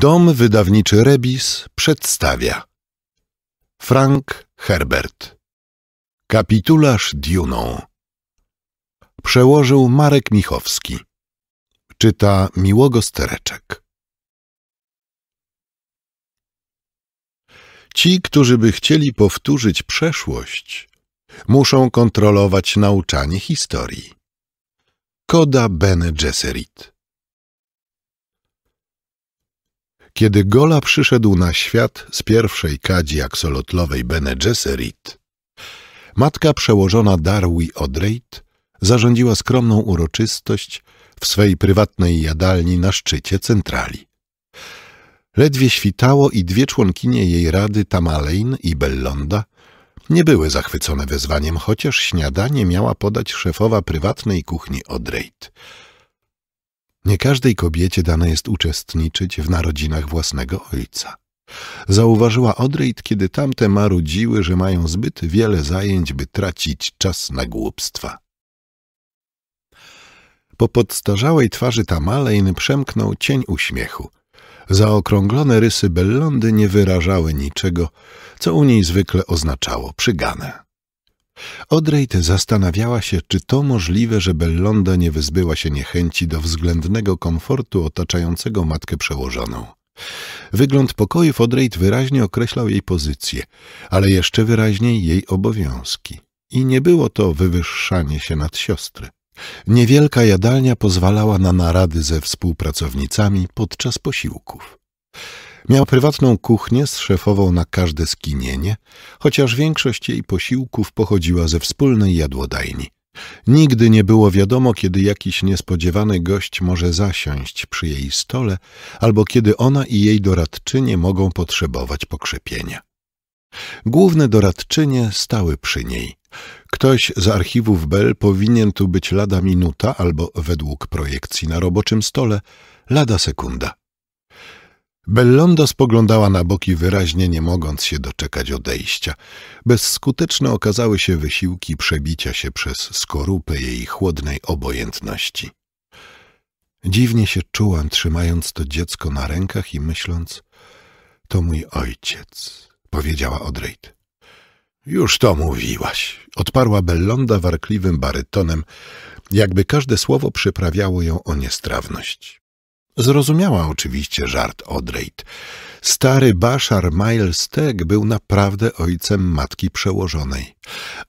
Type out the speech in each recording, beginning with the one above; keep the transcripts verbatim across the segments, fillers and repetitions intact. Dom wydawniczy Rebis przedstawia Frank Herbert. Kapitularz Diuną. Przełożył Marek Michowski. Czyta Miłogost Reczek. Ci, którzy by chcieli powtórzyć przeszłość, muszą kontrolować nauczanie historii. Koda Bene Gesserit. Kiedy Gola przyszedł na świat z pierwszej kadzi aksolotlowej Bene Gesserit, matka przełożona Darwi Odrade zarządziła skromną uroczystość w swej prywatnej jadalni na szczycie centrali. Ledwie świtało i dwie członkinie jej rady, Tamalane i Bellonda, nie były zachwycone wezwaniem, chociaż śniadanie miała podać szefowa prywatnej kuchni Odrade. Nie każdej kobiecie dane jest uczestniczyć w narodzinach własnego ojca. Zauważyła Odrade, kiedy tamte marudziły, że mają zbyt wiele zajęć, by tracić czas na głupstwa. Po podstarzałej twarzy Tamalane przemknął cień uśmiechu. Zaokrąglone rysy Bellondy nie wyrażały niczego, co u niej zwykle oznaczało przyganę. Odrade zastanawiała się, czy to możliwe, że Bellonda nie wyzbyła się niechęci do względnego komfortu otaczającego matkę przełożoną. Wygląd pokojów Odrade wyraźnie określał jej pozycję, ale jeszcze wyraźniej jej obowiązki. I nie było to wywyższanie się nad siostry. Niewielka jadalnia pozwalała na narady ze współpracownicami podczas posiłków. Miała prywatną kuchnię z szefową na każde skinienie, chociaż większość jej posiłków pochodziła ze wspólnej jadłodajni. Nigdy nie było wiadomo, kiedy jakiś niespodziewany gość może zasiąść przy jej stole albo kiedy ona i jej doradczynie mogą potrzebować pokrzepienia. Główne doradczynie stały przy niej. Ktoś z archiwów Bell powinien tu być lada minuta albo, według projekcji na roboczym stole, lada sekunda. Bellonda spoglądała na boki, wyraźnie nie mogąc się doczekać odejścia. Bezskuteczne okazały się wysiłki przebicia się przez skorupę jej chłodnej obojętności. Dziwnie się czułam, trzymając to dziecko na rękach i myśląc, to mój ojciec, powiedziała Odrade. Już to mówiłaś, odparła Bellonda warkliwym barytonem, jakby każde słowo przyprawiało ją o niestrawność. Zrozumiała oczywiście żart Odrade. Stary Baszar Miles Teg był naprawdę ojcem matki przełożonej,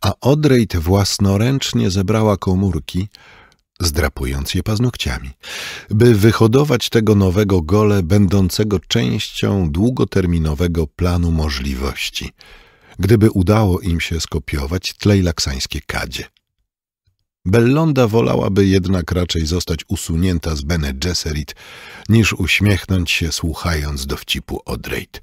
a Odrade własnoręcznie zebrała komórki, zdrapując je paznokciami, by wyhodować tego nowego gole będącego częścią długoterminowego planu możliwości, gdyby udało im się skopiować tlejlaksańskie kadzie. Bellonda wolałaby jednak raczej zostać usunięta z Bene Gesserit, niż uśmiechnąć się, słuchając dowcipu Odrade.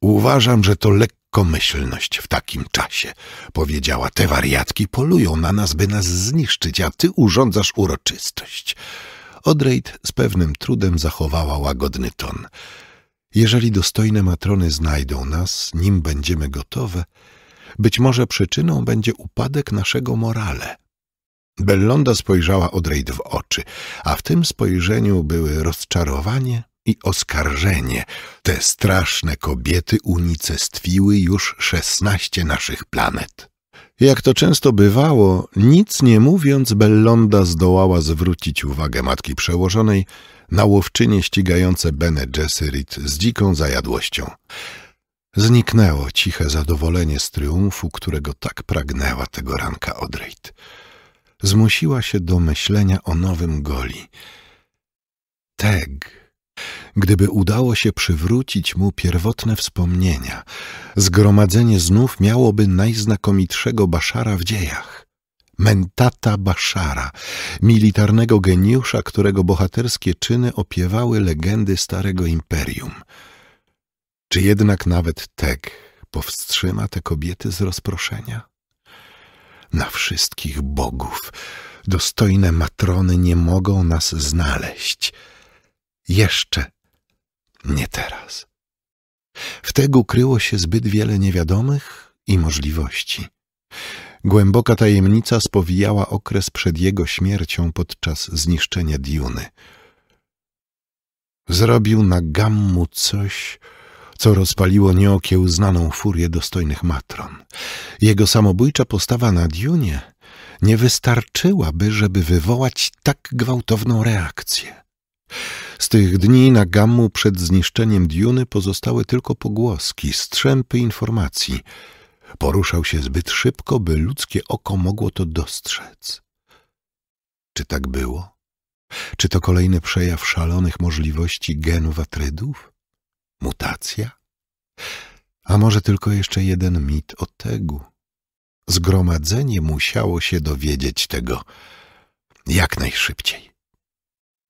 Uważam, że to lekkomyślność w takim czasie, powiedziała. Te wariatki polują na nas, by nas zniszczyć, a ty urządzasz uroczystość. Odrade z pewnym trudem zachowała łagodny ton. Jeżeli dostojne matrony znajdą nas, nim będziemy gotowe, być może przyczyną będzie upadek naszego morale. Bellonda spojrzała Odrade w oczy, a w tym spojrzeniu były rozczarowanie i oskarżenie. Te straszne kobiety unicestwiły już szesnaście naszych planet. Jak to często bywało, nic nie mówiąc, Bellonda zdołała zwrócić uwagę matki przełożonej na łowczynie ścigające Bene Gesserit z dziką zajadłością. Zniknęło ciche zadowolenie z triumfu, którego tak pragnęła tego ranka Odrade. Zmusiła się do myślenia o nowym goli. Teg. Gdyby udało się przywrócić mu pierwotne wspomnienia, zgromadzenie znów miałoby najznakomitszego Baszara w dziejach. Mentata Baszara, militarnego geniusza, którego bohaterskie czyny opiewały legendy Starego Imperium. Czy jednak nawet Teg powstrzyma te kobiety z rozproszenia? Na wszystkich bogów, dostojne matrony nie mogą nas znaleźć. Jeszcze nie teraz. W Tegu kryło się zbyt wiele niewiadomych i możliwości. Głęboka tajemnica spowijała okres przed jego śmiercią podczas zniszczenia Diuny. Zrobił na Gammu coś, co rozpaliło nieokiełznaną furię dostojnych matron. Jego samobójcza postawa na Diunie nie wystarczyłaby, żeby wywołać tak gwałtowną reakcję. Z tych dni na Gammu przed zniszczeniem Diuny pozostały tylko pogłoski, strzępy informacji. Poruszał się zbyt szybko, by ludzkie oko mogło to dostrzec. Czy tak było? Czy to kolejny przejaw szalonych możliwości genów Atrydów? Mutacja? A może tylko jeszcze jeden mit o Tegu? Zgromadzenie musiało się dowiedzieć tego jak najszybciej.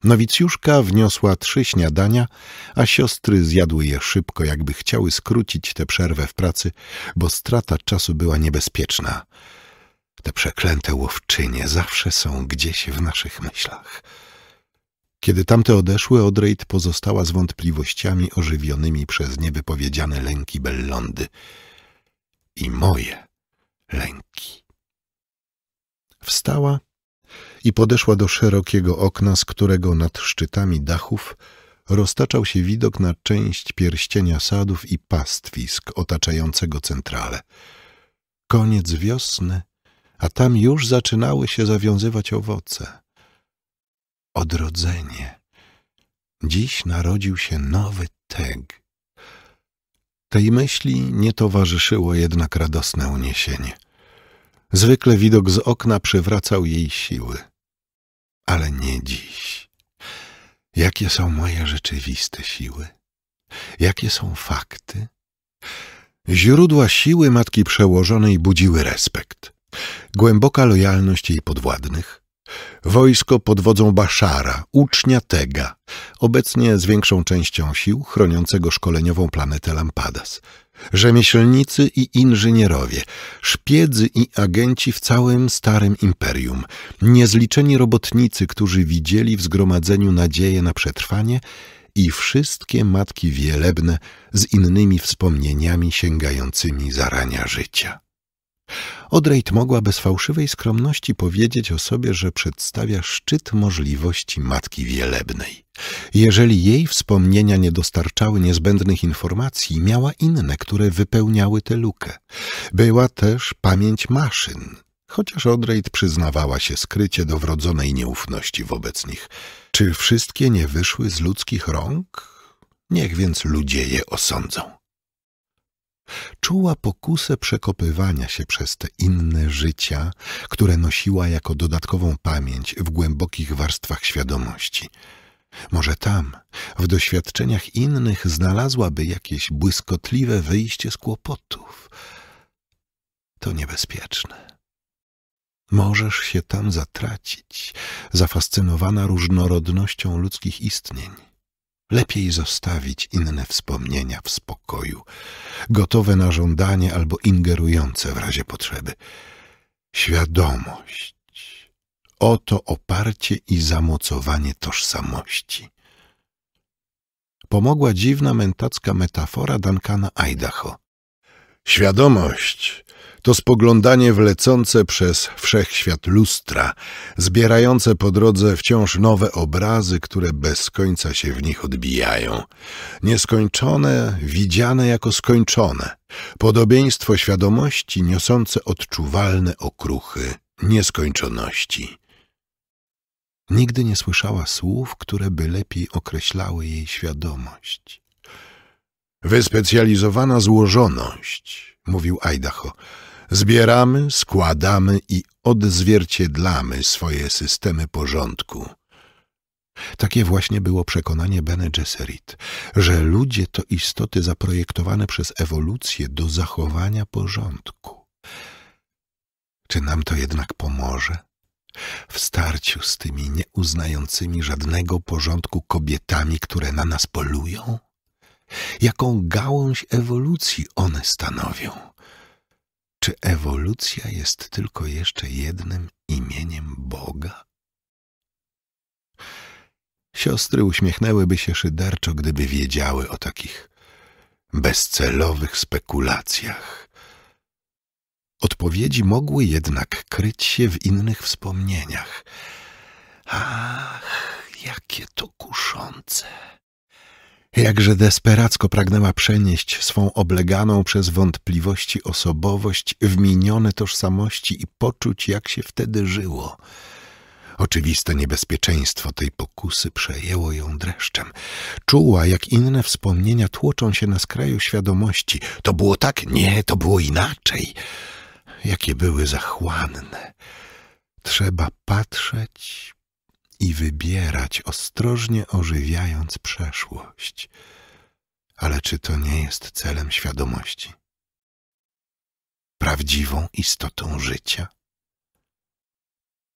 Nowicjuszka wniosła trzy śniadania, a siostry zjadły je szybko, jakby chciały skrócić tę przerwę w pracy, bo strata czasu była niebezpieczna. Te przeklęte łowczynie zawsze są gdzieś w naszych myślach. Kiedy tamte odeszły, Odrade pozostała z wątpliwościami ożywionymi przez niewypowiedziane lęki Bellondy. I moje lęki. Wstała i podeszła do szerokiego okna, z którego nad szczytami dachów roztaczał się widok na część pierścienia sadów i pastwisk otaczającego centralę. Koniec wiosny, a tam już zaczynały się zawiązywać owoce. Odrodzenie. Dziś narodził się nowy Teg. Tej myśli nie towarzyszyło jednak radosne uniesienie. Zwykle widok z okna przywracał jej siły. Ale nie dziś. Jakie są moje rzeczywiste siły? Jakie są fakty? Źródła siły matki przełożonej budziły respekt. Głęboka lojalność jej podwładnych. Wojsko pod wodzą Baszara, ucznia Tega, obecnie z większą częścią sił chroniącego szkoleniową planetę Lampadas. Rzemieślnicy i inżynierowie, szpiedzy i agenci w całym starym imperium, niezliczeni robotnicy, którzy widzieli w zgromadzeniu nadzieję na przetrwanie i wszystkie matki wielebne z innymi wspomnieniami sięgającymi zarania życia. Odrade mogła bez fałszywej skromności powiedzieć o sobie, że przedstawia szczyt możliwości matki wielebnej. Jeżeli jej wspomnienia nie dostarczały niezbędnych informacji, miała inne, które wypełniały tę lukę. Była też pamięć maszyn, chociaż Odrade przyznawała się skrycie do wrodzonej nieufności wobec nich. Czy wszystkie nie wyszły z ludzkich rąk? Niech więc ludzie je osądzą. Czuła pokusę przekopywania się przez te inne życia, które nosiła jako dodatkową pamięć w głębokich warstwach świadomości. Może tam, w doświadczeniach innych, znalazłaby jakieś błyskotliwe wyjście z kłopotów. To niebezpieczne. Możesz się tam zatracić, zafascynowana różnorodnością ludzkich istnień. Lepiej zostawić inne wspomnienia w spokoju, gotowe na żądanie albo ingerujące w razie potrzeby. Świadomość. Oto oparcie i zamocowanie tożsamości. Pomogła dziwna mentacka metafora Duncana Idaho. Świadomość to spoglądanie w lecące przez wszechświat lustra, zbierające po drodze wciąż nowe obrazy, które bez końca się w nich odbijają. Nieskończone, widziane jako skończone. Podobieństwo świadomości niosące odczuwalne okruchy nieskończoności. Nigdy nie słyszała słów, które by lepiej określały jej świadomość. Wyspecjalizowana złożoność, mówił Idaho. Zbieramy, składamy i odzwierciedlamy swoje systemy porządku. Takie właśnie było przekonanie Bene Gesserit, że ludzie to istoty zaprojektowane przez ewolucję do zachowania porządku. Czy nam to jednak pomoże w starciu z tymi nieuznającymi żadnego porządku kobietami, które na nas polują? Jaką gałąź ewolucji one stanowią? Czy ewolucja jest tylko jeszcze jednym imieniem Boga? Siostry uśmiechnęłyby się szyderczo, gdyby wiedziały o takich bezcelowych spekulacjach. Odpowiedzi mogły jednak kryć się w innych wspomnieniach. Ach, jakie to kuszące! Jakże desperacko pragnęła przenieść swą obleganą przez wątpliwości osobowość w minione tożsamości i poczuć, jak się wtedy żyło. Oczywiste niebezpieczeństwo tej pokusy przejęło ją dreszczem. Czuła, jak inne wspomnienia tłoczą się na skraju świadomości. To było tak? Nie, to było inaczej. Jakie były zachłanne. Trzeba patrzeć i wybierać, ostrożnie ożywiając przeszłość. Ale czy to nie jest celem świadomości? Prawdziwą istotą życia?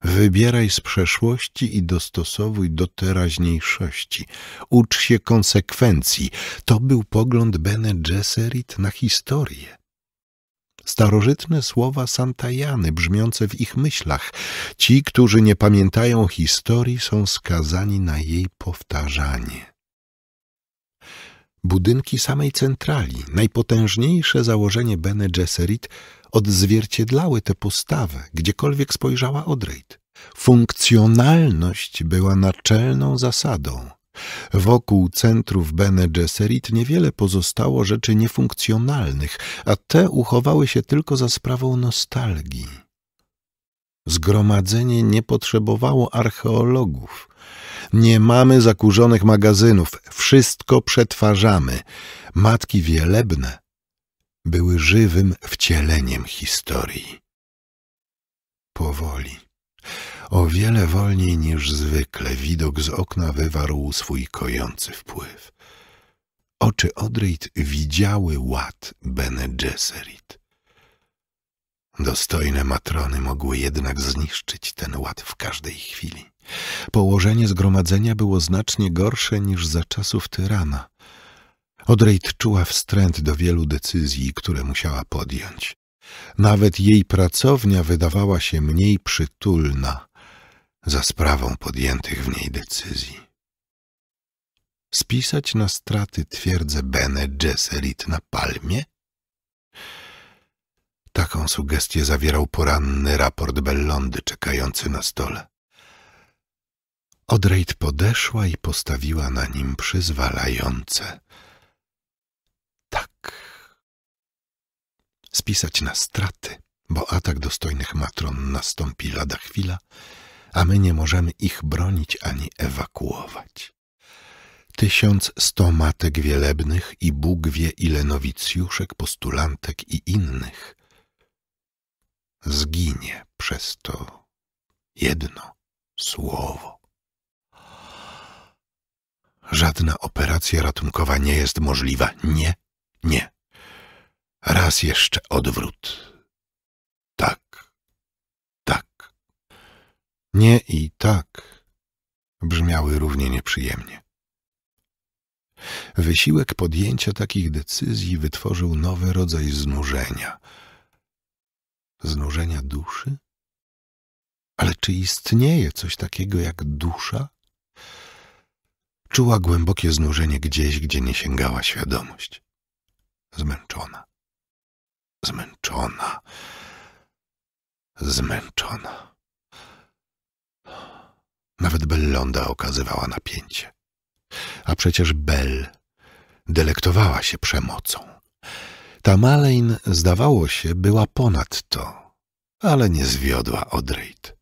Wybieraj z przeszłości i dostosowuj do teraźniejszości. Ucz się konsekwencji. To był pogląd Bene Gesserit na historię. Starożytne słowa Santa Jany, brzmiące w ich myślach. Ci, którzy nie pamiętają historii, są skazani na jej powtarzanie. Budynki samej centrali, najpotężniejsze założenie Bene Gesserit, odzwierciedlały tę postawę, gdziekolwiek spojrzała Odrade. Funkcjonalność była naczelną zasadą. Wokół centrów Bene Gesserit niewiele pozostało rzeczy niefunkcjonalnych, a te uchowały się tylko za sprawą nostalgii. Zgromadzenie nie potrzebowało archeologów. Nie mamy zakurzonych magazynów, wszystko przetwarzamy. Matki wielebne były żywym wcieleniem historii. Powoli. O wiele wolniej niż zwykle widok z okna wywarł swój kojący wpływ. Oczy Odrade widziały ład Bene Gesserit. Dostojne matrony mogły jednak zniszczyć ten ład w każdej chwili. Położenie zgromadzenia było znacznie gorsze niż za czasów tyrana. Odrade czuła wstręt do wielu decyzji, które musiała podjąć. Nawet jej pracownia wydawała się mniej przytulna za sprawą podjętych w niej decyzji. Spisać na straty twierdzę Bene Gesserit na palmie? Taką sugestię zawierał poranny raport Bellondy czekający na stole. Odrade podeszła i postawiła na nim przyzwalające. Tak. Spisać na straty, bo atak dostojnych matron nastąpi lada chwila, a my nie możemy ich bronić ani ewakuować. Tysiąc sto matek wielebnych i Bóg wie ile nowicjuszek, postulantek i innych zginie przez to jedno słowo. Żadna operacja ratunkowa nie jest możliwa. Nie, nie. Raz jeszcze odwrót. Tak, tak. Nie i tak brzmiały równie nieprzyjemnie. Wysiłek podjęcia takich decyzji wytworzył nowy rodzaj znużenia. Znużenia duszy? Ale czy istnieje coś takiego jak dusza? Czuła głębokie znużenie gdzieś, gdzie nie sięgała świadomość. Zmęczona. Zmęczona. Zmęczona. Nawet Bellonda okazywała napięcie. A przecież Bell delektowała się przemocą. Tamalane, zdawało się, była ponad to, ale nie zwiodła Odrade.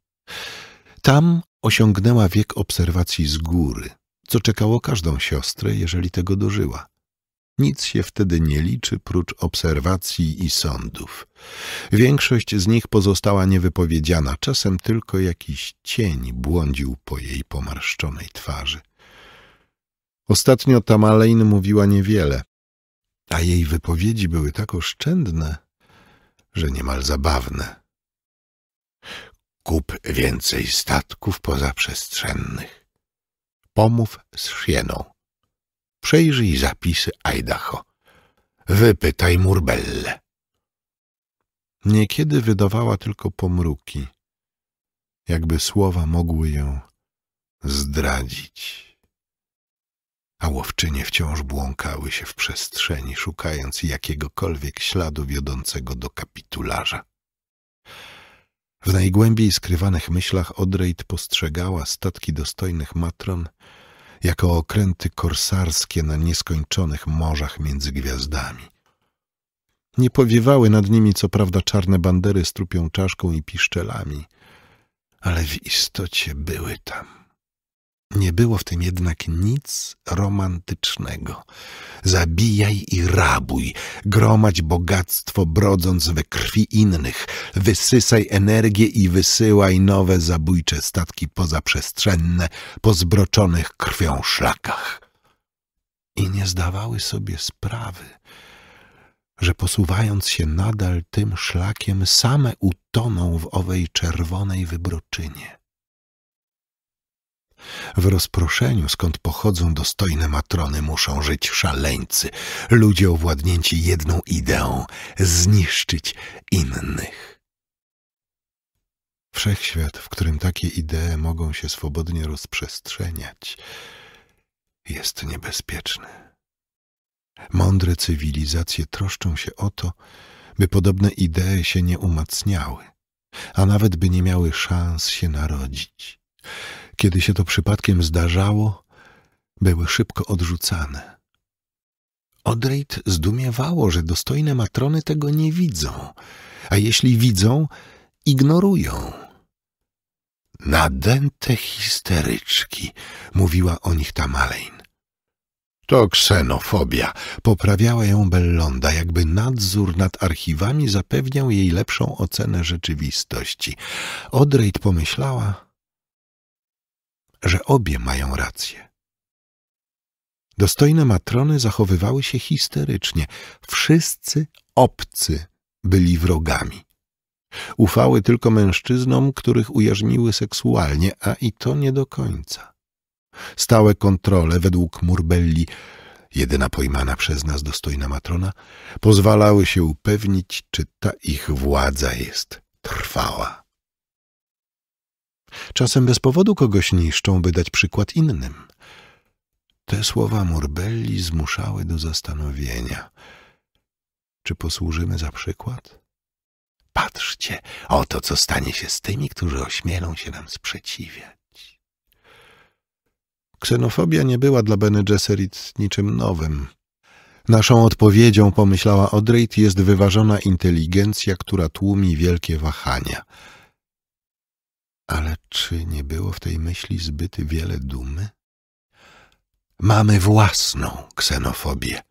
Tam osiągnęła wiek obserwacji z góry, co czekało każdą siostrę, jeżeli tego dożyła. Nic się wtedy nie liczy prócz obserwacji i sądów. Większość z nich pozostała niewypowiedziana, czasem tylko jakiś cień błądził po jej pomarszczonej twarzy. Ostatnio Tamalane mówiła niewiele, a jej wypowiedzi były tak oszczędne, że niemal zabawne. Kup więcej statków pozaprzestrzennych. Pomów z Sheaną. Przejrzyj zapisy Idaho. Wypytaj Murbellę. Niekiedy wydawała tylko pomruki, jakby słowa mogły ją zdradzić. A łowczynie wciąż błąkały się w przestrzeni, szukając jakiegokolwiek śladu wiodącego do kapitularza. W najgłębiej skrywanych myślach Odrade postrzegała statki dostojnych matron jako okręty korsarskie na nieskończonych morzach między gwiazdami. Nie powiewały nad nimi co prawda czarne bandery z trupią czaszką i piszczelami, ale w istocie były tam. Nie było w tym jednak nic romantycznego. Zabijaj i rabuj, gromadź bogactwo, brodząc we krwi innych, wysysaj energię i wysyłaj nowe zabójcze statki pozaprzestrzenne po zbroczonych krwią szlakach. I nie zdawały sobie sprawy, że posuwając się nadal tym szlakiem, same utoną w owej czerwonej wybroczynie. W rozproszeniu, skąd pochodzą dostojne matrony, muszą żyć szaleńcy, ludzie owładnięci jedną ideą – zniszczyć innych. Wszechświat, w którym takie idee mogą się swobodnie rozprzestrzeniać, jest niebezpieczny. Mądre cywilizacje troszczą się o to, by podobne idee się nie umacniały, a nawet by nie miały szans się narodzić. Kiedy się to przypadkiem zdarzało, były szybko odrzucane. Odrade zdumiewało, że dostojne matrony tego nie widzą, a jeśli widzą, ignorują. Nadęte histeryczki, mówiła o nich Tamalane. To ksenofobia, poprawiała ją Bellonda, jakby nadzór nad archiwami zapewniał jej lepszą ocenę rzeczywistości. Odrade pomyślała, że obie mają rację. Dostojne matrony zachowywały się histerycznie. Wszyscy obcy byli wrogami. Ufały tylko mężczyznom, których ujarzmiły seksualnie, a i to nie do końca. Stałe kontrole, według Murbelli, jedyna pojmana przez nas dostojna matrona, pozwalały się upewnić, czy ta ich władza jest trwała. Czasem bez powodu kogoś niszczą, by dać przykład innym. Te słowa Murbelli zmuszały do zastanowienia. Czy posłużymy za przykład? Patrzcie, oto co stanie się z tymi, którzy ośmielą się nam sprzeciwiać. Ksenofobia nie była dla Bene Gesserit niczym nowym. Naszą odpowiedzią, pomyślała Odrade, jest wyważona inteligencja, która tłumi wielkie wahania. Ale czy nie było w tej myśli zbyt wiele dumy? Mamy własną ksenofobię,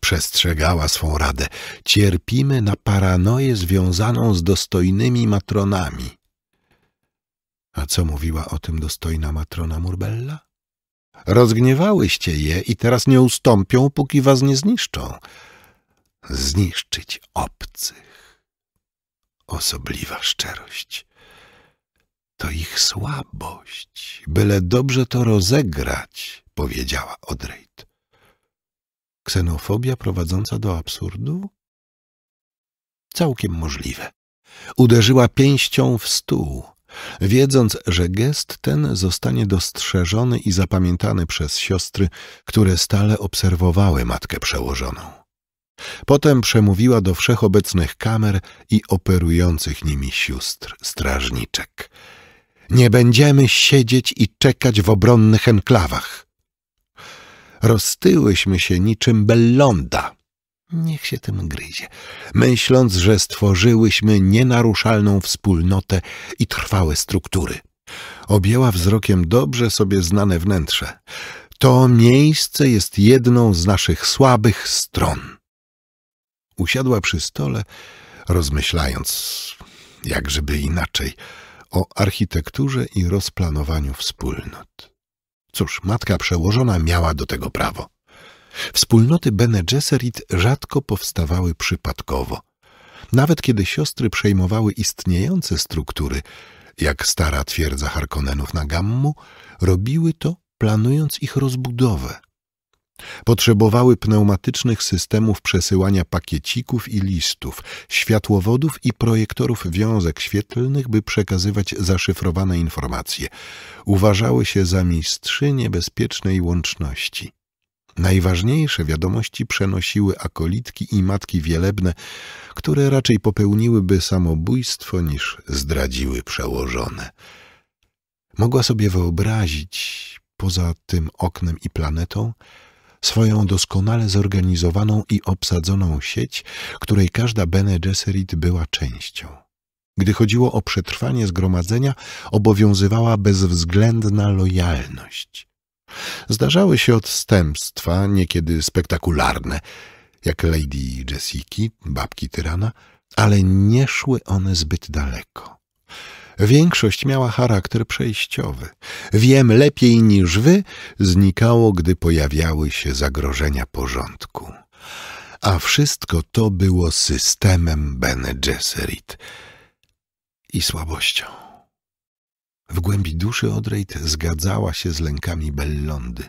przestrzegała swą radę. Cierpimy na paranoję związaną z dostojnymi matronami. A co mówiła o tym dostojna matrona Murbella? Rozgniewałyście je i teraz nie ustąpią, póki was nie zniszczą. Zniszczyć obcych. Osobliwa szczerość. To ich słabość, byle dobrze to rozegrać, powiedziała Odrade. Ksenofobia prowadząca do absurdu? Całkiem możliwe. Uderzyła pięścią w stół, wiedząc, że gest ten zostanie dostrzeżony i zapamiętany przez siostry, które stale obserwowały matkę przełożoną. Potem przemówiła do wszechobecnych kamer i operujących nimi sióstr strażniczek. Nie będziemy siedzieć i czekać w obronnych enklawach. Roztyłyśmy się niczym Bellonda. Niech się tym gryzie. Myśląc, że stworzyłyśmy nienaruszalną wspólnotę i trwałe struktury. Objęła wzrokiem dobrze sobie znane wnętrze. To miejsce jest jedną z naszych słabych stron. Usiadła przy stole, rozmyślając, jakżeby inaczej, o architekturze i rozplanowaniu wspólnot. Cóż, matka przełożona miała do tego prawo. Wspólnoty Bene Gesserit rzadko powstawały przypadkowo. Nawet kiedy siostry przejmowały istniejące struktury, jak stara twierdza Harkonnenów na Gammu, robiły to, planując ich rozbudowę. Potrzebowały pneumatycznych systemów przesyłania pakiecików i listów, światłowodów i projektorów wiązek świetlnych, by przekazywać zaszyfrowane informacje. Uważały się za mistrzynie bezpiecznej łączności. Najważniejsze wiadomości przenosiły akolitki i matki wielebne, które raczej popełniłyby samobójstwo niż zdradziły przełożone. Mogła sobie wyobrazić, poza tym oknem i planetą swoją doskonale zorganizowaną i obsadzoną sieć, której każda Bene Gesserit była częścią. Gdy chodziło o przetrwanie zgromadzenia, obowiązywała bezwzględna lojalność. Zdarzały się odstępstwa, niekiedy spektakularne, jak Lady Jessica, babki Tyrana, ale nie szły one zbyt daleko. Większość miała charakter przejściowy. Wiem lepiej niż wy znikało, gdy pojawiały się zagrożenia porządku. A wszystko to było systemem Bene Gesserit i słabością. W głębi duszy Odrade zgadzała się z lękami Bellondy.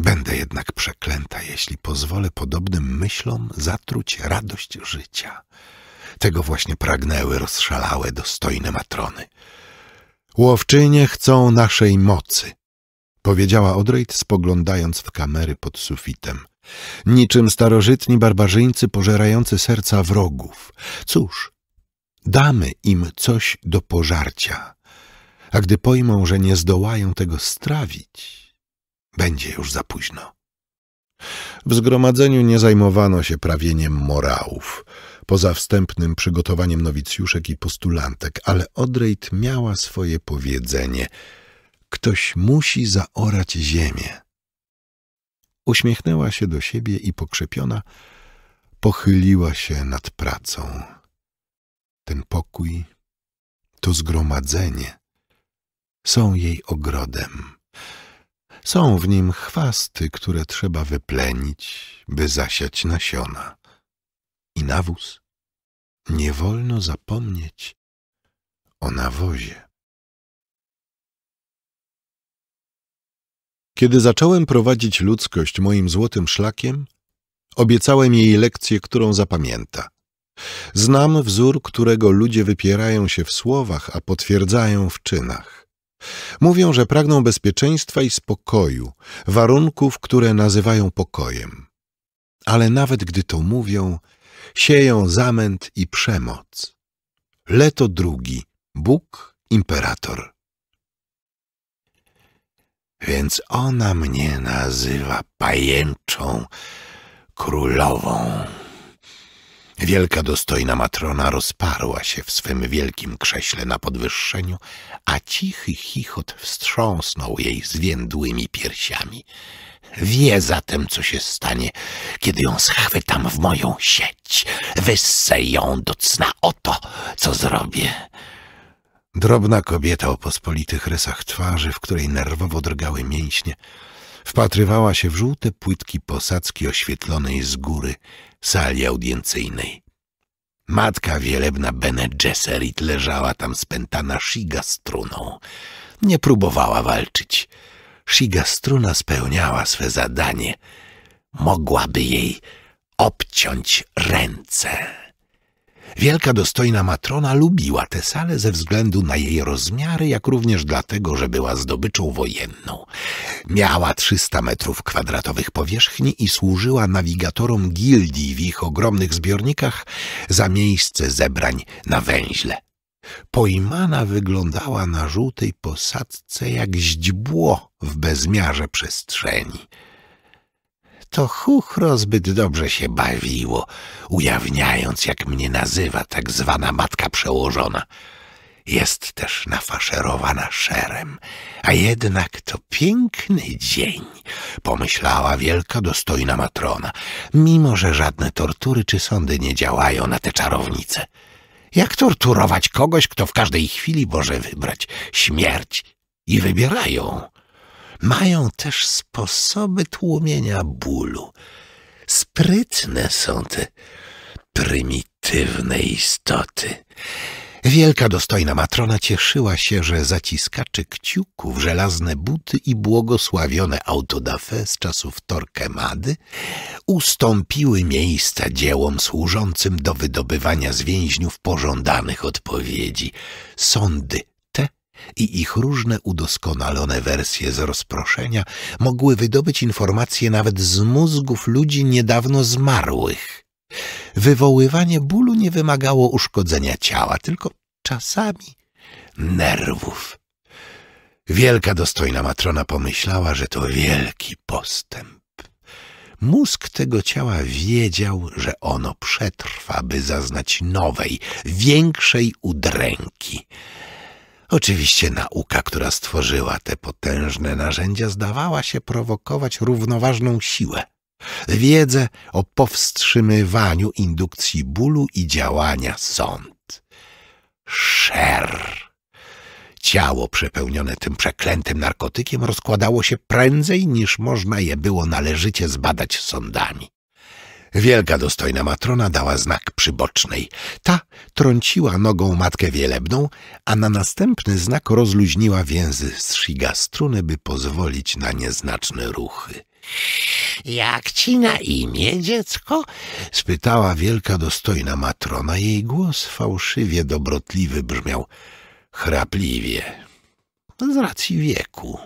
Będę jednak przeklęta, jeśli pozwolę podobnym myślom zatruć radość życia. Tego właśnie pragnęły rozszalałe, dostojne matrony. Łowczynie chcą naszej mocy, powiedziała Odrade, spoglądając w kamery pod sufitem. Niczym starożytni barbarzyńcy pożerający serca wrogów. Cóż, damy im coś do pożarcia, a gdy pojmą, że nie zdołają tego strawić, będzie już za późno. W zgromadzeniu nie zajmowano się prawieniem morałów, poza wstępnym przygotowaniem nowicjuszek i postulantek, ale Odrade miała swoje powiedzenie. Ktoś musi zaorać ziemię. Uśmiechnęła się do siebie i pokrzepiona pochyliła się nad pracą. Ten pokój, to zgromadzenie, są jej ogrodem. Są w nim chwasty, które trzeba wyplenić, by zasiać nasiona. I nawóz. Nie wolno zapomnieć o nawozie. Kiedy zacząłem prowadzić ludzkość moim złotym szlakiem, obiecałem jej lekcję, którą zapamięta. Znam wzór, którego ludzie wypierają się w słowach, a potwierdzają w czynach. Mówią, że pragną bezpieczeństwa i spokoju, warunków, które nazywają pokojem. Ale nawet gdy to mówią, sieją zamęt i przemoc. Leto drugi, Bóg, imperator. Więc ona mnie nazywa pajęczą królową. Wielka dostojna matrona rozparła się w swym wielkim krześle na podwyższeniu, a cichy chichot wstrząsnął jej zwiędłymi piersiami. Wie zatem, co się stanie, kiedy ją schwytam w moją sieć. Wyssę ją do cna. Oto, co zrobię. Drobna kobieta o pospolitych rysach twarzy, w której nerwowo drgały mięśnie, wpatrywała się w żółte płytki posadzki oświetlonej z góry sali audiencyjnej. Matka wielebna Bene Gesserit leżała tam spętana szygastruną. Nie próbowała walczyć. Szygastruna spełniała swe zadanie. Mogłaby jej obciąć ręce. Wielka dostojna matrona lubiła tę salę ze względu na jej rozmiary, jak również dlatego, że była zdobyczą wojenną. Miała trzysta metrów kwadratowych powierzchni i służyła nawigatorom gildii w ich ogromnych zbiornikach za miejsce zebrań na węźle. Pojmana wyglądała na żółtej posadzce jak źdźbło w bezmiarze przestrzeni. To chuchro zbyt dobrze się bawiło, ujawniając, jak mnie nazywa tak zwana matka przełożona. Jest też nafaszerowana szerem, a jednak to piękny dzień, pomyślała wielka dostojna matrona, mimo że żadne tortury czy sądy nie działają na te czarownice. Jak torturować kogoś, kto w każdej chwili może wybrać śmierć i wybierają? Mają też sposoby tłumienia bólu. Sprytne są te prymitywne istoty. Wielka dostojna matrona cieszyła się, że zaciskacze kciuków, żelazne buty i błogosławione autodafé z czasów Torquemady ustąpiły miejsca dziełom służącym do wydobywania z więźniów pożądanych odpowiedzi. Sądy i ich różne udoskonalone wersje z rozproszenia mogły wydobyć informacje nawet z mózgów ludzi niedawno zmarłych. Wywoływanie bólu nie wymagało uszkodzenia ciała, tylko czasami nerwów. Wielka dostojna matrona pomyślała, że to wielki postęp. Mózg tego ciała wiedział, że ono przetrwa, by zaznać nowej, większej udręki. Oczywiście nauka, która stworzyła te potężne narzędzia, zdawała się prowokować równoważną siłę. Wiedzę o powstrzymywaniu indukcji bólu i działania sond. Szer. Ciało przepełnione tym przeklętym narkotykiem rozkładało się prędzej, niż można je było należycie zbadać sądami. Wielka dostojna matrona dała znak przybocznej. Ta trąciła nogą matkę wielebną, a na następny znak rozluźniła więzy strzyga struny, by pozwolić na nieznaczne ruchy. — Jak ci na imię, dziecko? — spytała wielka dostojna matrona. Jej głos fałszywie dobrotliwy brzmiał chrapliwie, z racji wieku.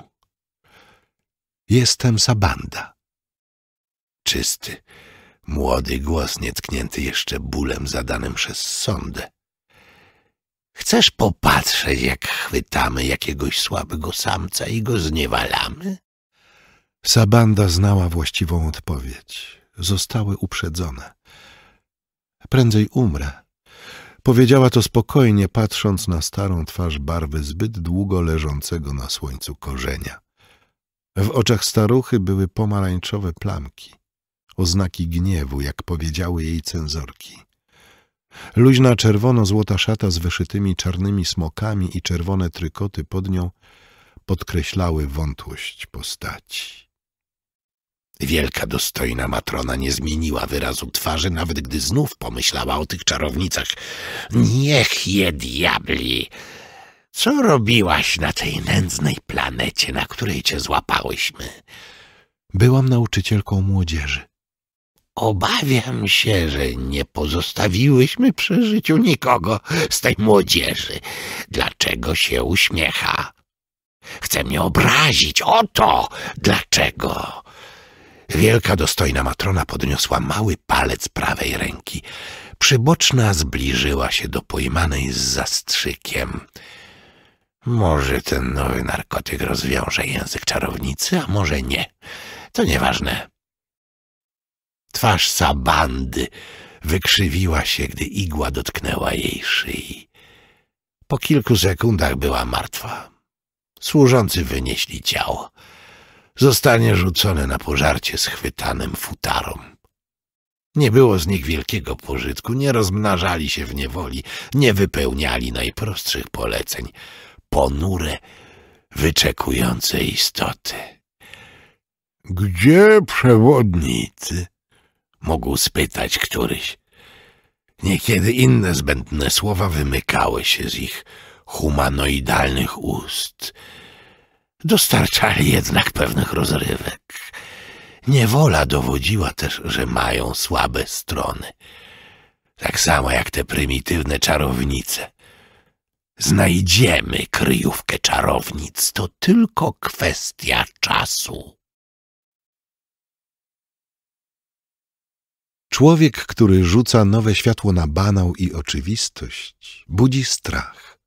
— Jestem Sabanda. Czysty, młody głos nietknięty jeszcze bólem zadanym przez sondę. — Chcesz popatrzeć, jak chwytamy jakiegoś słabego samca i go zniewalamy? Sabanda znała właściwą odpowiedź. Zostały uprzedzone. — Prędzej umrę. Powiedziała to spokojnie, patrząc na starą twarz barwy zbyt długo leżącego na słońcu korzenia. W oczach staruchy były pomarańczowe plamki, oznaki gniewu, jak powiedziały jej cenzorki. Luźna czerwono-złota szata z wyszytymi czarnymi smokami i czerwone trykoty pod nią podkreślały wątłość postaci. Wielka dostojna matrona nie zmieniła wyrazu twarzy, nawet gdy znów pomyślała o tych czarownicach. Niech je diabli! Co robiłaś na tej nędznej planecie, na której cię złapałyśmy? Byłam nauczycielką młodzieży. Obawiam się, że nie pozostawiłyśmy przy życiu nikogo z tej młodzieży. Dlaczego się uśmiecha? Chce mnie obrazić. Oto dlaczego! Wielka dostojna matrona podniosła mały palec prawej ręki. Przyboczna zbliżyła się do pojmanej z zastrzykiem. Może ten nowy narkotyk rozwiąże język czarownicy, a może nie. To nieważne. Twarz Sabandy wykrzywiła się, gdy igła dotknęła jej szyi. Po kilku sekundach była martwa. Służący wynieśli ciało. Zostanie rzucone na pożarcie schwytanym futarom. Nie było z nich wielkiego pożytku, nie rozmnażali się w niewoli, nie wypełniali najprostszych poleceń. Ponure, wyczekujące istoty. — Gdzie przewodnicy? — mógł spytać któryś. Niekiedy inne zbędne słowa wymykały się z ich humanoidalnych ust. Dostarczali jednak pewnych rozrywek. Niewola dowodziła też, że mają słabe strony. Tak samo jak te prymitywne czarownice. Znajdziemy kryjówkę czarownic. To tylko kwestia czasu. Człowiek, który rzuca nowe światło na banał i oczywistość, budzi strach.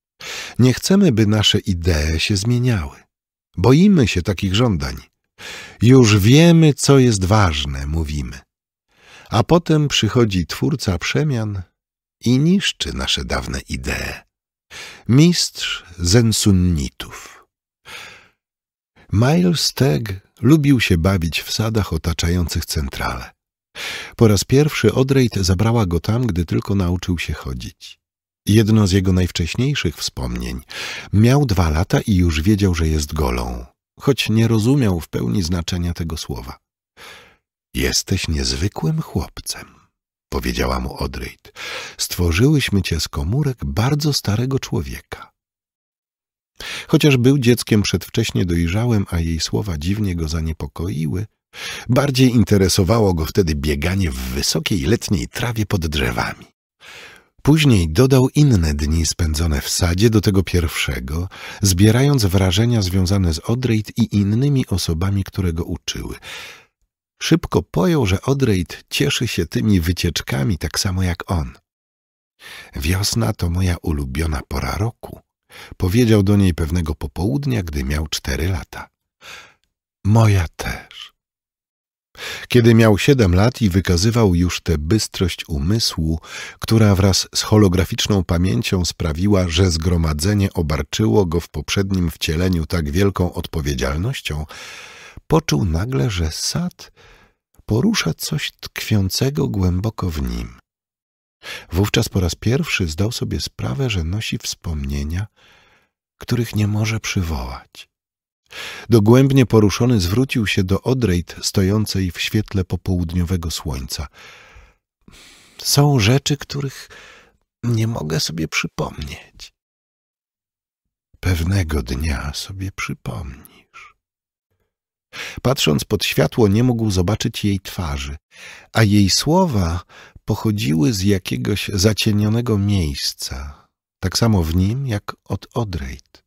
Nie chcemy, by nasze idee się zmieniały. Boimy się takich żądań. Już wiemy, co jest ważne, mówimy. A potem przychodzi twórca przemian i niszczy nasze dawne idee. Mistrz zensunnitów. Miles Teg lubił się bawić w sadach otaczających centralę. Po raz pierwszy Odrade zabrała go tam, gdy tylko nauczył się chodzić. Jedno z jego najwcześniejszych wspomnień. Miał dwa lata i już wiedział, że jest golą, choć nie rozumiał w pełni znaczenia tego słowa. Jesteś niezwykłym chłopcem, powiedziała mu Odrade. Stworzyłyśmy cię z komórek bardzo starego człowieka. Chociaż był dzieckiem przedwcześnie dojrzałym, a jej słowa dziwnie go zaniepokoiły, bardziej interesowało go wtedy bieganie w wysokiej letniej trawie pod drzewami. Później dodał inne dni spędzone w sadzie do tego pierwszego, zbierając wrażenia związane z Odrade i innymi osobami, które go uczyły. Szybko pojął, że Odrade cieszy się tymi wycieczkami tak samo jak on. Wiosna to moja ulubiona pora roku. Powiedział do niej pewnego popołudnia, gdy miał cztery lata. Moja też. Kiedy miał siedem lat i wykazywał już tę bystrość umysłu, która wraz z holograficzną pamięcią sprawiła, że zgromadzenie obarczyło go w poprzednim wcieleniu tak wielką odpowiedzialnością, poczuł nagle, że sad porusza coś tkwiącego głęboko w nim. Wówczas po raz pierwszy zdał sobie sprawę, że nosi wspomnienia, których nie może przywołać. Dogłębnie poruszony zwrócił się do Odrade stojącej w świetle popołudniowego słońca. Są rzeczy, których nie mogę sobie przypomnieć. Pewnego dnia sobie przypomnisz. Patrząc pod światło, nie mógł zobaczyć jej twarzy, a jej słowa pochodziły z jakiegoś zacienionego miejsca, tak samo w nim jak od Odrade.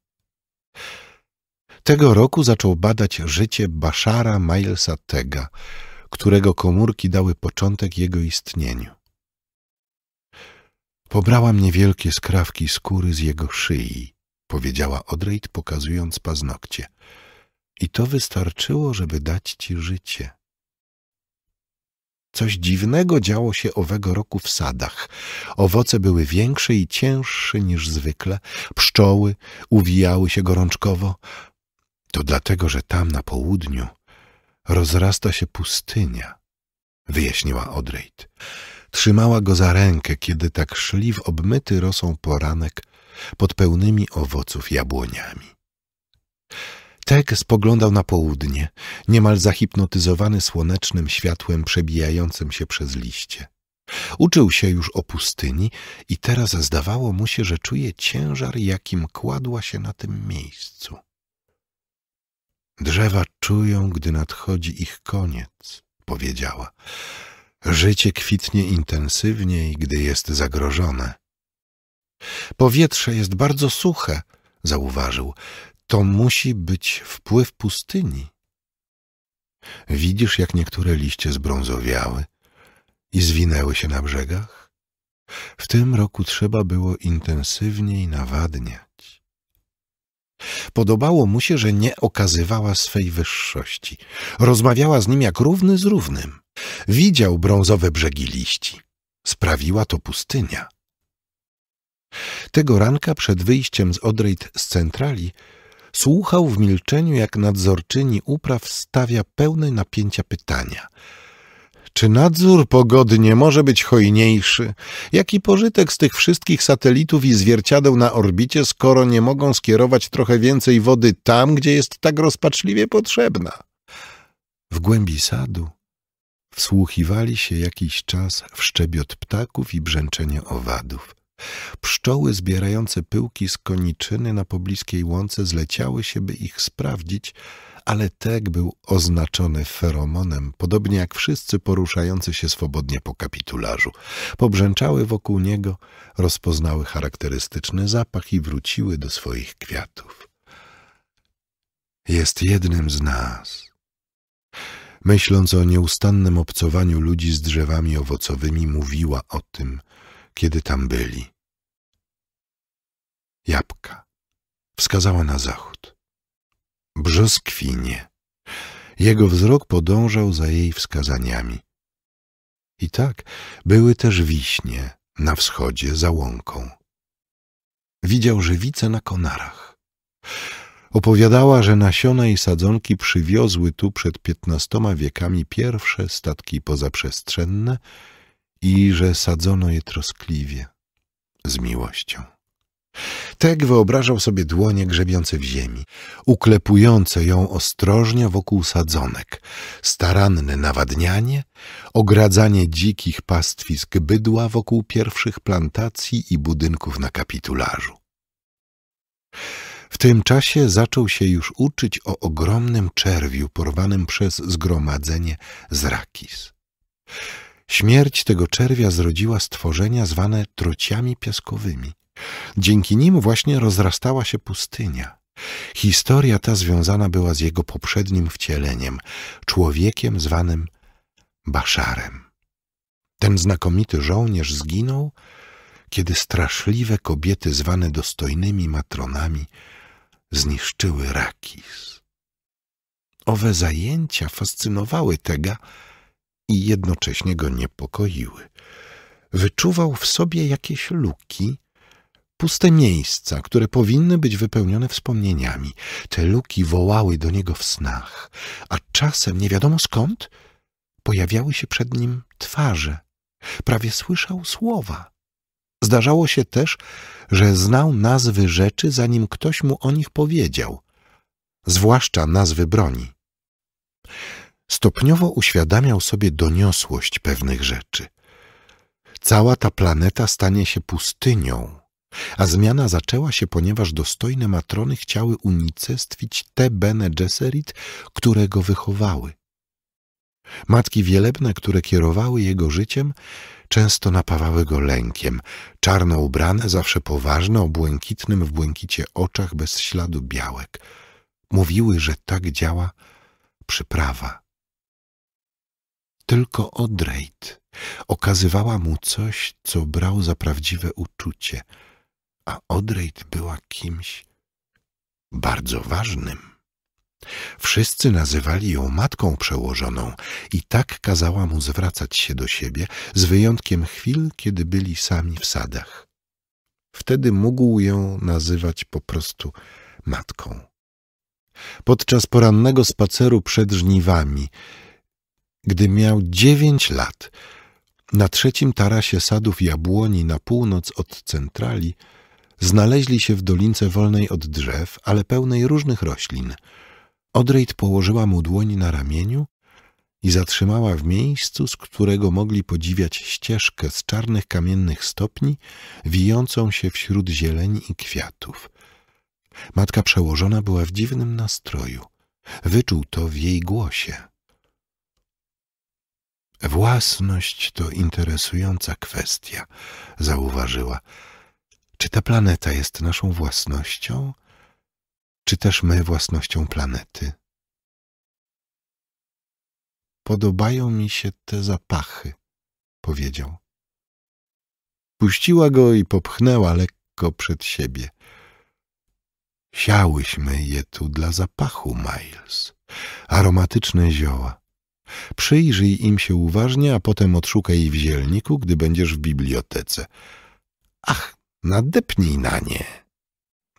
Tego roku zaczął badać życie Baszara Milesa Tega, którego komórki dały początek jego istnieniu. Pobrałam niewielkie skrawki skóry z jego szyi, powiedziała Odrade, pokazując paznokcie. I to wystarczyło, żeby dać ci życie. Coś dziwnego działo się owego roku w sadach. Owoce były większe i cięższe niż zwykle. Pszczoły uwijały się gorączkowo. To dlatego, że tam na południu rozrasta się pustynia, wyjaśniła Odrade. Trzymała go za rękę, kiedy tak szli w obmyty rosą poranek pod pełnymi owoców jabłoniami. Teg spoglądał na południe, niemal zahipnotyzowany słonecznym światłem przebijającym się przez liście. Uczył się już o pustyni i teraz zdawało mu się, że czuje ciężar, jakim kładła się na tym miejscu. Drzewa czują, gdy nadchodzi ich koniec, powiedziała. Życie kwitnie intensywniej, gdy jest zagrożone. Powietrze jest bardzo suche, zauważył. To musi być wpływ pustyni. Widzisz, jak niektóre liście zbrązowiały i zwinęły się na brzegach? W tym roku trzeba było intensywniej nawadniać. Podobało mu się, że nie okazywała swej wyższości. Rozmawiała z nim jak równy z równym. Widział brązowe brzegi liści. Sprawiła to pustynia. Tego ranka przed wyjściem z Odrade z centrali słuchał w milczeniu, jak nadzorczyni upraw stawia pełne napięcia pytania. Czy nadzór pogody nie może być hojniejszy? Jaki pożytek z tych wszystkich satelitów i zwierciadeł na orbicie, skoro nie mogą skierować trochę więcej wody tam, gdzie jest tak rozpaczliwie potrzebna? W głębi sadu wsłuchiwali się jakiś czas w szczebiot ptaków i brzęczenie owadów. Pszczoły zbierające pyłki z koniczyny na pobliskiej łące zleciały się, by ich sprawdzić, ale Teg był oznaczony feromonem, podobnie jak wszyscy poruszający się swobodnie po kapitularzu. Pobrzęczały wokół niego, rozpoznały charakterystyczny zapach i wróciły do swoich kwiatów. Jest jednym z nas. Myśląc o nieustannym obcowaniu ludzi z drzewami owocowymi, mówiła o tym, kiedy tam byli. Jabłka. Wskazała na zachód. Brzoskwinie. Jego wzrok podążał za jej wskazaniami. I tak były też wiśnie na wschodzie za łąką. Widział żywice na konarach. Opowiadała, że nasiona i sadzonki przywiozły tu przed piętnastoma wiekami pierwsze statki pozaprzestrzenne i że sadzono je troskliwie, z miłością. Teg wyobrażał sobie dłonie grzebiące w ziemi, uklepujące ją ostrożnie wokół sadzonek, staranne nawadnianie, ogradzanie dzikich pastwisk bydła wokół pierwszych plantacji i budynków na kapitularzu. W tym czasie zaczął się już uczyć o ogromnym czerwiu porwanym przez zgromadzenie z Rakis. Śmierć tego czerwia zrodziła stworzenia zwane trociami piaskowymi. Dzięki nim właśnie rozrastała się pustynia. Historia ta związana była z jego poprzednim wcieleniem, człowiekiem zwanym Baszarem. Ten znakomity żołnierz zginął, kiedy straszliwe kobiety zwane dostojnymi matronami zniszczyły Rakis. Owe zajęcia fascynowały Tega i jednocześnie go niepokoiły. Wyczuwał w sobie jakieś luki, puste miejsca, które powinny być wypełnione wspomnieniami. Te luki wołały do niego w snach, a czasem, nie wiadomo skąd, pojawiały się przed nim twarze. Prawie słyszał słowa. Zdarzało się też, że znał nazwy rzeczy, zanim ktoś mu o nich powiedział, zwłaszcza nazwy broni. Stopniowo uświadamiał sobie doniosłość pewnych rzeczy. Cała ta planeta stanie się pustynią, a zmiana zaczęła się, ponieważ dostojne matrony chciały unicestwić te Bene Gesserit, które go wychowały. Matki wielebne, które kierowały jego życiem, często napawały go lękiem, czarno ubrane, zawsze poważne, o błękitnym w błękicie oczach, bez śladu białek. Mówiły, że tak działa przyprawa. Tylko Odrade okazywała mu coś, co brał za prawdziwe uczucie, a Odrade była kimś bardzo ważnym. Wszyscy nazywali ją matką przełożoną i tak kazała mu zwracać się do siebie, z wyjątkiem chwil, kiedy byli sami w sadach. Wtedy mógł ją nazywać po prostu matką. Podczas porannego spaceru przed żniwami, gdy miał dziewięć lat, na trzecim tarasie sadów jabłoni na północ od centrali znaleźli się w dolince wolnej od drzew, ale pełnej różnych roślin. Odrade położyła mu dłoń na ramieniu i zatrzymała w miejscu, z którego mogli podziwiać ścieżkę z czarnych kamiennych stopni, wijącą się wśród zieleni i kwiatów. Matka przełożona była w dziwnym nastroju. Wyczuł to w jej głosie. Własność to interesująca kwestia, zauważyła. Czy ta planeta jest naszą własnością? Czy też my własnością planety? Podobają mi się te zapachy, powiedział. Puściła go i popchnęła lekko przed siebie. Siałyśmy je tu dla zapachu, Miles. Aromatyczne zioła. Przyjrzyj im się uważnie, a potem odszukaj w zielniku, gdy będziesz w bibliotece. Ach, nadepnij na nie.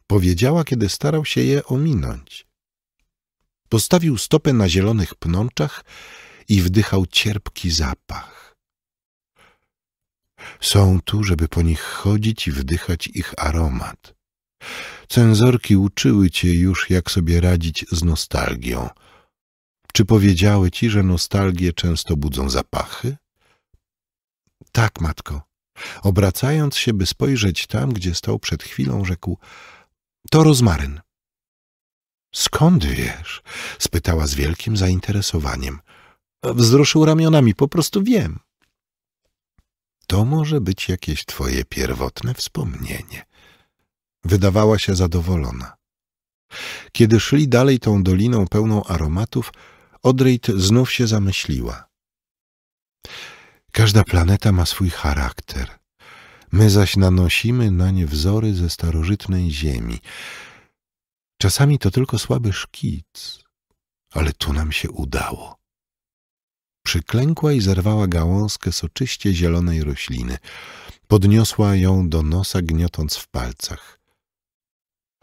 Powiedziała, kiedy starał się je ominąć. Postawił stopę na zielonych pnączach i wdychał cierpki zapach. Są tu, żeby po nich chodzić i wdychać ich aromat. Cenzorki uczyły cię już, jak sobie radzić z nostalgią. Czy powiedziały ci, że nostalgię często budzą zapachy? Tak, matko. Obracając się, by spojrzeć tam, gdzie stał przed chwilą, rzekł: to rozmaryn. Skąd wiesz? Spytała z wielkim zainteresowaniem. Wzruszył ramionami, po prostu wiem. To może być jakieś twoje pierwotne wspomnienie. Wydawała się zadowolona. Kiedy szli dalej tą doliną pełną aromatów, Odrade znów się zamyśliła. Każda planeta ma swój charakter. My zaś nanosimy na nie wzory ze starożytnej ziemi. Czasami to tylko słaby szkic, ale tu nam się udało. Przyklękła i zerwała gałązkę soczyście zielonej rośliny. Podniosła ją do nosa, gniotąc w palcach.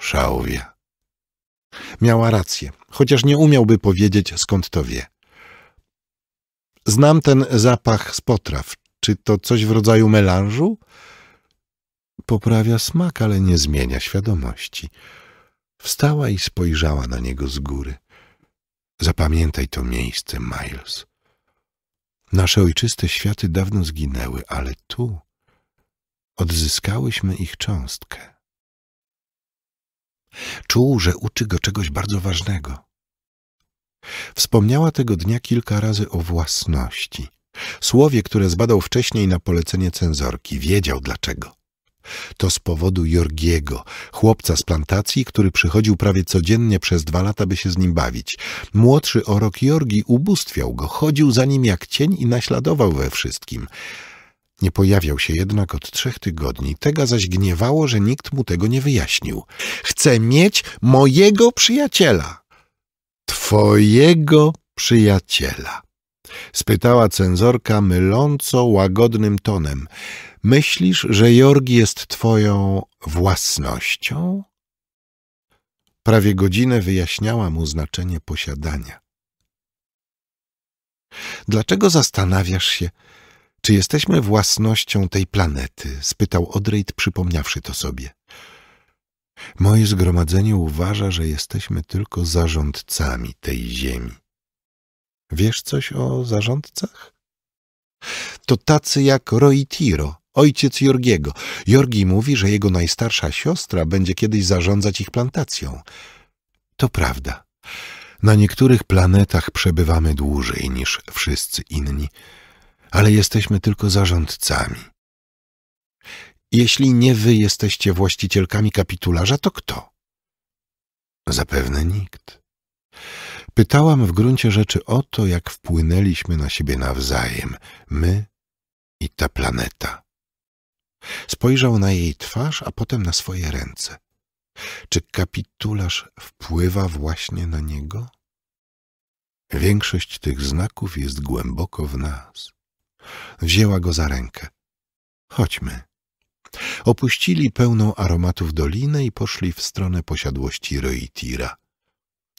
Szałwia. Miała rację, chociaż nie umiałby powiedzieć, skąd to wie. Znam ten zapach z potraw. Czy to coś w rodzaju melanżu? Poprawia smak, ale nie zmienia świadomości. Wstała i spojrzała na niego z góry. Zapamiętaj to miejsce, Miles. Nasze ojczyste światy dawno zginęły, ale tu odzyskałyśmy ich cząstkę. Czuł, że uczy go czegoś bardzo ważnego. Wspomniała tego dnia kilka razy o własności. Słowie, które zbadał wcześniej na polecenie cenzorki. Wiedział dlaczego. To z powodu Jorgiego, chłopca z plantacji, który przychodził prawie codziennie przez dwa lata, by się z nim bawić. Młodszy o rok Jorgi ubóstwiał go, chodził za nim jak cień i naśladował we wszystkim. Nie pojawiał się jednak od trzech tygodni. Tega zaś gniewało, że nikt mu tego nie wyjaśnił. Chcę mieć mojego przyjaciela. Twojego przyjaciela. Spytała cenzorka myląco łagodnym tonem. Myślisz, że Jorgi jest twoją własnością? Prawie godzinę wyjaśniała mu znaczenie posiadania. Dlaczego zastanawiasz się, czy jesteśmy własnością tej planety? Spytał Odrade, przypomniawszy to sobie. Moje zgromadzenie uważa, że jesteśmy tylko zarządcami tej ziemi. Wiesz coś o zarządcach? To tacy jak Roitiro, ojciec Jorgiego. Jorgi mówi, że jego najstarsza siostra będzie kiedyś zarządzać ich plantacją. To prawda. Na niektórych planetach przebywamy dłużej niż wszyscy inni, ale jesteśmy tylko zarządcami. Jeśli nie wy jesteście właścicielkami kapitularza, to kto? Zapewne nikt. Pytałam w gruncie rzeczy o to, jak wpłynęliśmy na siebie nawzajem, my i ta planeta. Spojrzał na jej twarz, a potem na swoje ręce. Czy kapitularz wpływa właśnie na niego? Większość tych znaków jest głęboko w nas. Wzięła go za rękę. Chodźmy. Opuścili pełną aromatów dolinę i poszli w stronę posiadłości Roitira.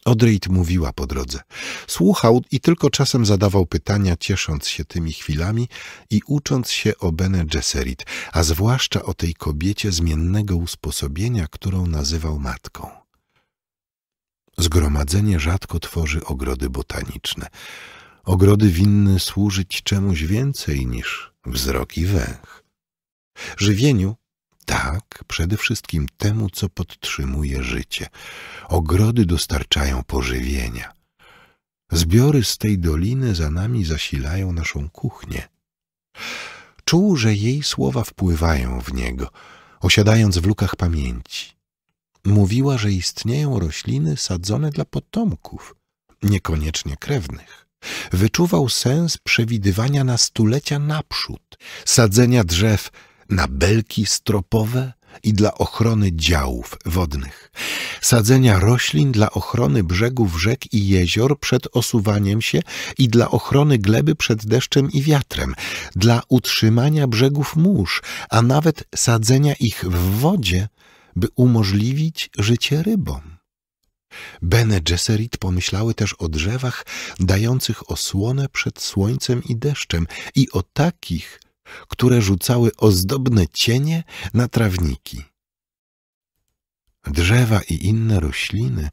Odrade mówiła po drodze. Słuchał i tylko czasem zadawał pytania, ciesząc się tymi chwilami i ucząc się o Bene Gesserit, a zwłaszcza o tej kobiecie zmiennego usposobienia, którą nazywał matką. Zgromadzenie rzadko tworzy ogrody botaniczne. Ogrody winny służyć czemuś więcej niż wzrok i węch. Żywieniu? Tak, przede wszystkim temu, co podtrzymuje życie. Ogrody dostarczają pożywienia. Zbiory z tej doliny za nami zasilają naszą kuchnię. Czuł, że jej słowa wpływają w niego, osiadając w lukach pamięci. Mówiła, że istnieją rośliny sadzone dla potomków, niekoniecznie krewnych. Wyczuwał sens przewidywania na stulecia naprzód, sadzenia drzew na belki stropowe i dla ochrony działów wodnych, sadzenia roślin dla ochrony brzegów rzek i jezior przed osuwaniem się i dla ochrony gleby przed deszczem i wiatrem, dla utrzymania brzegów mórz, a nawet sadzenia ich w wodzie, by umożliwić życie rybom. Bene Gesserit pomyślały też o drzewach dających osłonę przed słońcem i deszczem i o takich, które rzucały ozdobne cienie na trawniki. Drzewa i inne rośliny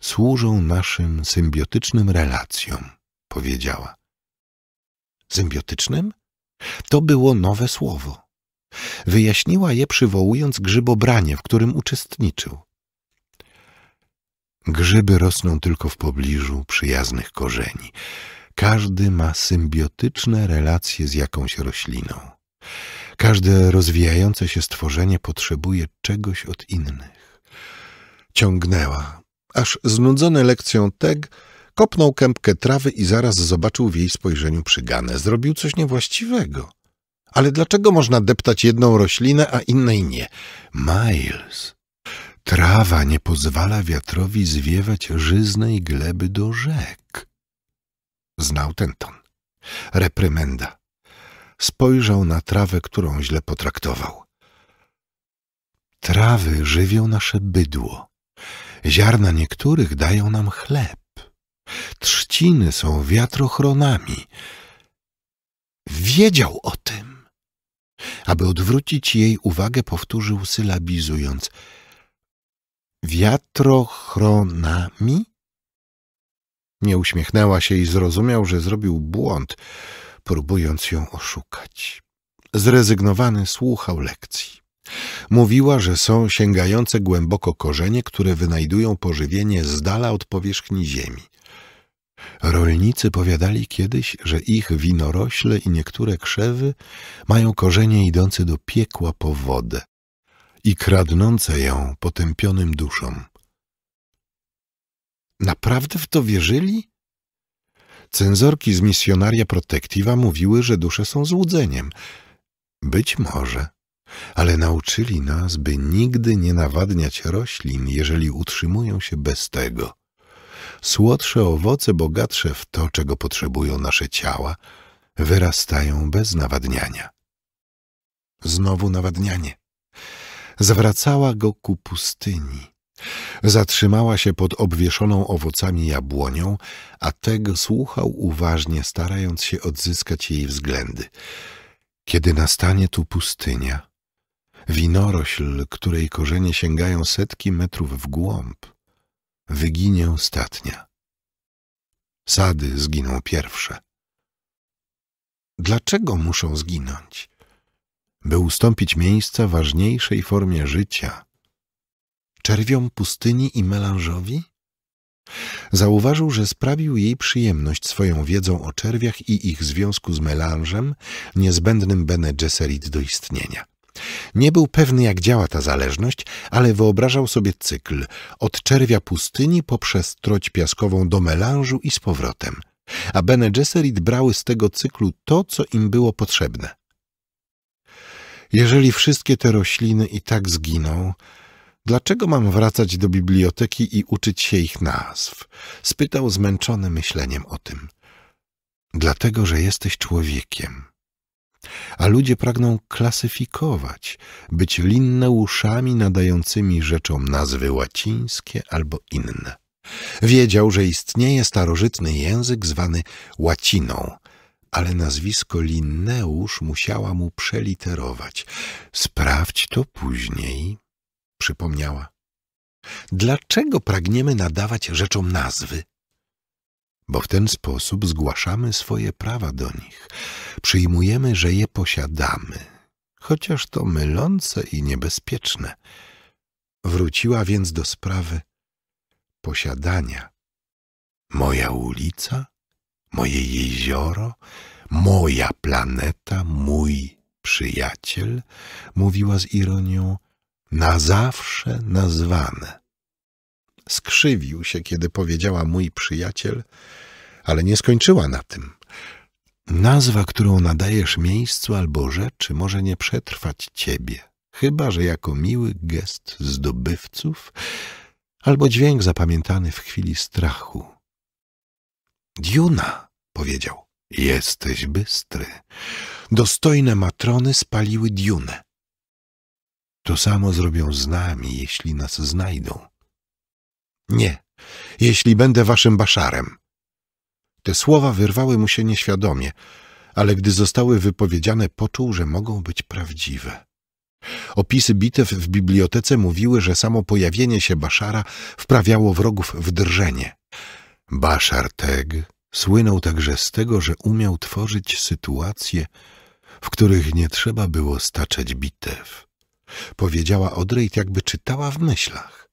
służą naszym symbiotycznym relacjom, powiedziała. Symbiotycznym? To było nowe słowo. Wyjaśniła je, przywołując grzybobranie, w którym uczestniczył. Grzyby rosną tylko w pobliżu przyjaznych korzeni. Każdy ma symbiotyczne relacje z jakąś rośliną. Każde rozwijające się stworzenie potrzebuje czegoś od innych. Ciągnęła, aż znudzony lekcją Teg kopnął kępkę trawy i zaraz zobaczył w jej spojrzeniu przyganę. Zrobił coś niewłaściwego. Ale dlaczego można deptać jedną roślinę, a innej nie? Miles, trawa nie pozwala wiatrowi zwiewać żyznej gleby do rzek. Znał ten ton. Reprymenda. Spojrzał na trawę, którą źle potraktował. Trawy żywią nasze bydło. Ziarna niektórych dają nam chleb. Trzciny są wiatrochronami. Wiedział o tym. Aby odwrócić jej uwagę, powtórzył sylabizując. Wiatrochronami? Nie uśmiechnęła się i zrozumiał, że zrobił błąd, próbując ją oszukać. Zrezygnowany słuchał lekcji. Mówiła, że są sięgające głęboko korzenie, które wynajdują pożywienie z dala od powierzchni ziemi. Rolnicy powiadali kiedyś, że ich winorośle i niektóre krzewy mają korzenie idące do piekła po wodę i kradnące ją potępionym duszom. Naprawdę w to wierzyli? Cenzorki z misjonaria Protectiva mówiły, że dusze są złudzeniem. Być może, ale nauczyli nas, by nigdy nie nawadniać roślin, jeżeli utrzymują się bez tego. Słodsze owoce, bogatsze w to, czego potrzebują nasze ciała, wyrastają bez nawadniania. Znowu nawadnianie. Zwracała go ku pustyni. Zatrzymała się pod obwieszoną owocami jabłonią, a Teg słuchał uważnie, starając się odzyskać jej względy. Kiedy nastanie tu pustynia, winorośl, której korzenie sięgają setki metrów w głąb, wyginie ostatnia. Sady zginą pierwsze. Dlaczego muszą zginąć? By ustąpić miejsca ważniejszej formie życia. Czerwiom pustyni i melanżowi? Zauważył, że sprawił jej przyjemność swoją wiedzą o czerwiach i ich związku z melanżem, niezbędnym Bene Gesserit do istnienia. Nie był pewny, jak działa ta zależność, ale wyobrażał sobie cykl od czerwia pustyni poprzez troć piaskową do melanżu i z powrotem, a Bene Gesserit brały z tego cyklu to, co im było potrzebne. Jeżeli wszystkie te rośliny i tak zginą, dlaczego mam wracać do biblioteki i uczyć się ich nazw? Spytał zmęczony myśleniem o tym. Dlatego, że jesteś człowiekiem. A ludzie pragną klasyfikować, być linneuszami nadającymi rzeczom nazwy łacińskie albo inne. Wiedział, że istnieje starożytny język zwany łaciną, ale nazwisko Linneusz musiała mu przeliterować. Sprawdź to później, przypomniała. Dlaczego pragniemy nadawać rzeczom nazwy? Bo w ten sposób zgłaszamy swoje prawa do nich. Przyjmujemy, że je posiadamy, chociaż to mylące i niebezpieczne. Wróciła więc do sprawy posiadania. Moja ulica, moje jezioro, moja planeta, mój przyjaciel, mówiła z ironią, na zawsze nazwane. Skrzywił się, kiedy powiedziała mój przyjaciel, ale nie skończyła na tym. Nazwa, którą nadajesz miejscu albo rzeczy, może nie przetrwać ciebie, chyba że jako miły gest zdobywców albo dźwięk zapamiętany w chwili strachu. Diuna, powiedział, jesteś bystry. Dostojne matrony spaliły Diunę. To samo zrobią z nami, jeśli nas znajdą. Nie, jeśli będę waszym Baszarem. Te słowa wyrwały mu się nieświadomie, ale gdy zostały wypowiedziane, poczuł, że mogą być prawdziwe. Opisy bitew w bibliotece mówiły, że samo pojawienie się Baszara wprawiało wrogów w drżenie. Baszar Teg słynął także z tego, że umiał tworzyć sytuacje, w których nie trzeba było staczać bitew. Powiedziała Odrade, jakby czytała w myślach.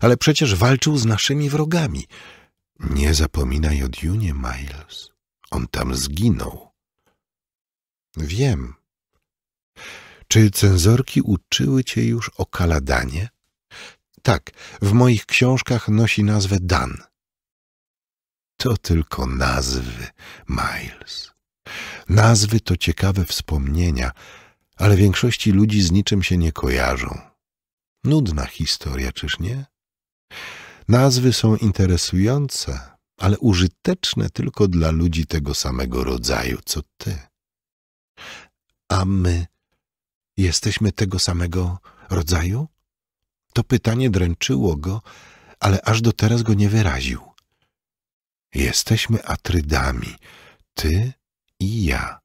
Ale przecież walczył z naszymi wrogami. Nie zapominaj o Diunie, Miles. On tam zginął. Wiem. Czy cenzorki uczyły cię już o Kaladanie? Tak, w moich książkach nosi nazwę Dan. To tylko nazwy, Miles. Nazwy to ciekawe wspomnienia, ale większości ludzi z niczym się nie kojarzą. Nudna historia, czyż nie? Nazwy są interesujące, ale użyteczne tylko dla ludzi tego samego rodzaju, co ty. A my jesteśmy tego samego rodzaju? To pytanie dręczyło go, ale aż do teraz go nie wyraził. Jesteśmy Atrydami, ty i ja.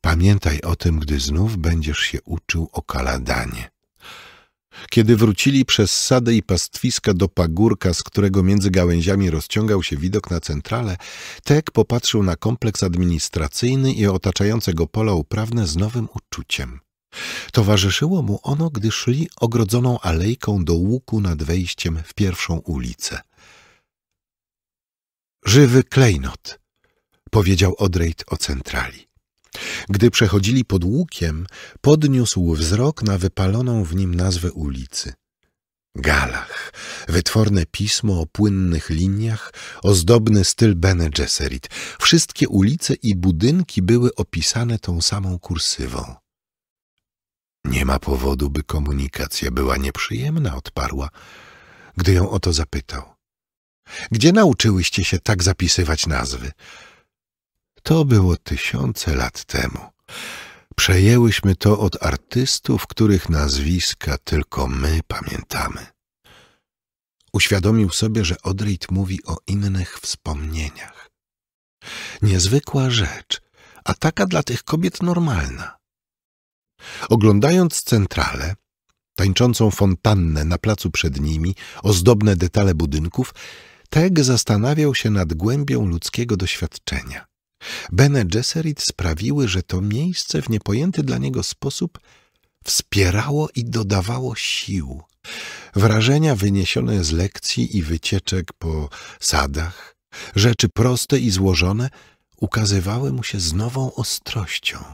Pamiętaj o tym, gdy znów będziesz się uczył o Kaladanie. Kiedy wrócili przez sady i pastwiska do pagórka, z którego między gałęziami rozciągał się widok na centralę, Teg popatrzył na kompleks administracyjny i otaczające go pola uprawne z nowym uczuciem. Towarzyszyło mu ono, gdy szli ogrodzoną alejką do łuku nad wejściem w pierwszą ulicę. Żywy klejnot, powiedział Odrade o centrali. Gdy przechodzili pod łukiem, podniósł wzrok na wypaloną w nim nazwę ulicy. galach, wytworne pismo o płynnych liniach, ozdobny styl Bene Gesserit. Wszystkie ulice i budynki były opisane tą samą kursywą. Nie ma powodu, by komunikacja była nieprzyjemna, odparła, gdy ją o to zapytał. Gdzie nauczyłyście się tak zapisywać nazwy? To było tysiące lat temu. Przejęłyśmy to od artystów, których nazwiska tylko my pamiętamy. Uświadomił sobie, że Odrade mówi o innych wspomnieniach. Niezwykła rzecz, a taka dla tych kobiet normalna. Oglądając centralę, tańczącą fontannę na placu przed nimi, ozdobne detale budynków, Teg zastanawiał się nad głębią ludzkiego doświadczenia. Bene Gesserit sprawiły, że to miejsce w niepojęty dla niego sposób wspierało i dodawało sił. Wrażenia wyniesione z lekcji i wycieczek po sadach, rzeczy proste i złożone, ukazywały mu się z nową ostrością.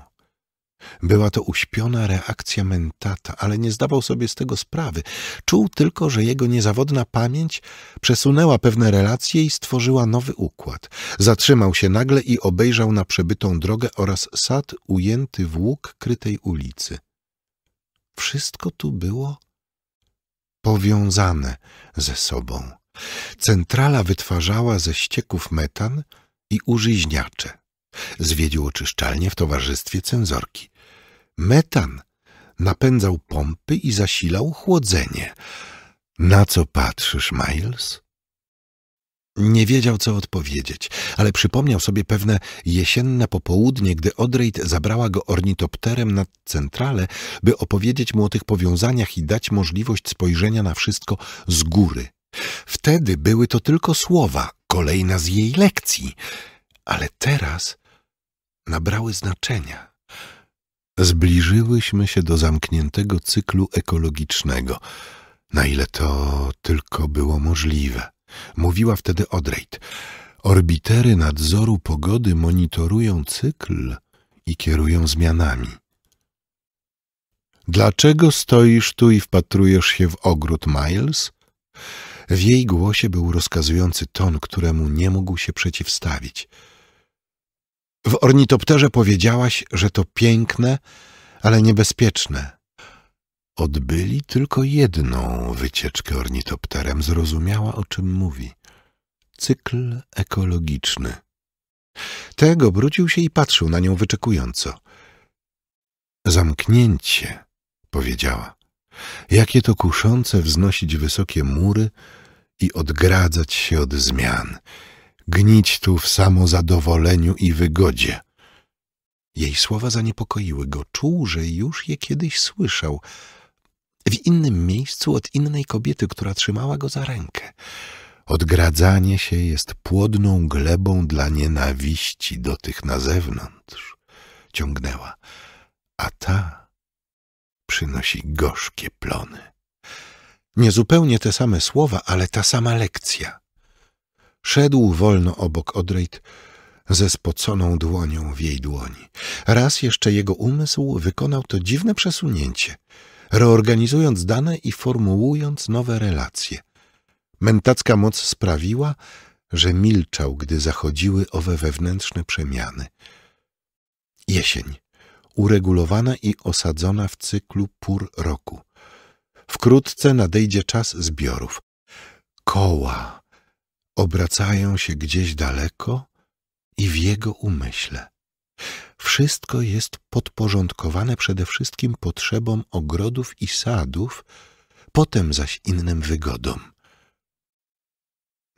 Była to uśpiona reakcja mentata, ale nie zdawał sobie z tego sprawy. Czuł tylko, że jego niezawodna pamięć przesunęła pewne relacje i stworzyła nowy układ. Zatrzymał się nagle i obejrzał na przebytą drogę oraz sad ujęty w łuk krytej ulicy. Wszystko tu było powiązane ze sobą. Centrala wytwarzała ze ścieków metan i użyźniacze. Zwiedził oczyszczalnię w towarzystwie cenzorki. Metan napędzał pompy i zasilał chłodzenie. Na co patrzysz, Miles? Nie wiedział, co odpowiedzieć, ale przypomniał sobie pewne jesienne popołudnie, gdy Odrade zabrała go ornitopterem nad centralę, by opowiedzieć mu o tych powiązaniach i dać możliwość spojrzenia na wszystko z góry. Wtedy były to tylko słowa, kolejna z jej lekcji, ale teraz nabrały znaczenia. Zbliżyłyśmy się do zamkniętego cyklu ekologicznego, na ile to tylko było możliwe. Mówiła wtedy Odrade. Orbitery nadzoru pogody monitorują cykl i kierują zmianami. Dlaczego stoisz tu i wpatrujesz się w ogród, Miles? W jej głosie był rozkazujący ton, któremu nie mógł się przeciwstawić. W ornitopterze powiedziałaś, że to piękne, ale niebezpieczne. Odbyli tylko jedną wycieczkę ornitopterem. Zrozumiała, o czym mówi. Cykl ekologiczny. Teg obrócił się i patrzył na nią wyczekująco. Zamknięcie, powiedziała. Jakie to kuszące wznosić wysokie mury i odgradzać się od zmian. Gnić tu w samozadowoleniu i wygodzie. Jej słowa zaniepokoiły go. Czuł, że już je kiedyś słyszał. W innym miejscu od innej kobiety, która trzymała go za rękę. Odgradzanie się jest płodną glebą dla nienawiści do tych na zewnątrz. Ciągnęła. A ta przynosi gorzkie plony. Niezupełnie te same słowa, ale ta sama lekcja. Szedł wolno obok Odrade ze spoconą dłonią w jej dłoni. Raz jeszcze jego umysł wykonał to dziwne przesunięcie, reorganizując dane i formułując nowe relacje. Mentacka moc sprawiła, że milczał, gdy zachodziły owe wewnętrzne przemiany. Jesień, uregulowana i osadzona w cyklu pór roku. Wkrótce nadejdzie czas zbiorów. Koła obracają się gdzieś daleko i w jego umyśle. Wszystko jest podporządkowane przede wszystkim potrzebom ogrodów i sadów, potem zaś innym wygodom.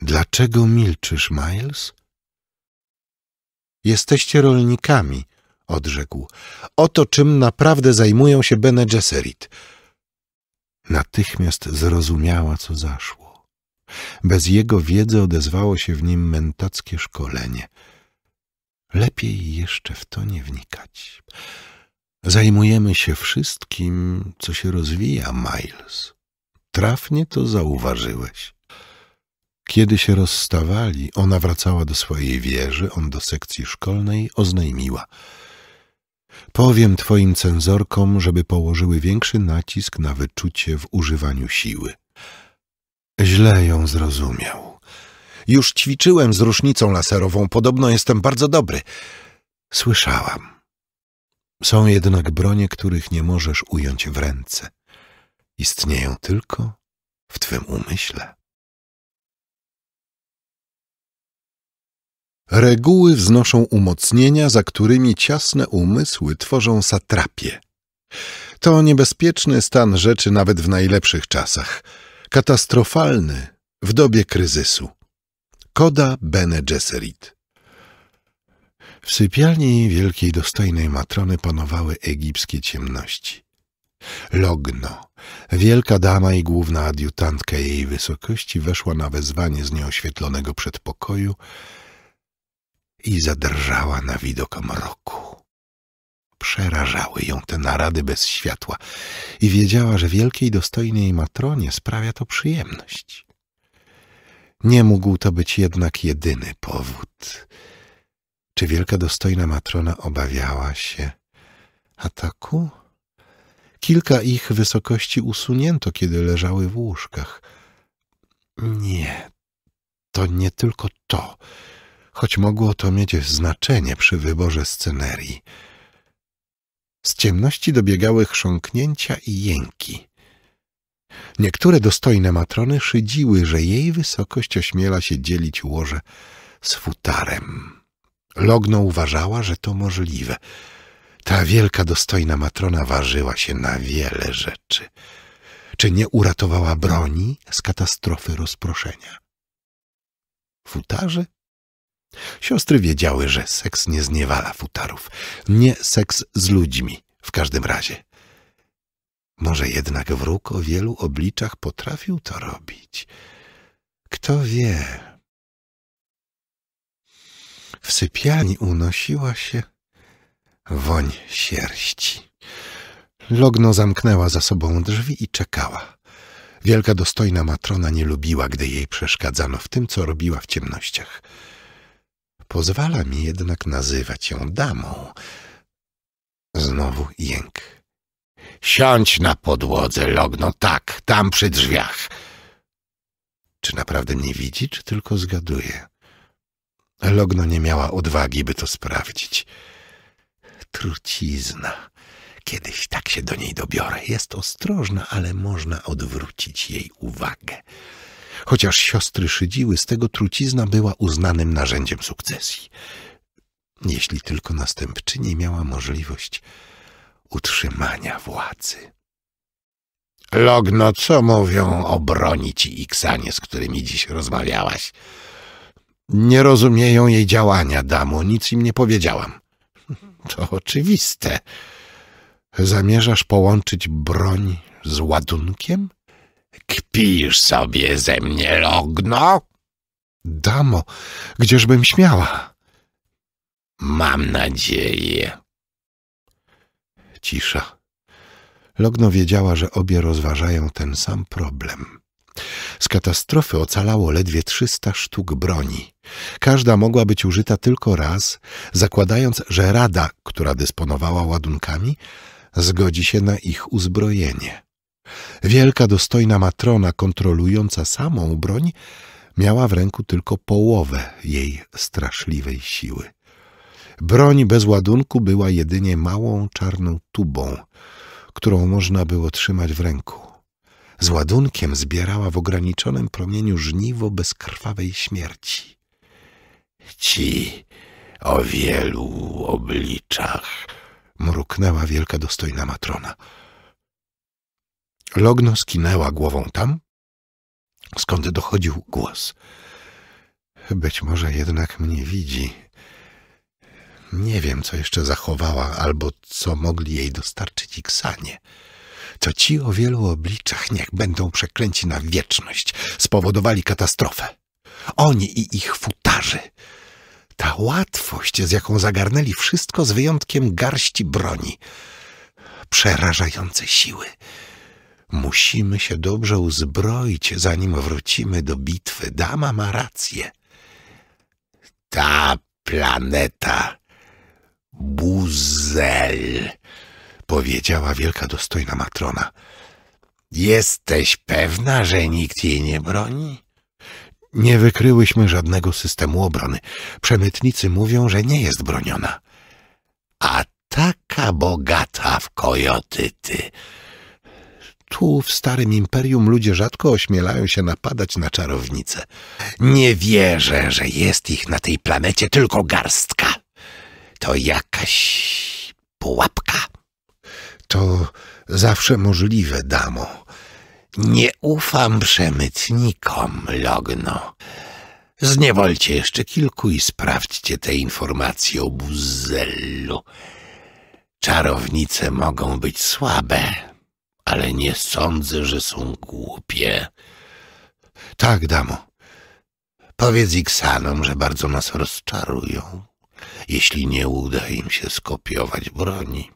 Dlaczego milczysz, Miles? Jesteście rolnikami, odrzekł. Oto czym naprawdę zajmują się Bene Gesserit. Natychmiast zrozumiała, co zaszło. Bez jego wiedzy odezwało się w nim mentackie szkolenie. Lepiej jeszcze w to nie wnikać. Zajmujemy się wszystkim, co się rozwija, Miles. Trafnie to zauważyłeś. Kiedy się rozstawali, ona wracała do swojej wieży, on do sekcji szkolnej, oznajmiła. Powiem twoim cenzorkom, żeby położyły większy nacisk na wyczucie w używaniu siły. Źle ją zrozumiał. Już ćwiczyłem z rusznicą laserową, podobno jestem bardzo dobry. Słyszałam. Są jednak bronie, których nie możesz ująć w ręce. Istnieją tylko w twym umyśle. Reguły wznoszą umocnienia, za którymi ciasne umysły tworzą satrapię. To niebezpieczny stan rzeczy nawet w najlepszych czasach. Katastrofalny w dobie kryzysu. Koda Bene Gesserit. W sypialni wielkiej dostojnej matrony panowały egipskie ciemności. Logno, wielka dama i główna adiutantka jej wysokości, weszła na wezwanie z nieoświetlonego przedpokoju i zadrżała na widok mroku. Przerażały ją te narady bez światła i wiedziała, że wielkiej dostojnej matronie sprawia to przyjemność. Nie mógł to być jednak jedyny powód. Czy wielka dostojna matrona obawiała się ataku? Kilka ich wysokości usunięto, kiedy leżały w łóżkach. Nie, to nie tylko to, choć mogło to mieć znaczenie przy wyborze scenerii. Z ciemności dobiegały chrząknięcia i jęki. Niektóre dostojne matrony szydziły, że jej wysokość ośmiela się dzielić łoże z futarem. Logno uważała, że to możliwe. Ta wielka dostojna matrona ważyła się na wiele rzeczy. Czy nie uratowała broni z katastrofy rozproszenia? Futarzy? Siostry wiedziały, że seks nie zniewala futarów. Nie seks z ludźmi, w każdym razie. Może jednak wróg o wielu obliczach potrafił to robić. Kto wie... W sypialni unosiła się woń sierści. Logno zamknęła za sobą drzwi i czekała. Wielka dostojna matrona nie lubiła, gdy jej przeszkadzano w tym, co robiła w ciemnościach. Pozwala mi jednak nazywać ją damą. Znowu jęk. Siądź na podłodze, Logno, tak, tam przy drzwiach. Czy naprawdę nie widzi, czy tylko zgaduje? Logno nie miała odwagi, by to sprawdzić. Trucizna. Kiedyś tak się do niej dobiorę. Jest ostrożna, ale można odwrócić jej uwagę. Chociaż siostry szydziły, z tego trucizna była uznanym narzędziem sukcesji. Jeśli tylko następczyni miała możliwość utrzymania władzy. Logno, co mówią o broni ci Iksanie, z którymi dziś rozmawiałaś? Nie rozumieją jej działania, damo, nic im nie powiedziałam. To oczywiste. Zamierzasz połączyć broń z ładunkiem? Kpisz sobie ze mnie, Logno? Damo, gdzieżbym śmiała? Mam nadzieję. Cisza. Logno wiedziała, że obie rozważają ten sam problem. Z katastrofy ocalało ledwie trzysta sztuk broni. Każda mogła być użyta tylko raz, zakładając, że Rada, która dysponowała ładunkami, zgodzi się na ich uzbrojenie. Wielka dostojna matrona kontrolująca samą broń miała w ręku tylko połowę jej straszliwej siły. Broń bez ładunku była jedynie małą czarną tubą, którą można było trzymać w ręku. Z ładunkiem zbierała w ograniczonym promieniu żniwo bezkrwawej śmierci. Ci o wielu obliczach, mruknęła wielka dostojna matrona. Logno skinęła głową tam, skąd dochodził głos. Być może jednak mnie widzi. Nie wiem, co jeszcze zachowała, albo co mogli jej dostarczyć Iksanie. To ci o wielu obliczach, niech będą przeklęci na wieczność, spowodowali katastrofę. Oni i ich futarzy. Ta łatwość, z jaką zagarnęli wszystko, z wyjątkiem garści broni. Przerażające siły. Musimy się dobrze uzbroić, zanim wrócimy do bitwy. Dama ma rację. Ta planeta. Buzel. Powiedziała wielka dostojna matrona. Jesteś pewna, że nikt jej nie broni? Nie wykryłyśmy żadnego systemu obrony. Przemytnicy mówią, że nie jest broniona. A taka bogata w kojotyty. Tu w starym imperium ludzie rzadko ośmielają się napadać na czarownice. Nie wierzę, że jest ich na tej planecie tylko garstka. To jakaś pułapka. To zawsze możliwe, damo. Nie ufam przemytnikom, Logno. Zniewolcie jeszcze kilku i sprawdźcie te informacje o Buzelu. Czarownice mogą być słabe, ale nie sądzę, że są głupie. Tak, damo. Powiedz Iksanom, że bardzo nas rozczarują, jeśli nie uda im się skopiować broni.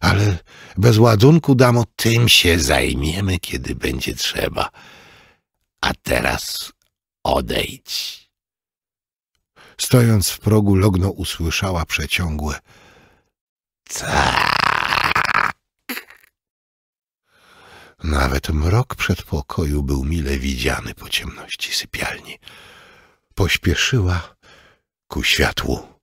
Ale bez ładunku, damo, tym się zajmiemy, kiedy będzie trzeba. A teraz odejdź. Stojąc w progu, Logno usłyszała przeciągłe tak. Nawet mrok przedpokoju był mile widziany po ciemności sypialni. Pośpieszyła ku światłu.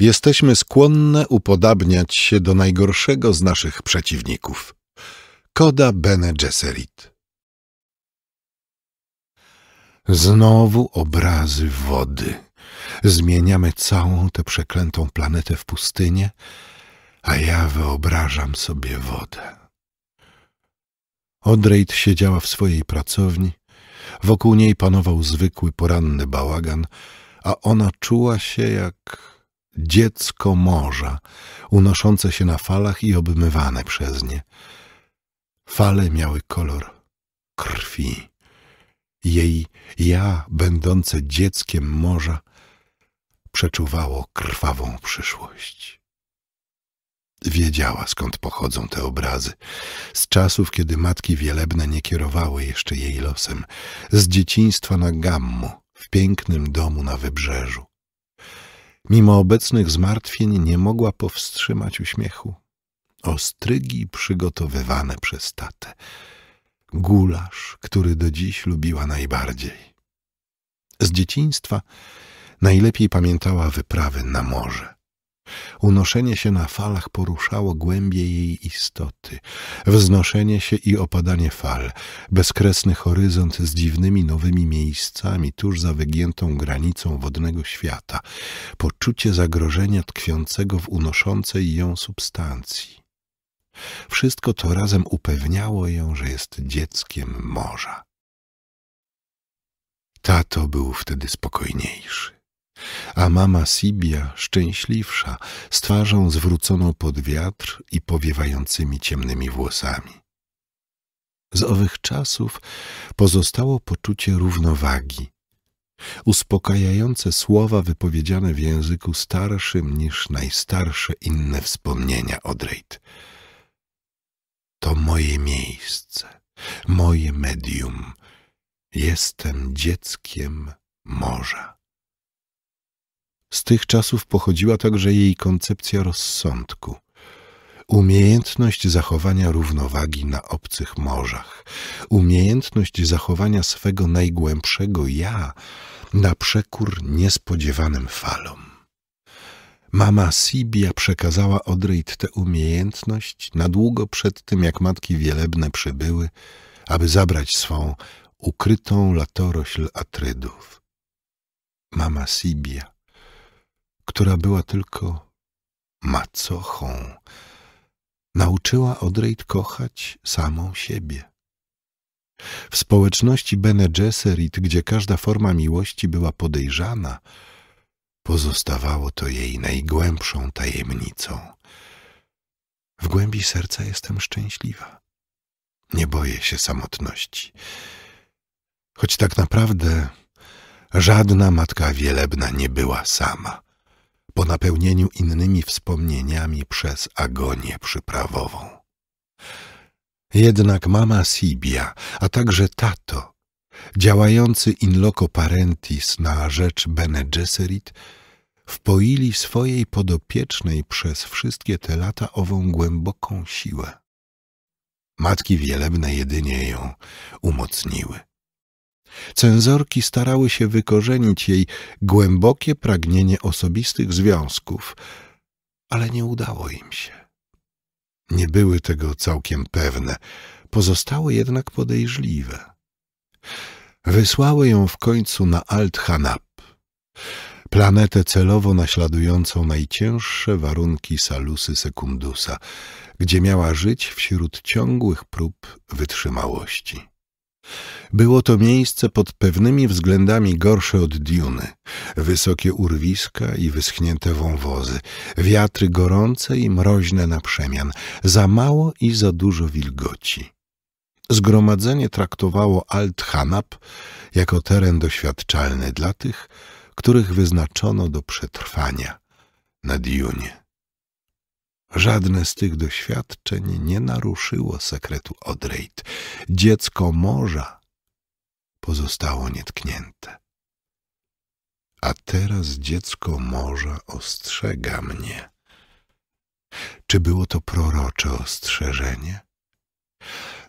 Jesteśmy skłonne upodabniać się do najgorszego z naszych przeciwników. Koda Bene Gesserit. Znowu obrazy wody. Zmieniamy całą tę przeklętą planetę w pustynię, a ja wyobrażam sobie wodę. Odrade siedziała w swojej pracowni. Wokół niej panował zwykły poranny bałagan, a ona czuła się jak dziecko morza, unoszące się na falach i obmywane przez nie. Fale miały kolor krwi. Jej ja, będące dzieckiem morza, przeczuwało krwawą przyszłość. Wiedziała, skąd pochodzą te obrazy. Z czasów, kiedy matki wielebne nie kierowały jeszcze jej losem. Z dzieciństwa na Gammu, w pięknym domu na wybrzeżu. Mimo obecnych zmartwień nie mogła powstrzymać uśmiechu. Ostrygi przygotowywane przez tatę. Gulasz, który do dziś lubiła najbardziej. Z dzieciństwa najlepiej pamiętała wyprawy na morze. Unoszenie się na falach poruszało głębie jej istoty. Wznoszenie się i opadanie fal. Bezkresny horyzont z dziwnymi nowymi miejscami tuż za wygiętą granicą wodnego świata. Poczucie zagrożenia tkwiącego w unoszącej ją substancji. Wszystko to razem upewniało ją, że jest dzieckiem morza. Tato był wtedy spokojniejszy. A mama Sibia szczęśliwsza, z twarzą zwróconą pod wiatr i powiewającymi ciemnymi włosami. Z owych czasów pozostało poczucie równowagi, uspokajające słowa wypowiedziane w języku starszym niż najstarsze inne wspomnienia Odrade. To moje miejsce, moje medium. Jestem dzieckiem morza. Z tych czasów pochodziła także jej koncepcja rozsądku. Umiejętność zachowania równowagi na obcych morzach. Umiejętność zachowania swego najgłębszego ja na przekór niespodziewanym falom. Mama Sibia przekazała Odrade tę umiejętność na długo przed tym, jak matki wielebne przybyły, aby zabrać swą ukrytą latorośl Atrydów. Mama Sibia, która była tylko macochą, nauczyła Odrade kochać samą siebie. W społeczności Bene Gesserit, gdzie każda forma miłości była podejrzana, pozostawało to jej najgłębszą tajemnicą. W głębi serca jestem szczęśliwa. Nie boję się samotności. Choć tak naprawdę żadna matka wielebna nie była sama. Po napełnieniu innymi wspomnieniami przez agonię przyprawową. Jednak mama Sibia, a także tato, działający in loco parentis na rzecz Bene Gesserit, wpoili swojej podopiecznej przez wszystkie te lata ową głęboką siłę. Matki wielebne jedynie ją umocniły. Cenzorki starały się wykorzenić jej głębokie pragnienie osobistych związków, ale nie udało im się. Nie były tego całkiem pewne, pozostały jednak podejrzliwe. Wysłały ją w końcu na Alt Hanap, planetę celowo naśladującą najcięższe warunki Salusy Secundusa, gdzie miała żyć wśród ciągłych prób wytrzymałości. Było to miejsce pod pewnymi względami gorsze od Diuny. Wysokie urwiska i wyschnięte wąwozy, wiatry gorące i mroźne na przemian, za mało i za dużo wilgoci. Zgromadzenie traktowało Alt Hanap jako teren doświadczalny dla tych, których wyznaczono do przetrwania na Diunie. Żadne z tych doświadczeń nie naruszyło sekretu Odrade. Dziecko morza pozostało nietknięte. A teraz dziecko morza ostrzega mnie. Czy było to prorocze ostrzeżenie?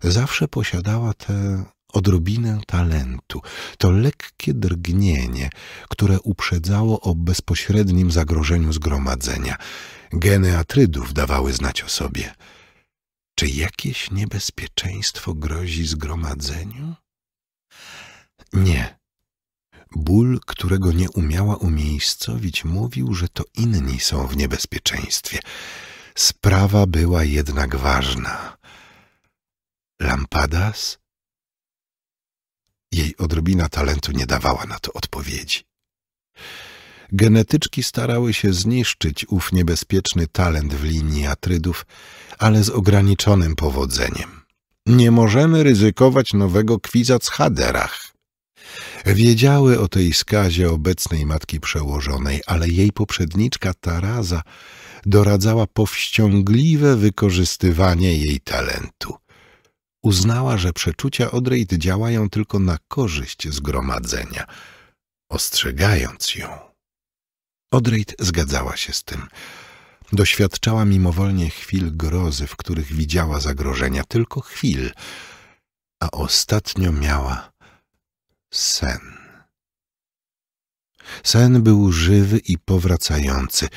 Zawsze posiadała tę odrobinę talentu, to lekkie drgnienie, które uprzedzało o bezpośrednim zagrożeniu zgromadzenia. Geny Atrydów dawały znać o sobie. Czy jakieś niebezpieczeństwo grozi zgromadzeniu? Nie. Ból, którego nie umiała umiejscowić, mówił, że to inni są w niebezpieczeństwie. Sprawa była jednak ważna. Lampadas? Jej odrobina talentu nie dawała na to odpowiedzi. Genetyczki starały się zniszczyć ów niebezpieczny talent w linii Atrydów, ale z ograniczonym powodzeniem. Nie możemy ryzykować nowego kwiza z Haderach. Wiedziały o tej skazie obecnej matki przełożonej, ale jej poprzedniczka Taraza doradzała powściągliwe wykorzystywanie jej talentu. Uznała, że przeczucia Odrade działają tylko na korzyść zgromadzenia, ostrzegając ją. Odrade zgadzała się z tym. Doświadczała mimowolnie chwil grozy, w których widziała zagrożenia, tylko chwil, a ostatnio miała sen. Sen był żywy i powracający,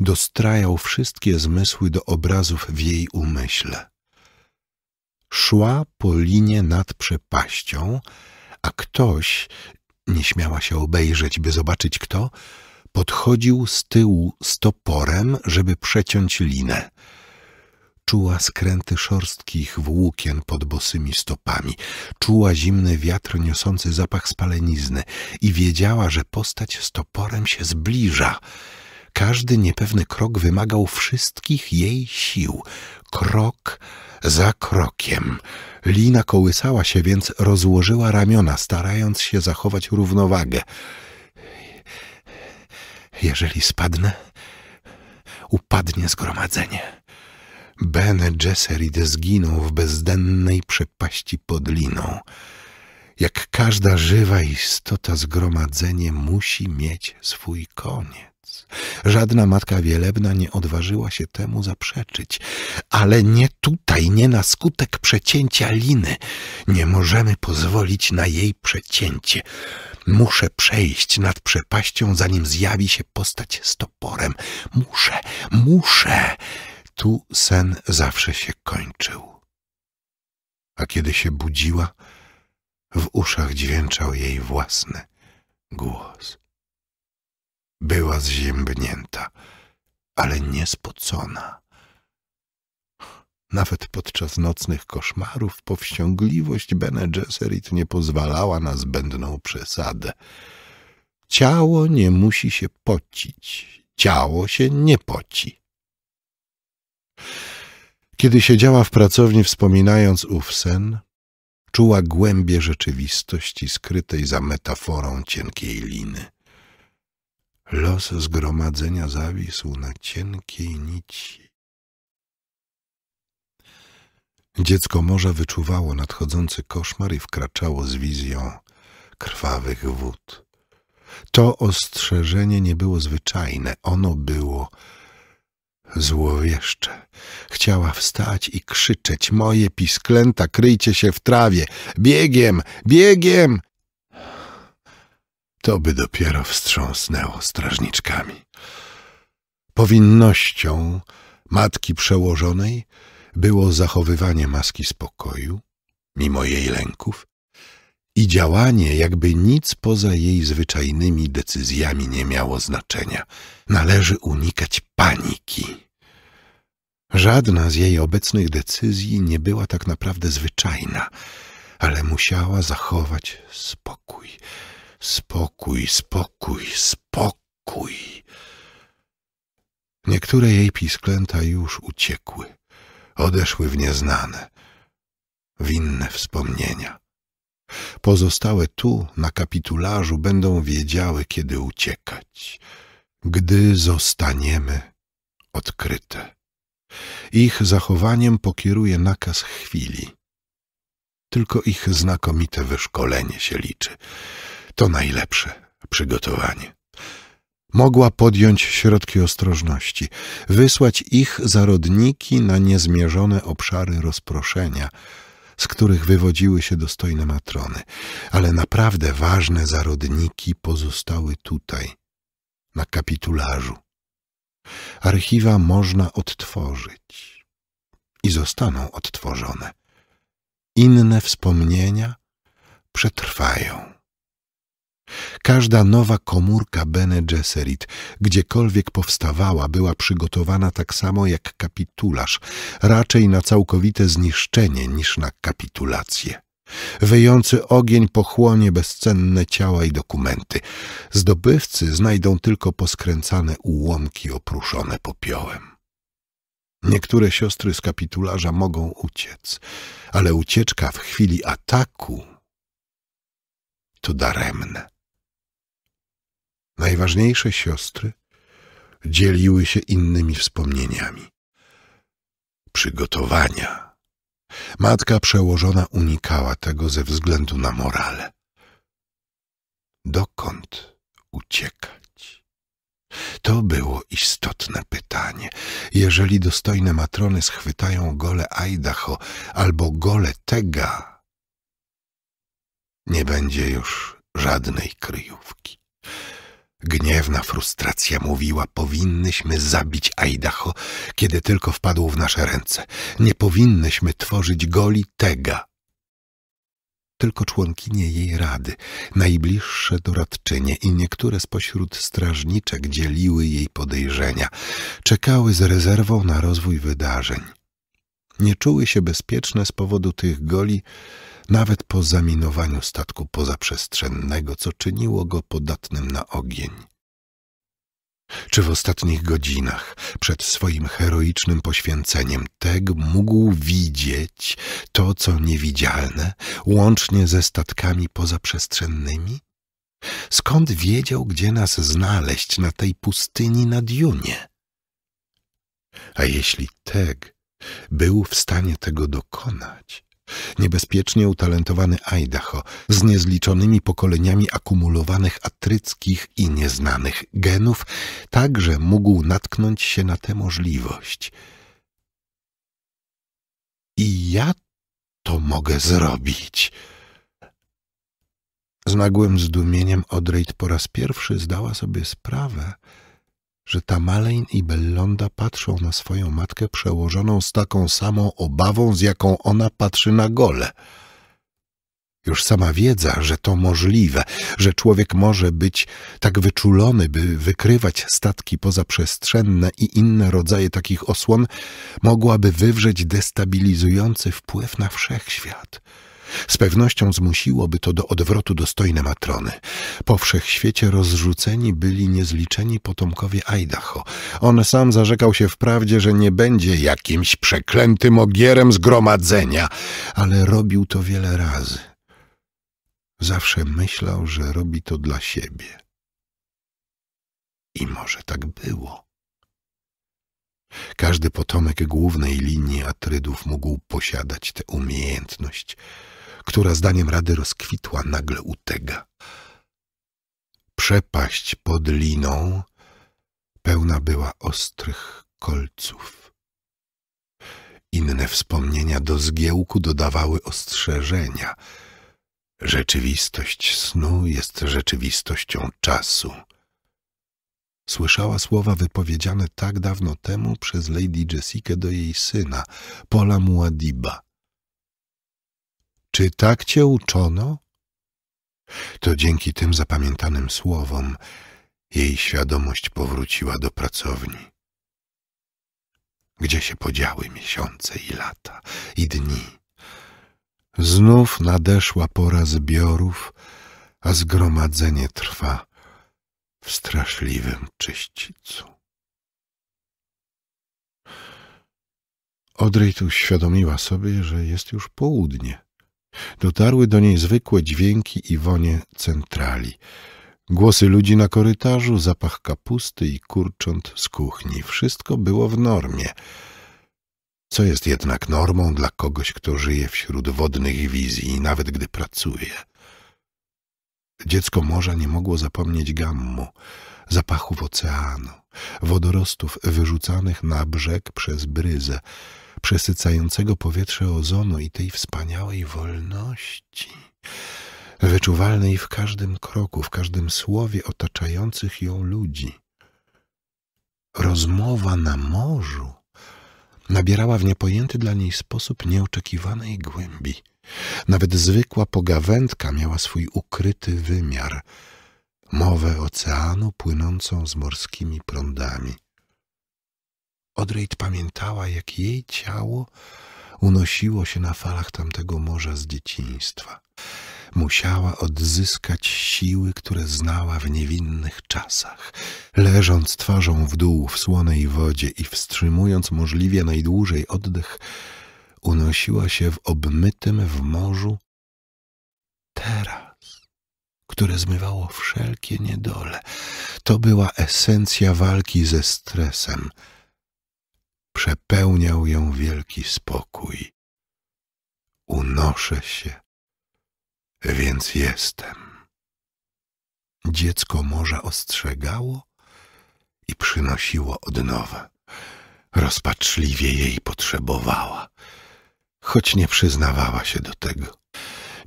dostrajał wszystkie zmysły do obrazów w jej umyśle. Szła po linie nad przepaścią, a ktoś, nie śmiała się obejrzeć, by zobaczyć kto, podchodził z tyłu z toporem, żeby przeciąć linę. Czuła skręty szorstkich włókien pod bosymi stopami, czuła zimny wiatr niosący zapach spalenizny i wiedziała, że postać z toporem się zbliża. Każdy niepewny krok wymagał wszystkich jej sił. Krok za krokiem. Lina kołysała się, więc rozłożyła ramiona, starając się zachować równowagę. Jeżeli spadnę, upadnie zgromadzenie. Bene Gesserit zginął w bezdennej przepaści pod liną. Jak każda żywa istota, zgromadzenie musi mieć swój koniec. Żadna matka wielebna nie odważyła się temu zaprzeczyć. Ale nie tutaj, nie na skutek przecięcia liny. Nie możemy pozwolić na jej przecięcie. Muszę przejść nad przepaścią, zanim zjawi się postać z toporem. Muszę, muszę. Tu sen zawsze się kończył. A kiedy się budziła, w uszach dźwięczał jej własny głos. Była zziębnięta, ale niespocona. Nawet podczas nocnych koszmarów powściągliwość Bene Gesserit nie pozwalała na zbędną przesadę. Ciało nie musi się pocić, ciało się nie poci. Kiedy siedziała w pracowni, wspominając ów sen, czuła głębie rzeczywistości skrytej za metaforą cienkiej liny. Los zgromadzenia zawisł na cienkiej nici. Dziecko morza wyczuwało nadchodzący koszmar i wkraczało z wizją krwawych wód. To ostrzeżenie nie było zwyczajne, ono było złowieszcze. Chciała wstać i krzyczeć: moje pisklęta, kryjcie się w trawie, biegiem, biegiem! To by dopiero wstrząsnęło strażniczkami. Powinnością matki przełożonej było zachowywanie maski spokoju, mimo jej lęków, i działanie, jakby nic poza jej zwyczajnymi decyzjami nie miało znaczenia. Należy unikać paniki. Żadna z jej obecnych decyzji nie była tak naprawdę zwyczajna, ale musiała zachować spokój. Spokój, spokój, spokój. Niektóre jej pisklęta już uciekły. Odeszły w nieznane, w inne wspomnienia. Pozostałe tu, na kapitularzu, będą wiedziały, kiedy uciekać, gdy zostaniemy odkryte. Ich zachowaniem pokieruje nakaz chwili. Tylko ich znakomite wyszkolenie się liczy. To najlepsze przygotowanie. Mogła podjąć środki ostrożności, wysłać ich zarodniki na niezmierzone obszary rozproszenia, z których wywodziły się dostojne matrony, ale naprawdę ważne zarodniki pozostały tutaj, na kapitularzu. Archiwa można odtworzyć i zostaną odtworzone. Inne wspomnienia przetrwają. Każda nowa komórka Bene Gesserit, gdziekolwiek powstawała, była przygotowana tak samo jak kapitularz, raczej na całkowite zniszczenie niż na kapitulację. Wyjący ogień pochłonie bezcenne ciała i dokumenty. Zdobywcy znajdą tylko poskręcane ułomki oprószone popiołem. Niektóre siostry z kapitularza mogą uciec, ale ucieczka w chwili ataku to daremne. Najważniejsze siostry dzieliły się innymi wspomnieniami. Przygotowania. Matka przełożona unikała tego ze względu na morale. Dokąd uciekać? To było istotne pytanie. Jeżeli dostojne matrony schwytają Golę Idaho albo Golę Tega, nie będzie już żadnej kryjówki. Gniewna frustracja mówiła: powinnyśmy zabić Idaho, kiedy tylko wpadł w nasze ręce. Nie powinnyśmy tworzyć Goli Tega. Tylko członkinie jej rady, najbliższe doradczynie i niektóre spośród strażniczek dzieliły jej podejrzenia. Czekały z rezerwą na rozwój wydarzeń. Nie czuły się bezpieczne z powodu tych goli, nawet po zaminowaniu statku pozaprzestrzennego, co czyniło go podatnym na ogień. Czy w ostatnich godzinach, przed swoim heroicznym poświęceniem, Teg mógł widzieć to, co niewidzialne, łącznie ze statkami pozaprzestrzennymi? Skąd wiedział, gdzie nas znaleźć na tej pustyni na Diunie? A jeśli Teg był w stanie tego dokonać, niebezpiecznie utalentowany Idaho z niezliczonymi pokoleniami akumulowanych atryckich i nieznanych genów także mógł natknąć się na tę możliwość. I ja to mogę zrobić. Z nagłym zdumieniem Odrade po raz pierwszy zdała sobie sprawę, że Tamalane i Bellonda patrzą na swoją matkę przełożoną z taką samą obawą, z jaką ona patrzy na Golę. Już sama wiedza, że to możliwe, że człowiek może być tak wyczulony, by wykrywać statki pozaprzestrzenne i inne rodzaje takich osłon, mogłaby wywrzeć destabilizujący wpływ na wszechświat. Z pewnością zmusiłoby to do odwrotu dostojne matrony. Po wszechświecie rozrzuceni byli niezliczeni potomkowie Idaho. On sam zarzekał się wprawdzie, że nie będzie jakimś przeklętym ogierem zgromadzenia, ale robił to wiele razy. Zawsze myślał, że robi to dla siebie. I może tak było. Każdy potomek głównej linii Atrydów mógł posiadać tę umiejętność, która zdaniem rady rozkwitła nagle u Tega. Przepaść pod liną pełna była ostrych kolców. Inne wspomnienia do zgiełku dodawały ostrzeżenia. Rzeczywistość snu jest rzeczywistością czasu. Słyszała słowa wypowiedziane tak dawno temu przez Lady Jessica do jej syna, Paula Muadiba. Czy tak cię uczono? To dzięki tym zapamiętanym słowom jej świadomość powróciła do pracowni. Gdzie się podziały miesiące i lata, i dni? Znów nadeszła pora zbiorów, a zgromadzenie trwa w straszliwym czyścicu. Odrade uświadomiła sobie, że jest już południe. Dotarły do niej zwykłe dźwięki i wonie centrali. Głosy ludzi na korytarzu, zapach kapusty i kurcząt z kuchni. Wszystko było w normie. Co jest jednak normą dla kogoś, kto żyje wśród wodnych wizji, nawet gdy pracuje? Dziecko morza nie mogło zapomnieć Gammu, zapachów oceanu, wodorostów wyrzucanych na brzeg przez bryzę, przesycającego powietrze ozonu i tej wspaniałej wolności, wyczuwalnej w każdym kroku, w każdym słowie otaczających ją ludzi. Rozmowa na morzu nabierała w niepojęty dla niej sposób nieoczekiwanej głębi. Nawet zwykła pogawędka miała swój ukryty wymiar, mowę oceanu płynącą z morskimi prądami. Odrade pamiętała, jak jej ciało unosiło się na falach tamtego morza z dzieciństwa. Musiała odzyskać siły, które znała w niewinnych czasach. Leżąc twarzą w dół w słonej wodzie i wstrzymując możliwie najdłużej oddech, unosiła się w obmytym w morzu teraz, które zmywało wszelkie niedole. To była esencja walki ze stresem. Przepełniał ją wielki spokój. Unoszę się, więc jestem. Dziecko morza ostrzegało i przynosiło od nowa. Rozpaczliwie jej potrzebowała, choć nie przyznawała się do tego.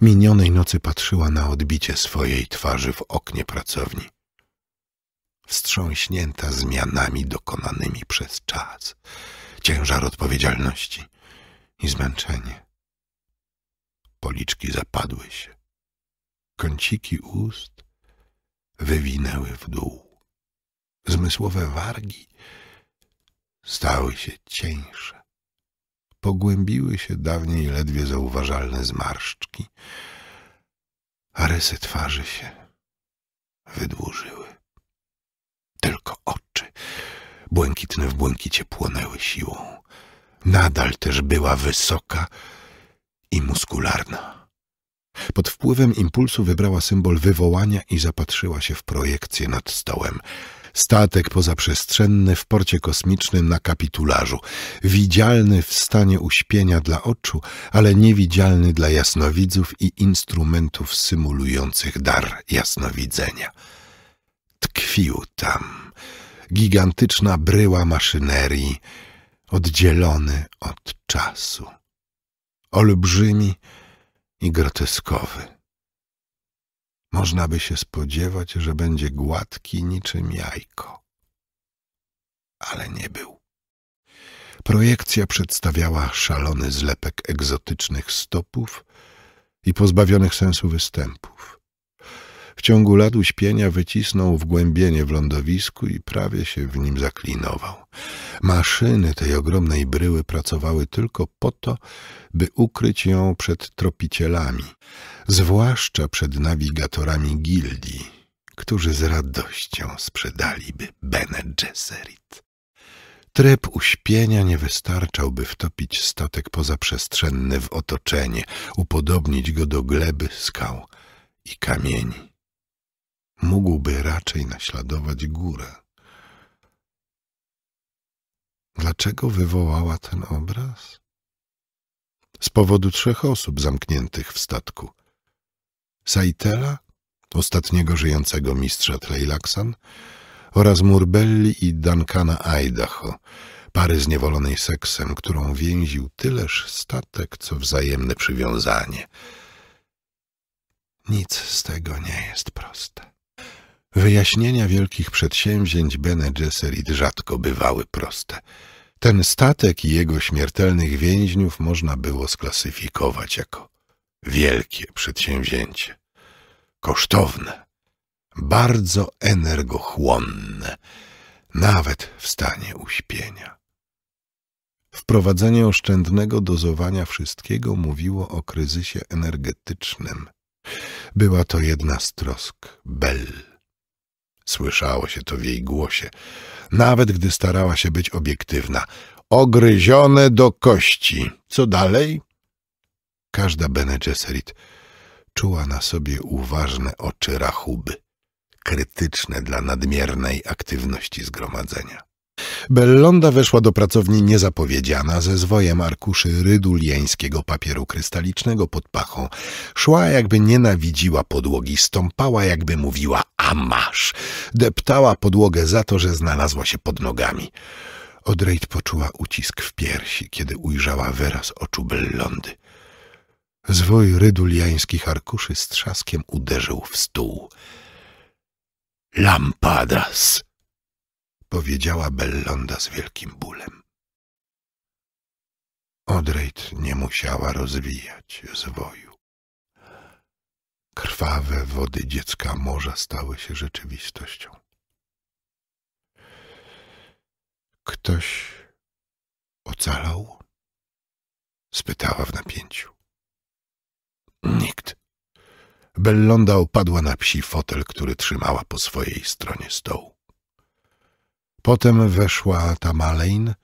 Minionej nocy patrzyła na odbicie swojej twarzy w oknie pracowni, wstrząśnięta zmianami dokonanymi przez czas, ciężar odpowiedzialności i zmęczenie. Policzki zapadły się, kąciki ust wywinęły w dół. Zmysłowe wargi stały się cieńsze. Pogłębiły się dawniej ledwie zauważalne zmarszczki, a rysy twarzy się wydłużyły. Tylko oczy, błękitne w błękicie, płonęły siłą. Nadal też była wysoka i muskularna. Pod wpływem impulsu wybrała symbol wywołania i zapatrzyła się w projekcję nad stołem. Statek pozaprzestrzenny w porcie kosmicznym na kapitularzu. Widzialny w stanie uśpienia dla oczu, ale niewidzialny dla jasnowidzów i instrumentów symulujących dar jasnowidzenia. Tkwił tam gigantyczna bryła maszynerii, oddzielony od czasu. Olbrzymi i groteskowy. Można by się spodziewać, że będzie gładki niczym jajko. Ale nie był. Projekcja przedstawiała szalony zlepek egzotycznych stopów i pozbawionych sensu występów. W ciągu lat uśpienia wycisnął wgłębienie w lądowisku i prawie się w nim zaklinował. Maszyny tej ogromnej bryły pracowały tylko po to, by ukryć ją przed tropicielami, zwłaszcza przed nawigatorami gildii, którzy z radością sprzedaliby Bene Gesserit. Tryb uśpienia nie wystarczałby wtopić statek pozaprzestrzenny w otoczenie, upodobnić go do gleby, skał i kamieni. Mógłby raczej naśladować górę. Dlaczego wywołała ten obraz? Z powodu trzech osób zamkniętych w statku. Saitela, ostatniego żyjącego mistrza Tleilaksan oraz Murbelli i Duncana Idaho, pary zniewolonej seksem, którą więził tyleż statek, co wzajemne przywiązanie. Nic z tego nie jest proste. Wyjaśnienia wielkich przedsięwzięć Bene Gesserit rzadko bywały proste. Ten statek i jego śmiertelnych więźniów można było sklasyfikować jako wielkie przedsięwzięcie. Kosztowne, bardzo energochłonne, nawet w stanie uśpienia. Wprowadzenie oszczędnego dozowania wszystkiego mówiło o kryzysie energetycznym. Była to jedna z trosk Bell. Słyszało się to w jej głosie, nawet gdy starała się być obiektywna. Ogryzione do kości. Co dalej? Każda Bene Gesserit czuła na sobie uważne oczy rachuby, krytyczne dla nadmiernej aktywności zgromadzenia. Bellonda weszła do pracowni niezapowiedziana, ze zwojem arkuszy ryduliańskiego papieru krystalicznego pod pachą. Szła, jakby nienawidziła podłogi, stąpała, jakby mówiła „a masz”. Deptała podłogę za to, że znalazła się pod nogami. Odrade poczuła ucisk w piersi, kiedy ujrzała wyraz oczu Bellondy. Zwój ryduliańskich arkuszy z trzaskiem uderzył w stół. Lampadas! Powiedziała Bellonda z wielkim bólem. Odrade nie musiała rozwijać zwoju. Krwawe wody dziecka morza stały się rzeczywistością. Ktoś ocalał? Spytała w napięciu. Nikt. Bellonda opadła na psi fotel, który trzymała po swojej stronie stołu. Potem weszła Tamalane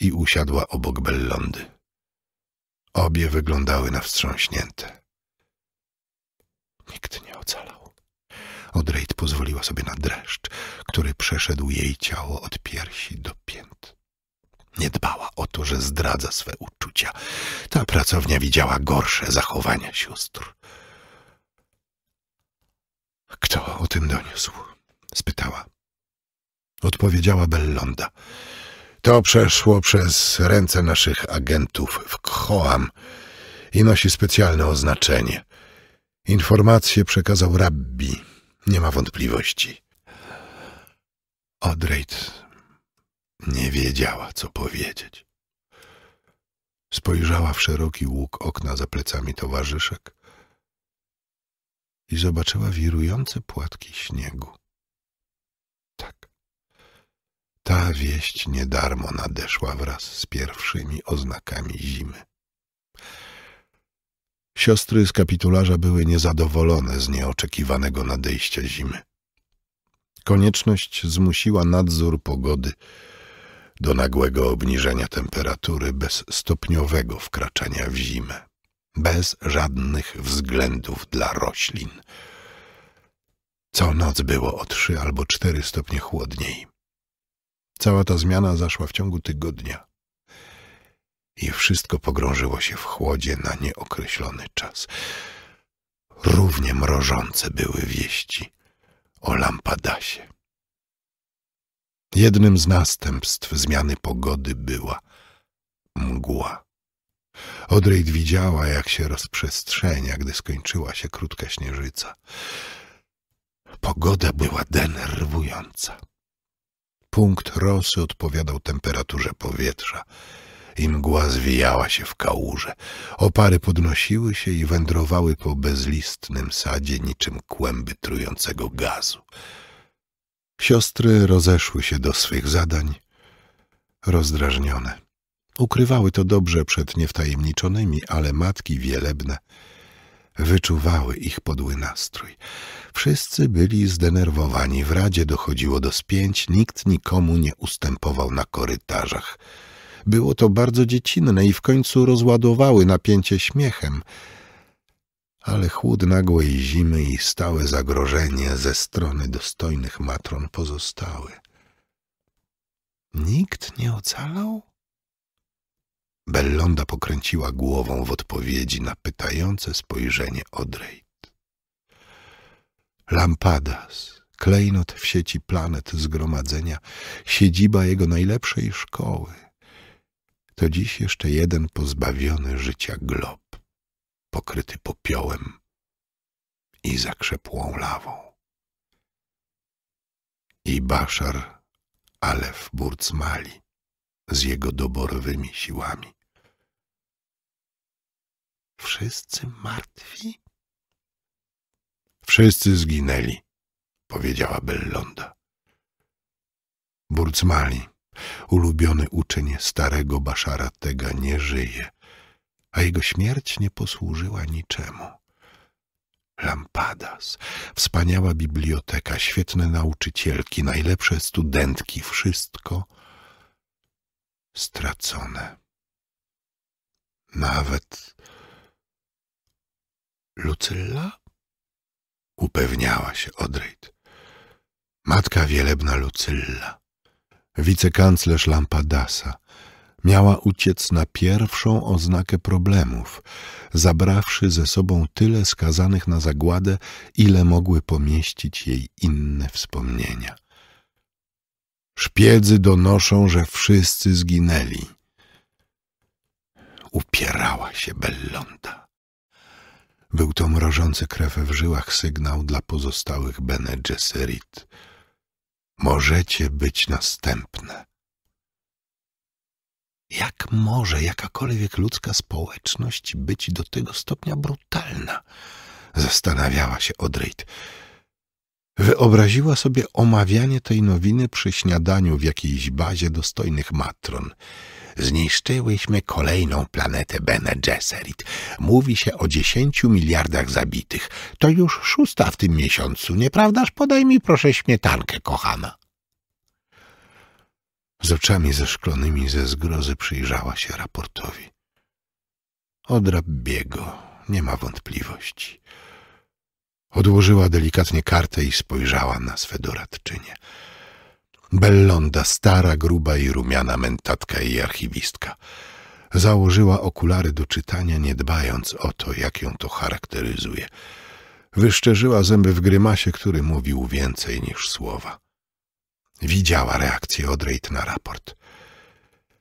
i usiadła obok Bellondy. Obie wyglądały na wstrząśnięte. Nikt nie ocalał. Odrade pozwoliła sobie na dreszcz, który przeszedł jej ciało od piersi do pięt. Nie dbała o to, że zdradza swe uczucia. Ta pracownia widziała gorsze zachowania sióstr. Kto o tym doniósł? Spytała. Odpowiedziała Bellonda. To przeszło przez ręce naszych agentów w Khoam i nosi specjalne oznaczenie. Informację przekazał rabbi. Nie ma wątpliwości. Odrade nie wiedziała, co powiedzieć. Spojrzała w szeroki łuk okna za plecami towarzyszek i zobaczyła wirujące płatki śniegu. Tak. Ta wieść niedarmo nadeszła wraz z pierwszymi oznakami zimy. Siostry z kapitularza były niezadowolone z nieoczekiwanego nadejścia zimy. Konieczność zmusiła nadzór pogody do nagłego obniżenia temperatury bez stopniowego wkraczania w zimę, bez żadnych względów dla roślin. Co noc było o trzy albo cztery stopnie chłodniej. Cała ta zmiana zaszła w ciągu tygodnia i wszystko pogrążyło się w chłodzie na nieokreślony czas. Równie mrożące były wieści o Lampadasie. Jednym z następstw zmiany pogody była mgła. Odrade widziała, jak się rozprzestrzenia, gdy skończyła się krótka śnieżyca. Pogoda była denerwująca. Punkt rosy odpowiadał temperaturze powietrza i mgła zwijała się w kałuże. Opary podnosiły się i wędrowały po bezlistnym sadzie niczym kłęby trującego gazu. Siostry rozeszły się do swych zadań, rozdrażnione. Ukrywały to dobrze przed niewtajemniczonymi, ale matki wielebne wyczuwały ich podły nastrój. Wszyscy byli zdenerwowani, w radzie dochodziło do spięć, nikt nikomu nie ustępował na korytarzach. Było to bardzo dziecinne i w końcu rozładowały napięcie śmiechem, ale chłód nagłej zimy i stałe zagrożenie ze strony dostojnych matron pozostały. Nikt nie ocalał? Bellonda pokręciła głową w odpowiedzi na pytające spojrzenie Odrade. Lampadas, klejnot w sieci planet zgromadzenia, siedziba jego najlepszej szkoły. To dziś jeszcze jeden pozbawiony życia glob, pokryty popiołem i zakrzepłą lawą. I Baszar Alef Burcmali z jego doborowymi siłami. Wszyscy martwi? Wszyscy zginęli, powiedziała Bellonda. Burcmali, ulubiony uczeń starego Baszara Tega, nie żyje, a jego śmierć nie posłużyła niczemu. Lampadas, wspaniała biblioteka, świetne nauczycielki, najlepsze studentki, wszystko stracone. Nawet Lucilla? Upewniała się Odrade. Matka wielebna Lucilla, wicekanclerz Lampadasa, miała uciec na pierwszą oznakę problemów, zabrawszy ze sobą tyle skazanych na zagładę, ile mogły pomieścić jej inne wspomnienia. Szpiedzy donoszą, że wszyscy zginęli. Upierała się Bellonda. Był to mrożący krew w żyłach sygnał dla pozostałych Bene Gesserit. Możecie być następne. Jak może jakakolwiek ludzka społeczność być do tego stopnia brutalna? Zastanawiała się Odrade. Wyobraziła sobie omawianie tej nowiny przy śniadaniu w jakiejś bazie dostojnych matron. Zniszczyłyśmy kolejną planetę Bene Gesserit. Mówi się o dziesięciu miliardach zabitych. To już szósta w tym miesiącu, nieprawdaż? Podaj mi proszę śmietankę, kochana. Z oczami zeszklonymi ze zgrozy przyjrzała się raportowi. Odrabie go, nie ma wątpliwości. Odłożyła delikatnie kartę i spojrzała na swe doradczynie. Bellonda, stara, gruba i rumiana mentatka i archiwistka, założyła okulary do czytania, nie dbając o to, jak ją to charakteryzuje. Wyszczerzyła zęby w grymasie, który mówił więcej niż słowa. Widziała reakcję Odrade na raport.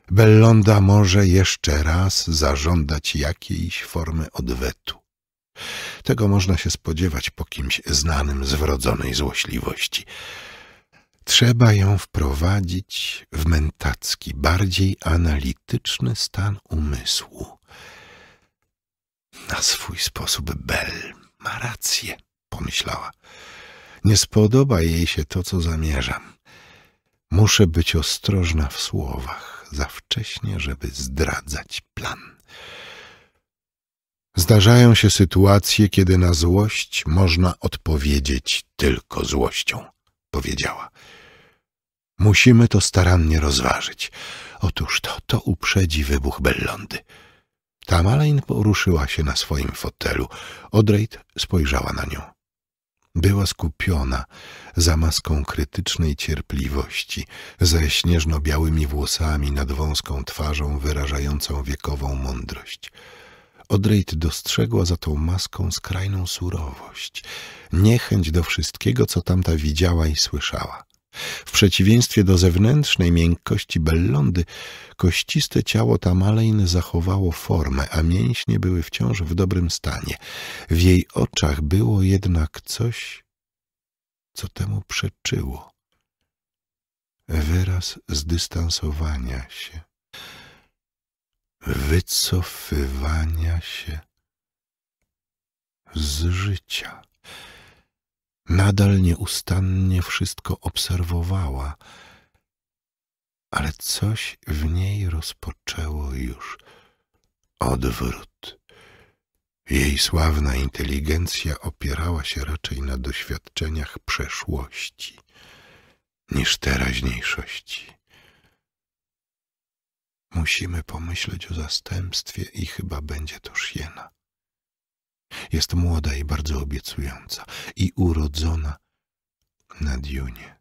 Bellonda może jeszcze raz zażądać jakiejś formy odwetu. Tego można się spodziewać po kimś znanym z wrodzonej złośliwości. Trzeba ją wprowadzić w mentacki, bardziej analityczny stan umysłu. Na swój sposób Bell ma rację, pomyślała. Nie spodoba jej się to, co zamierzam. Muszę być ostrożna w słowach, za wcześnie, żeby zdradzać plan. Zdarzają się sytuacje, kiedy na złość można odpowiedzieć tylko złością, powiedziała. Musimy to starannie rozważyć. Otóż to, to uprzedzi wybuch Bellondy. Tamalane poruszyła się na swoim fotelu. Odrade spojrzała na nią. Była skupiona za maską krytycznej cierpliwości, ze śnieżno-białymi włosami nad wąską twarzą wyrażającą wiekową mądrość. Odrade dostrzegła za tą maską skrajną surowość, niechęć do wszystkiego, co tamta widziała i słyszała. W przeciwieństwie do zewnętrznej miękkości Bellondy, kościste ciało Tamalane zachowało formę, a mięśnie były wciąż w dobrym stanie. W jej oczach było jednak coś, co temu przeczyło. Wyraz zdystansowania się, wycofywania się z życia. Nadal nieustannie wszystko obserwowała, ale coś w niej rozpoczęło już odwrót. Jej sławna inteligencja opierała się raczej na doświadczeniach przeszłości niż teraźniejszości. Musimy pomyśleć o zastępstwie i chyba będzie to Sheana. Jest młoda i bardzo obiecująca i urodzona na Diunie.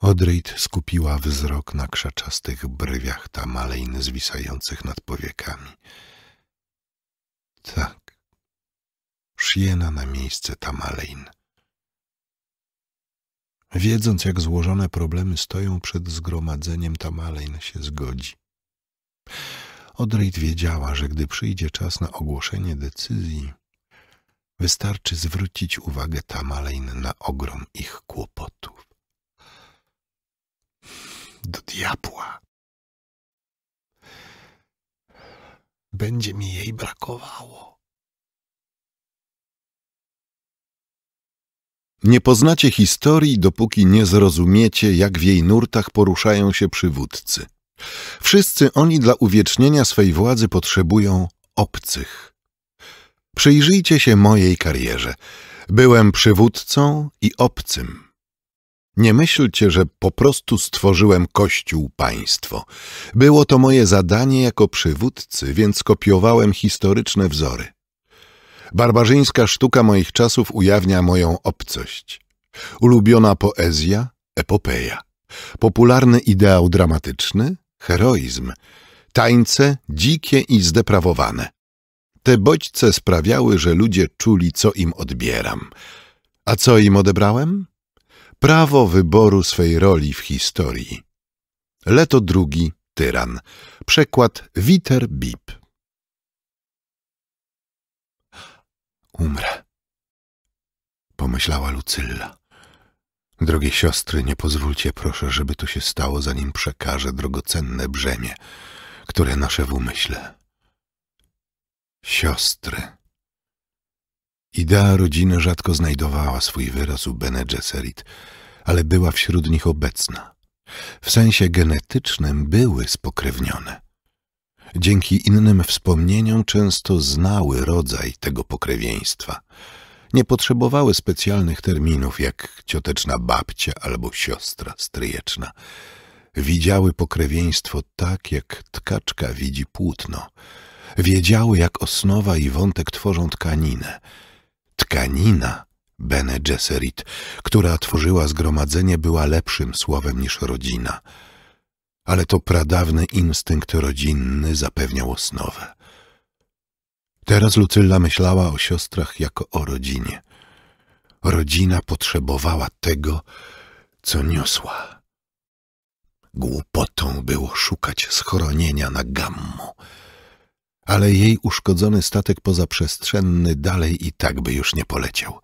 Odrade skupiła wzrok na krzaczastych brwiach Tamalane zwisających nad powiekami. Tak, Sheana na miejsce Tamalane. Wiedząc, jak złożone problemy stoją przed zgromadzeniem, Tamalane się zgodzi. Odrade wiedziała, że gdy przyjdzie czas na ogłoszenie decyzji, wystarczy zwrócić uwagę Tamalane na ogrom ich kłopotów. Do diabła! Będzie mi jej brakowało. Nie poznacie historii, dopóki nie zrozumiecie, jak w jej nurtach poruszają się przywódcy. Wszyscy oni dla uwiecznienia swej władzy potrzebują obcych. Przyjrzyjcie się mojej karierze. Byłem przywódcą i obcym. Nie myślcie, że po prostu stworzyłem kościół-państwo. Było to moje zadanie jako przywódcy, więc kopiowałem historyczne wzory. Barbarzyńska sztuka moich czasów ujawnia moją obcość. Ulubiona poezja – epopeja. Popularny ideał dramatyczny – heroizm. Tańce – dzikie i zdeprawowane. Te bodźce sprawiały, że ludzie czuli, co im odbieram. A co im odebrałem? Prawo wyboru swej roli w historii. Leto drugi, tyran. Przekład Witer Bib. Umrę, pomyślała Lucilla. Drogie siostry, nie pozwólcie proszę, żeby to się stało, zanim przekażę drogocenne brzemię, które noszę w umyśle. Siostry. Idea rodziny rzadko znajdowała swój wyraz u Bene Gesserit, ale była wśród nich obecna. W sensie genetycznym były spokrewnione. Dzięki innym wspomnieniom często znały rodzaj tego pokrewieństwa. Nie potrzebowały specjalnych terminów, jak cioteczna babcia albo siostra stryjeczna. Widziały pokrewieństwo tak, jak tkaczka widzi płótno. Wiedziały, jak osnowa i wątek tworzą tkaninę. Tkanina Bene Gesserit, która tworzyła zgromadzenie, była lepszym słowem niż rodzina. Ale to pradawny instynkt rodzinny zapewniał osnowę. Teraz Lucilla myślała o siostrach jako o rodzinie. Rodzina potrzebowała tego, co niosła. Głupotą było szukać schronienia na Gammu. Ale jej uszkodzony statek pozaprzestrzenny dalej i tak by już nie poleciał.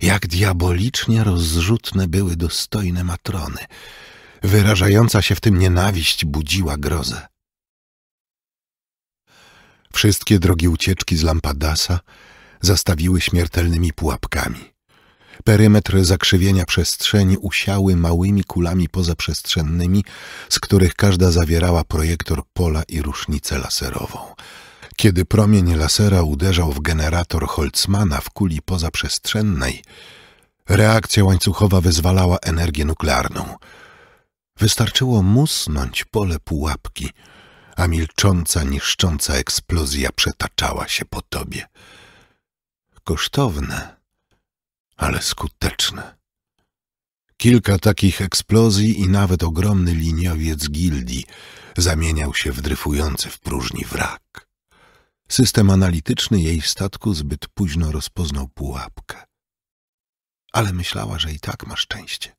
Jak diabolicznie rozrzutne były dostojne matrony. Wyrażająca się w tym nienawiść budziła grozę. Wszystkie drogi ucieczki z Lampadasa zastawiły śmiertelnymi pułapkami. Perymetr zakrzywienia przestrzeni usiały małymi kulami pozaprzestrzennymi, z których każda zawierała projektor pola i rusznicę laserową. Kiedy promień lasera uderzał w generator Holtzmana w kuli pozaprzestrzennej, reakcja łańcuchowa wyzwalała energię nuklearną. Wystarczyło musnąć pole pułapki, a milcząca, niszcząca eksplozja przetaczała się po tobie. Kosztowne, ale skuteczne. Kilka takich eksplozji i nawet ogromny liniowiec gildii zamieniał się w dryfujący w próżni wrak. System analityczny jej statku zbyt późno rozpoznał pułapkę. Ale myślała, że i tak ma szczęście.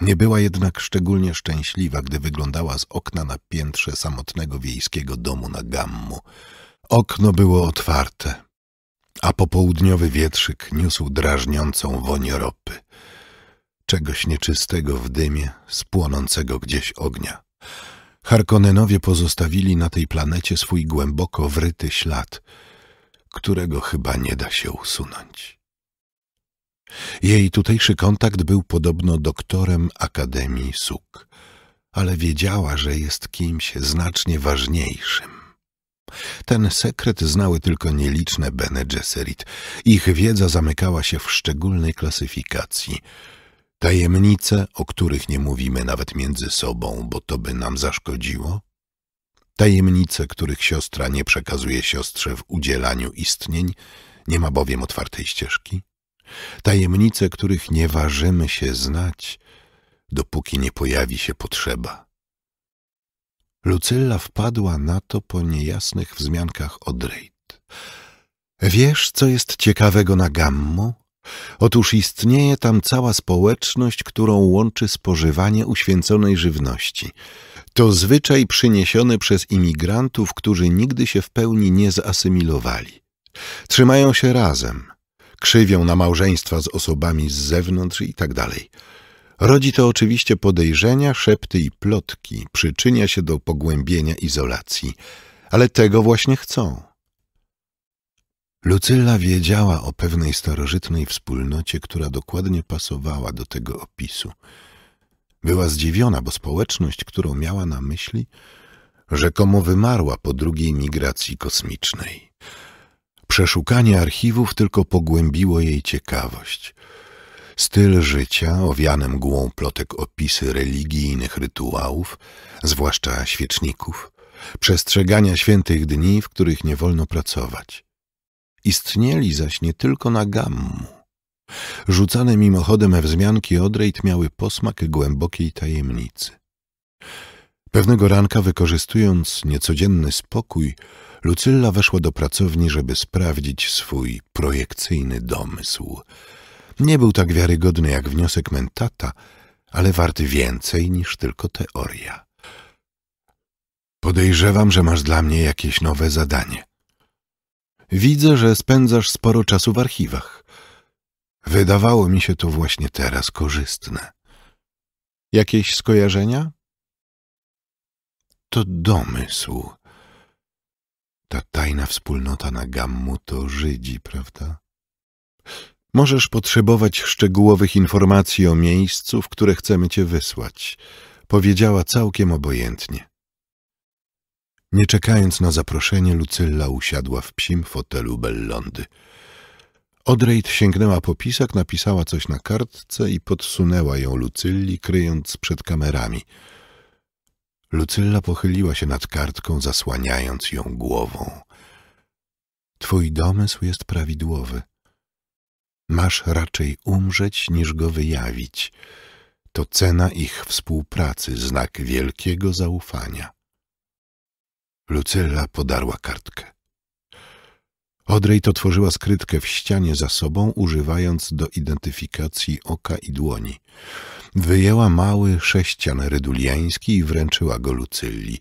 Nie była jednak szczególnie szczęśliwa, gdy wyglądała z okna na piętrze samotnego wiejskiego domu na Gammu. Okno było otwarte, a popołudniowy wietrzyk niósł drażniącą woń ropy. Czegoś nieczystego w dymie, z płonącego gdzieś ognia. Harkonnenowie pozostawili na tej planecie swój głęboko wryty ślad, którego chyba nie da się usunąć. Jej tutejszy kontakt był podobno doktorem Akademii Suk, ale wiedziała, że jest kimś znacznie ważniejszym. Ten sekret znały tylko nieliczne Bene Gesserit. Ich wiedza zamykała się w szczególnej klasyfikacji. Tajemnice, o których nie mówimy nawet między sobą, bo to by nam zaszkodziło. Tajemnice, których siostra nie przekazuje siostrze w udzielaniu istnień, nie ma bowiem otwartej ścieżki. Tajemnice, których nie ważymy się znać, dopóki nie pojawi się potrzeba. Lucilla wpadła na to po niejasnych wzmiankach o Odrade. Wiesz, co jest ciekawego na Gammu? Otóż istnieje tam cała społeczność, którą łączy spożywanie uświęconej żywności. To zwyczaj przyniesiony przez imigrantów, którzy nigdy się w pełni nie zasymilowali. Trzymają się razem, krzywią na małżeństwa z osobami z zewnątrz i tak dalej. Rodzi to oczywiście podejrzenia, szepty i plotki, przyczynia się do pogłębienia izolacji, ale tego właśnie chcą. Lucilla wiedziała o pewnej starożytnej wspólnocie, która dokładnie pasowała do tego opisu. Była zdziwiona, bo społeczność, którą miała na myśli, rzekomo wymarła po drugiej migracji kosmicznej. Przeszukanie archiwów tylko pogłębiło jej ciekawość. Styl życia, owiane mgłą plotek opisy religijnych rytuałów, zwłaszcza świeczników, przestrzegania świętych dni, w których nie wolno pracować. Istnieli zaś nie tylko na Gammu. Rzucane mimochodem wzmianki o Odrade miały posmak głębokiej tajemnicy. Pewnego ranka, wykorzystując niecodzienny spokój, Lucilla weszła do pracowni, żeby sprawdzić swój projekcyjny domysł. Nie był tak wiarygodny jak wniosek Mentata, ale warty więcej niż tylko teoria. Podejrzewam, że masz dla mnie jakieś nowe zadanie. Widzę, że spędzasz sporo czasu w archiwach. Wydawało mi się to właśnie teraz korzystne. Jakieś skojarzenia? To domysł. Ta tajna wspólnota na Gammu to Żydzi, prawda? Możesz potrzebować szczegółowych informacji o miejscu, w które chcemy cię wysłać, powiedziała całkiem obojętnie. Nie czekając na zaproszenie, Lucilla usiadła w psim fotelu Bellondy. Odrade sięgnęła po pisak, napisała coś na kartce i podsunęła ją Lucilli, kryjąc przed kamerami. Lucilla pochyliła się nad kartką, zasłaniając ją głową. Twój domysł jest prawidłowy. Masz raczej umrzeć, niż go wyjawić. To cena ich współpracy, znak wielkiego zaufania. Lucilla podarła kartkę. Odrade otworzyła skrytkę w ścianie za sobą, używając do identyfikacji oka i dłoni. Wyjęła mały sześcian ryduliański i wręczyła go Lucilli.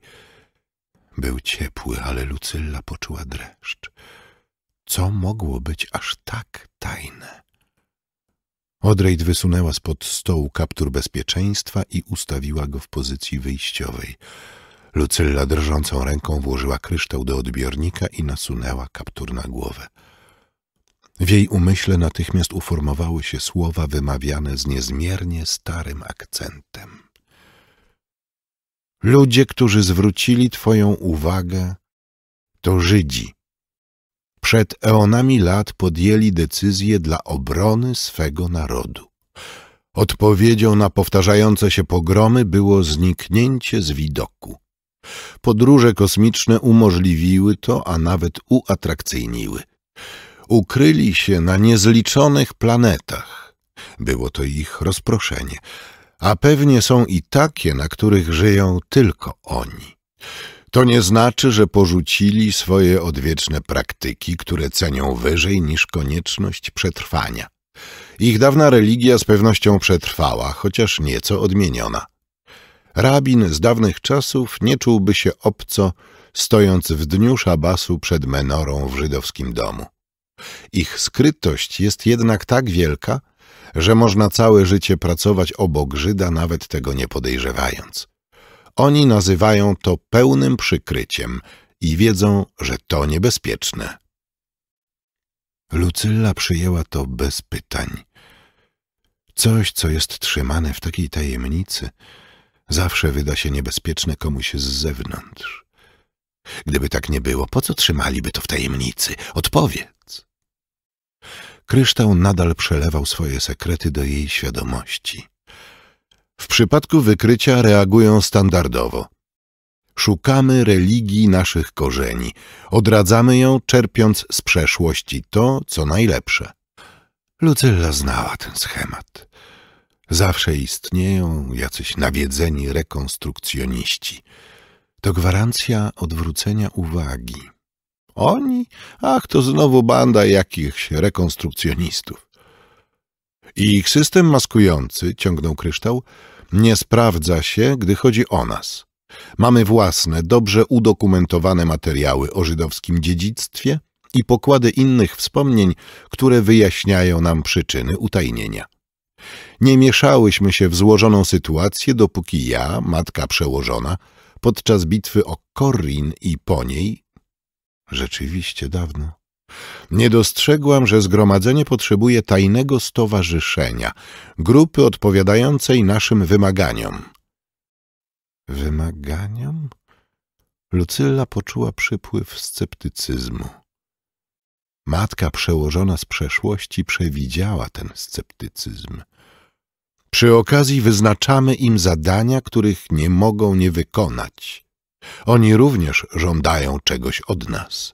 Był ciepły, ale Lucilla poczuła dreszcz. Co mogło być aż tak tajne? Odrade wysunęła spod stołu kaptur bezpieczeństwa i ustawiła go w pozycji wyjściowej. Lucilla drżącą ręką włożyła kryształ do odbiornika i nasunęła kaptur na głowę. W jej umyśle natychmiast uformowały się słowa wymawiane z niezmiernie starym akcentem. Ludzie, którzy zwrócili twoją uwagę, to Żydzi. Przed eonami lat podjęli decyzję dla obrony swego narodu. Odpowiedzią na powtarzające się pogromy było zniknięcie z widoku. Podróże kosmiczne umożliwiły to, a nawet uatrakcyjniły. Ukryli się na niezliczonych planetach. Było to ich rozproszenie, a pewnie są i takie, na których żyją tylko oni. To nie znaczy, że porzucili swoje odwieczne praktyki, które cenią wyżej niż konieczność przetrwania. Ich dawna religia z pewnością przetrwała, chociaż nieco odmieniona. Rabin z dawnych czasów nie czułby się obco, stojąc w dniu szabasu przed menorą w żydowskim domu. Ich skrytość jest jednak tak wielka, że można całe życie pracować obok Żyda, nawet tego nie podejrzewając. Oni nazywają to pełnym przykryciem i wiedzą, że to niebezpieczne. Lucilla przyjęła to bez pytań. Coś, co jest trzymane w takiej tajemnicy, zawsze wyda się niebezpieczne komuś z zewnątrz. Gdyby tak nie było, po co trzymaliby to w tajemnicy? Odpowiedz! Kryształ nadal przelewał swoje sekrety do jej świadomości. W przypadku wykrycia reagują standardowo. Szukamy religii naszych korzeni. Odradzamy ją, czerpiąc z przeszłości to, co najlepsze. Lucilla znała ten schemat. Zawsze istnieją jacyś nawiedzeni rekonstrukcjoniści. To gwarancja odwrócenia uwagi. Oni? Ach, to znowu banda jakichś rekonstrukcjonistów. i ich system maskujący, ciągnął Kryształ, nie sprawdza się, gdy chodzi o nas. Mamy własne, dobrze udokumentowane materiały o żydowskim dziedzictwie i pokłady innych wspomnień, które wyjaśniają nam przyczyny utajnienia. Nie mieszałyśmy się w złożoną sytuację, dopóki ja, matka przełożona, podczas bitwy o Korrin i po niej, rzeczywiście dawno, nie dostrzegłam, że zgromadzenie potrzebuje tajnego stowarzyszenia, grupy odpowiadającej naszym wymaganiom. Wymaganiom? Lucilla poczuła przypływ sceptycyzmu. Matka przełożona z przeszłości przewidziała ten sceptycyzm. Przy okazji wyznaczamy im zadania, których nie mogą nie wykonać. Oni również żądają czegoś od nas.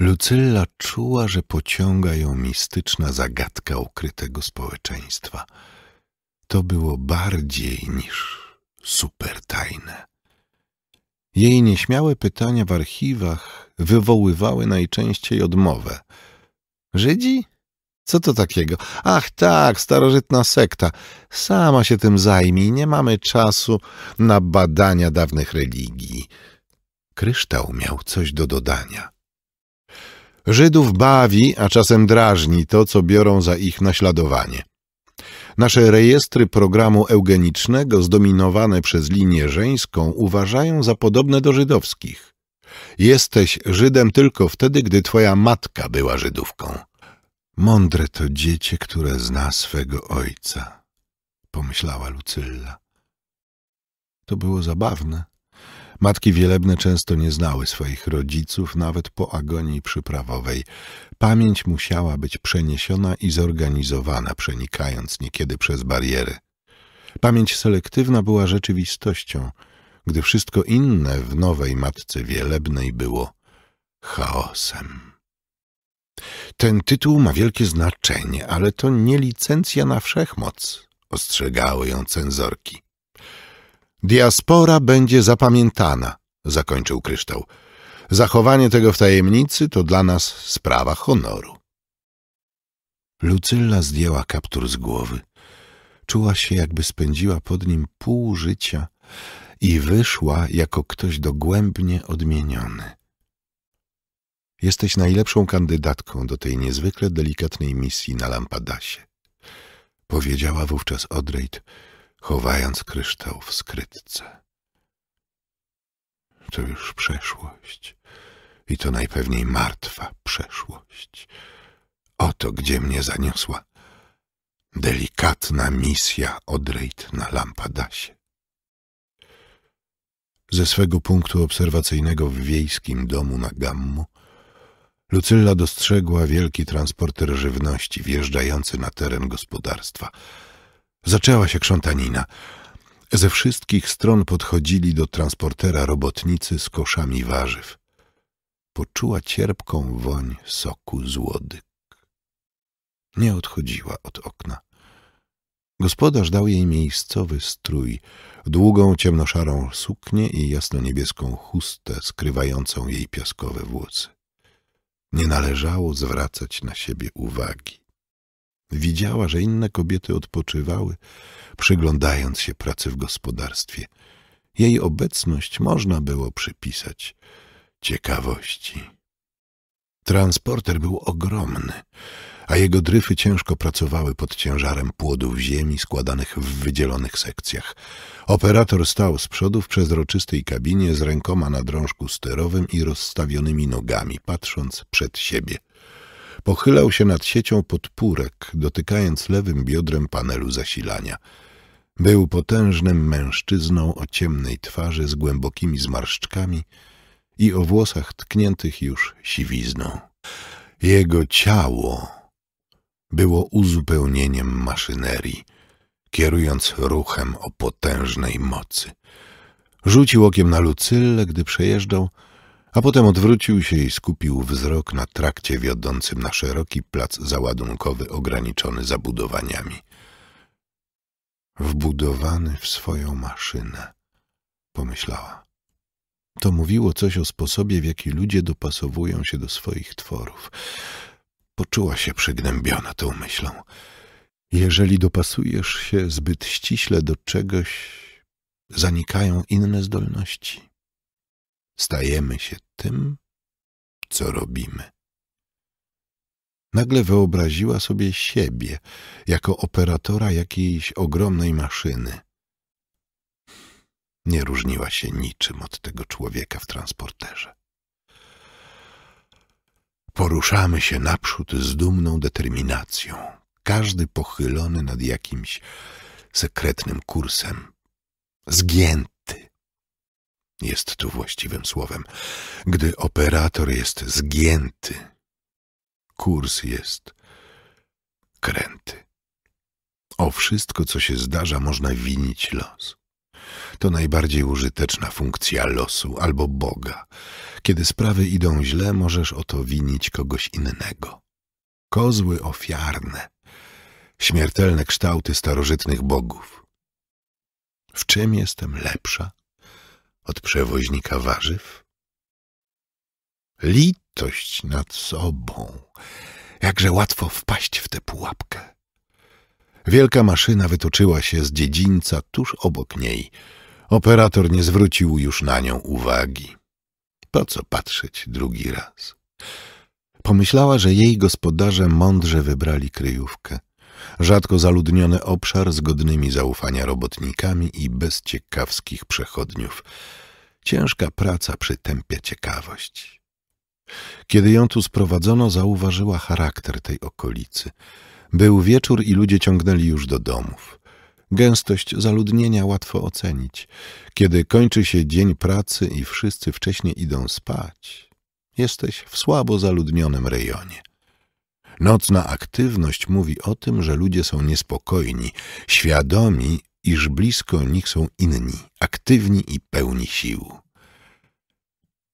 Lucilla czuła, że pociąga ją mistyczna zagadka ukrytego społeczeństwa. To było bardziej niż supertajne. Jej nieśmiałe pytania w archiwach wywoływały najczęściej odmowę. Żydzi? Co to takiego? Ach tak, starożytna sekta. Sama się tym zajmij, nie mamy czasu na badania dawnych religii. Kryształ miał coś do dodania. Żydów bawi, a czasem drażni to, co biorą za ich naśladowanie. Nasze rejestry programu eugenicznego zdominowane przez linię żeńską uważają za podobne do żydowskich. Jesteś Żydem tylko wtedy, gdy twoja matka była Żydówką. Mądre to dziecię, które zna swego ojca, pomyślała Lucilla. To było zabawne. Matki wielebne często nie znały swoich rodziców, nawet po agonii przyprawowej. Pamięć musiała być przeniesiona i zorganizowana, przenikając niekiedy przez bariery. Pamięć selektywna była rzeczywistością, gdy wszystko inne w nowej matce wielebnej było chaosem. Ten tytuł ma wielkie znaczenie, ale to nie licencja na wszechmoc, ostrzegały ją cenzorki. Diaspora będzie zapamiętana, zakończył Kryształ. Zachowanie tego w tajemnicy to dla nas sprawa honoru. Lucilla zdjęła kaptur z głowy. Czuła się, jakby spędziła pod nim pół życia i wyszła jako ktoś dogłębnie odmieniony. Jesteś najlepszą kandydatką do tej niezwykle delikatnej misji na Lampadasie, powiedziała wówczas Odrade, chowając kryształ w skrytce. To już przeszłość i to najpewniej martwa przeszłość. Oto gdzie mnie zaniosła delikatna misja Odrade na Lampadasie. Ze swego punktu obserwacyjnego w wiejskim domu na Gammu Lucilla dostrzegła wielki transporter żywności wjeżdżający na teren gospodarstwa. Zaczęła się krzątanina. Ze wszystkich stron podchodzili do transportera robotnicy z koszami warzyw. Poczuła cierpką woń soku z łodyg. Nie odchodziła od okna. Gospodarz dał jej miejscowy strój, długą ciemnoszarą suknię i jasnoniebieską chustę skrywającą jej piaskowe włosy. Nie należało zwracać na siebie uwagi. Widziała, że inne kobiety odpoczywały, przyglądając się pracy w gospodarstwie. Jej obecność można było przypisać ciekawości. Transporter był ogromny, a jego dryfy ciężko pracowały pod ciężarem płodów ziemi składanych w wydzielonych sekcjach. Operator stał z przodu w przezroczystej kabinie z rękoma na drążku sterowym i rozstawionymi nogami, patrząc przed siebie. Pochylał się nad siecią podpórek, dotykając lewym biodrem panelu zasilania. Był potężnym mężczyzną o ciemnej twarzy z głębokimi zmarszczkami i o włosach tkniętych już siwizną. Jego ciało było uzupełnieniem maszynerii, kierując ruchem o potężnej mocy. Rzucił okiem na Lucillę, gdy przejeżdżał, a potem odwrócił się i skupił wzrok na trakcie wiodącym na szeroki plac załadunkowy ograniczony zabudowaniami. Wbudowany w swoją maszynę, pomyślała. To mówiło coś o sposobie, w jaki ludzie dopasowują się do swoich tworów. Poczuła się przygnębiona tą myślą. Jeżeli dopasujesz się zbyt ściśle do czegoś, zanikają inne zdolności. Stajemy się tym, co robimy. Nagle wyobraziła sobie siebie jako operatora jakiejś ogromnej maszyny. Nie różniła się niczym od tego człowieka w transporterze. Poruszamy się naprzód z dumną determinacją, każdy pochylony nad jakimś sekretnym kursem. Zgięty jest tu właściwym słowem. Gdy operator jest zgięty, kurs jest kręty. O wszystko, co się zdarza, można winić los. To najbardziej użyteczna funkcja losu albo Boga. Kiedy sprawy idą źle, możesz o to winić kogoś innego. Kozły ofiarne, śmiertelne kształty starożytnych bogów. W czym jestem lepsza od przewoźnika warzyw? Litość nad sobą. Jakże łatwo wpaść w tę pułapkę. Wielka maszyna wytoczyła się z dziedzińca tuż obok niej. Operator nie zwrócił już na nią uwagi. Po co patrzeć drugi raz? Pomyślała, że jej gospodarze mądrze wybrali kryjówkę. Rzadko zaludniony obszar z godnymi zaufania robotnikami i bez ciekawskich przechodniów. Ciężka praca przytępia ciekawość. Kiedy ją tu sprowadzono, zauważyła charakter tej okolicy. Był wieczór i ludzie ciągnęli już do domów. Gęstość zaludnienia łatwo ocenić. Kiedy kończy się dzień pracy i wszyscy wcześniej idą spać, jesteś w słabo zaludnionym rejonie. Nocna aktywność mówi o tym, że ludzie są niespokojni, świadomi, iż blisko nich są inni, aktywni i pełni sił.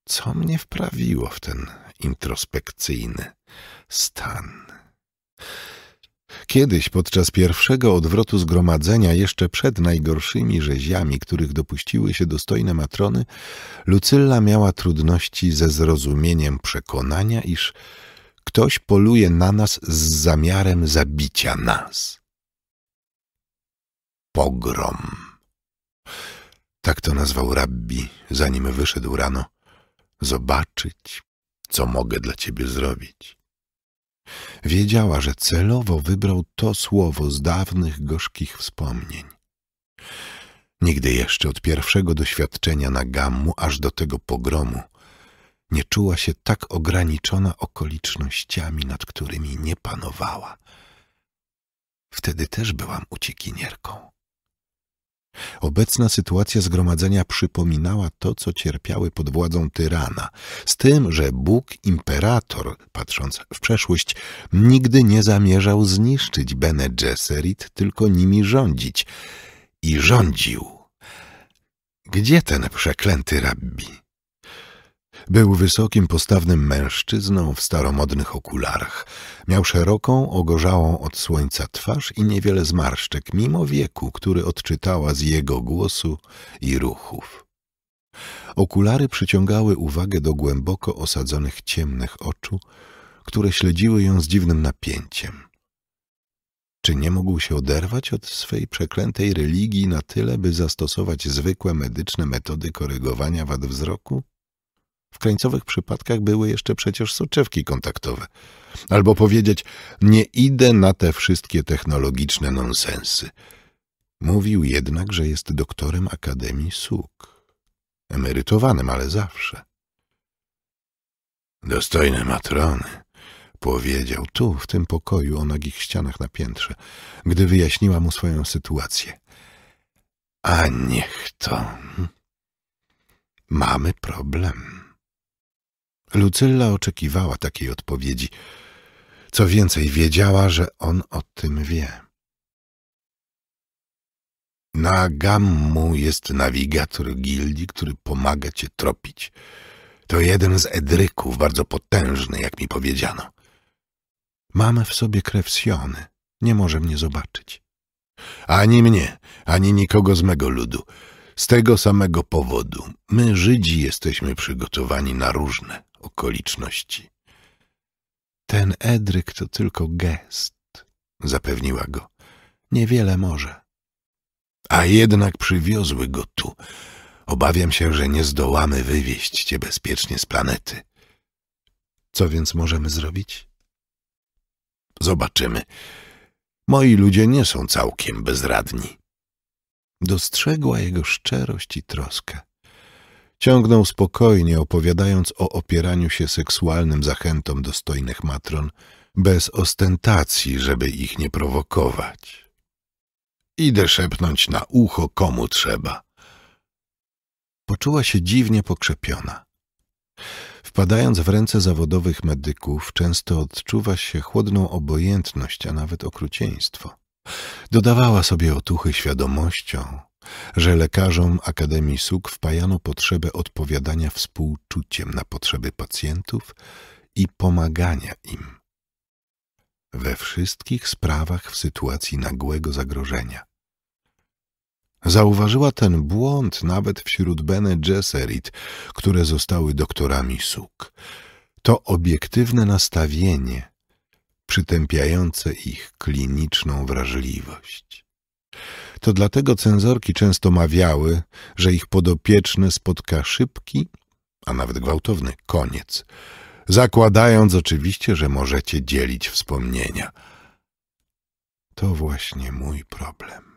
Co mnie wprawiło w ten introspekcyjny stan? Kiedyś podczas pierwszego odwrotu zgromadzenia, jeszcze przed najgorszymi rzeziami, których dopuściły się dostojne matrony, Lucilla miała trudności ze zrozumieniem przekonania, iż ktoś poluje na nas z zamiarem zabicia nas. Pogrom. Tak to nazwał rabbi, zanim wyszedł rano. Zobaczyć, co mogę dla ciebie zrobić. Wiedziała, że celowo wybrał to słowo z dawnych, gorzkich wspomnień. Nigdy jeszcze od pierwszego doświadczenia na Gammu aż do tego pogromu nie czuła się tak ograniczona okolicznościami, nad którymi nie panowała. Wtedy też byłam uciekinierką. Obecna sytuacja zgromadzenia przypominała to, co cierpiały pod władzą tyrana, z tym, że Bóg imperator, patrząc w przeszłość, nigdy nie zamierzał zniszczyć Bene Gesserit, tylko nimi rządzić. I rządził. Gdzie ten przeklęty rabbi? Był wysokim, postawnym mężczyzną w staromodnych okularach. Miał szeroką, ogorzałą od słońca twarz i niewiele zmarszczek, mimo wieku, który odczytała z jego głosu i ruchów. Okulary przyciągały uwagę do głęboko osadzonych ciemnych oczu, które śledziły ją z dziwnym napięciem. Czy nie mógł się oderwać od swej przeklętej religii na tyle, by zastosować zwykłe medyczne metody korygowania wad wzroku? W krańcowych przypadkach były jeszcze przecież soczewki kontaktowe. Albo powiedzieć, nie idę na te wszystkie technologiczne nonsensy. Mówił jednak, że jest doktorem Akademii Suk. Emerytowanym, ale zawsze. Dostojne matrony, powiedział tu, w tym pokoju o nagich ścianach na piętrze, gdy wyjaśniła mu swoją sytuację. A niech to... Mamy problem. Lucilla oczekiwała takiej odpowiedzi. Co więcej, wiedziała, że on o tym wie. Na Gammu jest nawigator gildii, który pomaga cię tropić. To jeden z Edryków, bardzo potężny, jak mi powiedziano. Mam w sobie krew Siony. Nie może mnie zobaczyć. Ani mnie, ani nikogo z mego ludu. Z tego samego powodu. My, Żydzi, jesteśmy przygotowani na różne okoliczności. Ten Edryk to tylko gest, zapewniła go. Niewiele może. A jednak przywiozły go tu. Obawiam się, że nie zdołamy wywieźć cię bezpiecznie z planety. Co więc możemy zrobić? Zobaczymy. Moi ludzie nie są całkiem bezradni. Dostrzegła jego szczerość i troskę. Ciągnął spokojnie, opowiadając o opieraniu się seksualnym zachętom dostojnych matron, bez ostentacji, żeby ich nie prowokować. Idę szepnąć na ucho, komu trzeba. Poczuła się dziwnie pokrzepiona. Wpadając w ręce zawodowych medyków, często odczuwa się chłodną obojętność, a nawet okrucieństwo. Dodawała sobie otuchy świadomością, że lekarzom Akademii Suk wpajano potrzebę odpowiadania współczuciem na potrzeby pacjentów i pomagania im. We wszystkich sprawach w sytuacji nagłego zagrożenia. Zauważyła ten błąd nawet wśród Bene Gesserit, które zostały doktorami Suk. To obiektywne nastawienie, przytępiające ich kliniczną wrażliwość. To dlatego cenzorki często mawiały, że ich podopieczne spotka szybki, a nawet gwałtowny koniec, zakładając oczywiście, że możecie dzielić wspomnienia. To właśnie mój problem.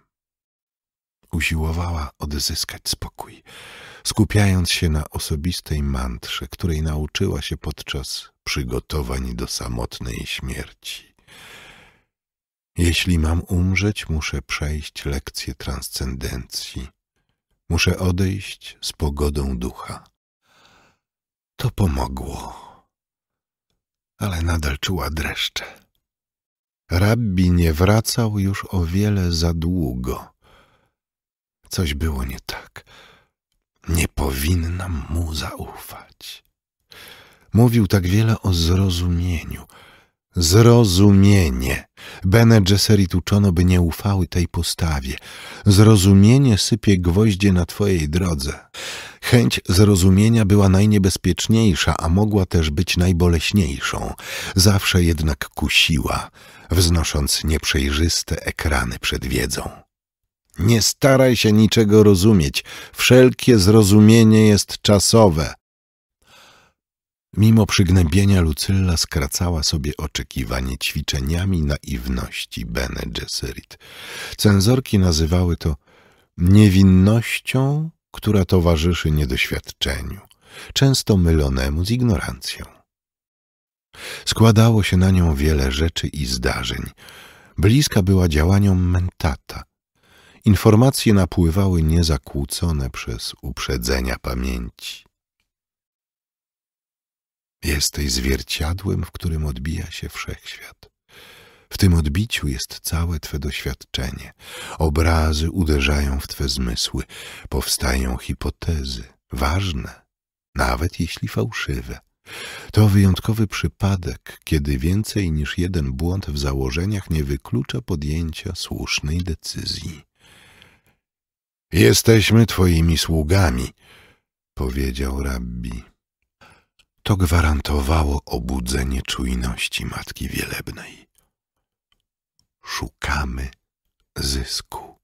Usiłowała odzyskać spokój, skupiając się na osobistej mantrze, której nauczyła się podczas przygotowań do samotnej śmierci. Jeśli mam umrzeć, muszę przejść lekcję transcendencji. Muszę odejść z pogodą ducha. To pomogło, ale nadal czuła dreszcze. Rabbi nie wracał już o wiele za długo. Coś było nie tak. Nie powinnam mu zaufać. Mówił tak wiele o zrozumieniu. Zrozumienie. Bene Gesserit uczono, by nie ufały tej postawie. Zrozumienie sypie gwoździe na twojej drodze. Chęć zrozumienia była najniebezpieczniejsza, a mogła też być najboleśniejszą. Zawsze jednak kusiła, wznosząc nieprzejrzyste ekrany przed wiedzą. Nie staraj się niczego rozumieć. Wszelkie zrozumienie jest czasowe. Mimo przygnębienia Lucilla skracała sobie oczekiwanie ćwiczeniami naiwności Bene Gesserit. Cenzorki nazywały to niewinnością, która towarzyszy niedoświadczeniu, często mylonemu z ignorancją. Składało się na nią wiele rzeczy i zdarzeń. Bliska była działaniom mentata. Informacje napływały niezakłócone przez uprzedzenia pamięci. Jesteś zwierciadłem, w którym odbija się wszechświat. W tym odbiciu jest całe twe doświadczenie. Obrazy uderzają w twe zmysły. Powstają hipotezy, ważne, nawet jeśli fałszywe. To wyjątkowy przypadek, kiedy więcej niż jeden błąd w założeniach nie wyklucza podjęcia słusznej decyzji. Jesteśmy twoimi sługami, powiedział rabbi. To gwarantowało obudzenie czujności Matki Wielebnej. Szukamy zysku.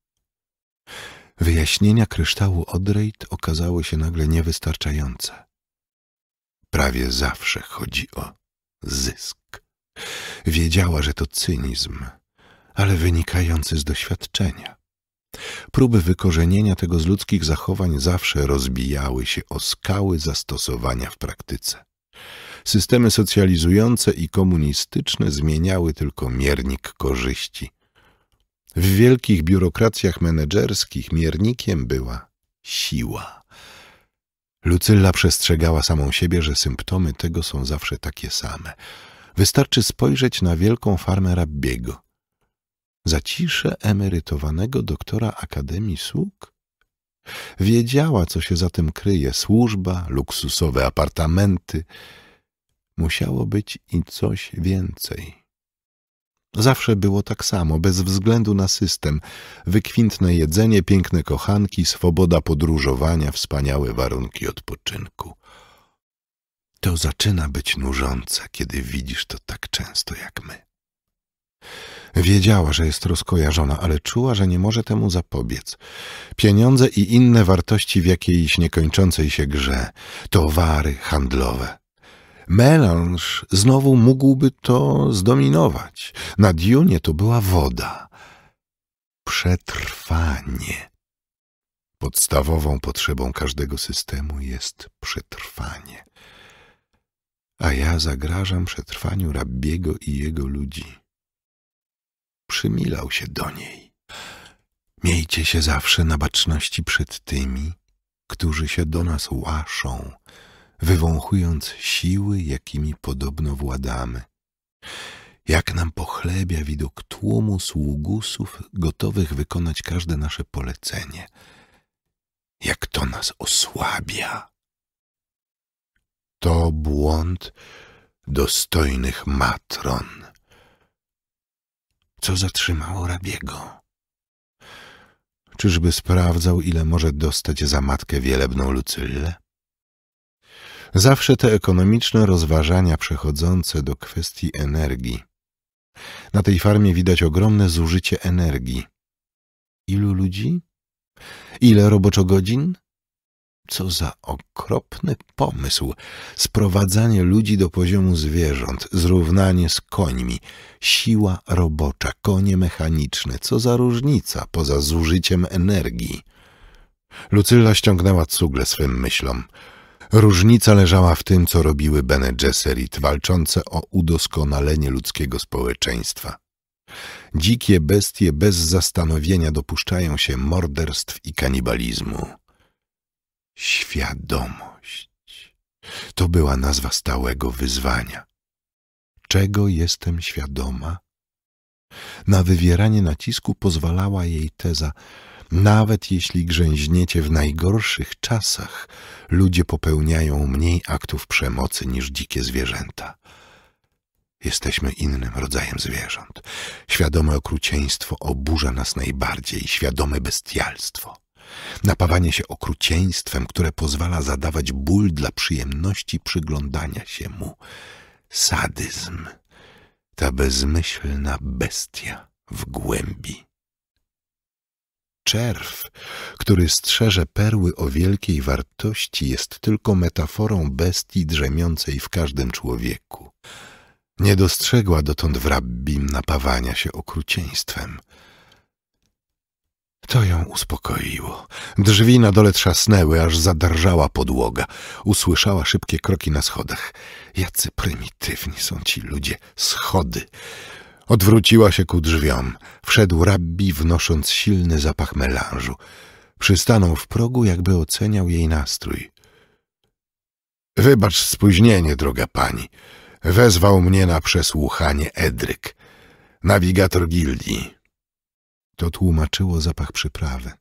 Wyjaśnienia kryształu Odrade okazały się nagle niewystarczające. Prawie zawsze chodzi o zysk. Wiedziała, że to cynizm, ale wynikający z doświadczenia. Próby wykorzenienia tego z ludzkich zachowań zawsze rozbijały się o skały zastosowania w praktyce. Systemy socjalizujące i komunistyczne zmieniały tylko miernik korzyści. W wielkich biurokracjach menedżerskich miernikiem była siła. Lucilla przestrzegała samą siebie, że symptomy tego są zawsze takie same. Wystarczy spojrzeć na wielką farmę Rabbiego. Zacisze emerytowanego doktora Akademii Suk? Wiedziała, co się za tym kryje. Służba, luksusowe apartamenty. Musiało być i coś więcej. Zawsze było tak samo, bez względu na system. Wykwintne jedzenie, piękne kochanki, swoboda podróżowania, wspaniałe warunki odpoczynku. To zaczyna być nużące, kiedy widzisz to tak często jak my. Wiedziała, że jest rozkojarzona, ale czuła, że nie może temu zapobiec. Pieniądze i inne wartości w jakiejś niekończącej się grze, towary handlowe. Melanż znowu mógłby to zdominować. Na Diunie to była woda. Przetrwanie. Podstawową potrzebą każdego systemu jest przetrwanie. A ja zagrażam przetrwaniu Rabbiego i jego ludzi. Przymilał się do niej. Miejcie się zawsze na baczności przed tymi, którzy się do nas łaszą, wywąchując siły, jakimi podobno władamy. Jak nam pochlebia widok tłumu sługusów, gotowych wykonać każde nasze polecenie. Jak to nas osłabia. To błąd dostojnych matron. Co zatrzymało Rabiego? Czyżby sprawdzał, ile może dostać za matkę wielebną Lucylę? Zawsze te ekonomiczne rozważania przechodzące do kwestii energii. Na tej farmie widać ogromne zużycie energii. Ilu ludzi? Ile roboczogodzin? Co za okropny pomysł. Sprowadzanie ludzi do poziomu zwierząt, zrównanie z końmi, siła robocza, konie mechaniczne. Co za różnica poza zużyciem energii. Lucylla ściągnęła cugle swym myślom. Różnica leżała w tym, co robiły Bene Gesserit, walczące o udoskonalenie ludzkiego społeczeństwa. Dzikie bestie bez zastanowienia dopuszczają się morderstw i kanibalizmu. Świadomość. To była nazwa stałego wyzwania. Czego jestem świadoma? Na wywieranie nacisku pozwalała jej teza: nawet jeśli grzęźniecie w najgorszych czasach, ludzie popełniają mniej aktów przemocy niż dzikie zwierzęta. Jesteśmy innym rodzajem zwierząt. Świadome okrucieństwo oburza nas najbardziej, świadome bestialstwo. Napawanie się okrucieństwem, które pozwala zadawać ból dla przyjemności przyglądania się mu. Sadyzm. Ta bezmyślna bestia w głębi. Czerw, który strzeże perły o wielkiej wartości, jest tylko metaforą bestii drzemiącej w każdym człowieku. Nie dostrzegła dotąd w Rabbim napawania się okrucieństwem. To ją uspokoiło. Drzwi na dole trzasnęły, aż zadrżała podłoga. Usłyszała szybkie kroki na schodach. Jacy prymitywni są ci ludzie. Schody. Odwróciła się ku drzwiom. Wszedł Rabbi, wnosząc silny zapach melanżu. Przystanął w progu, jakby oceniał jej nastrój. — Wybacz spóźnienie, droga pani. Wezwał mnie na przesłuchanie Edryk, nawigator gildii. To tłumaczyło zapach przyprawy.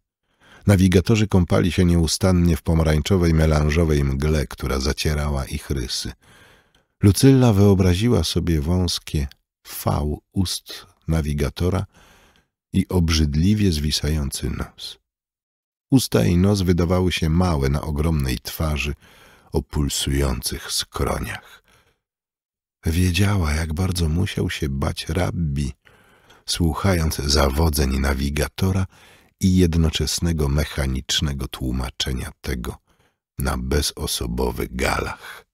Nawigatorzy kąpali się nieustannie w pomarańczowej, melanżowej mgle, która zacierała ich rysy. Lucylla wyobraziła sobie wąskie V ust nawigatora i obrzydliwie zwisający nos. Usta i nos wydawały się małe na ogromnej twarzy o pulsujących skroniach. Wiedziała, jak bardzo musiał się bać Rabbi, słuchając zawodzeń nawigatora i jednoczesnego mechanicznego tłumaczenia tego na bezosobowych galach.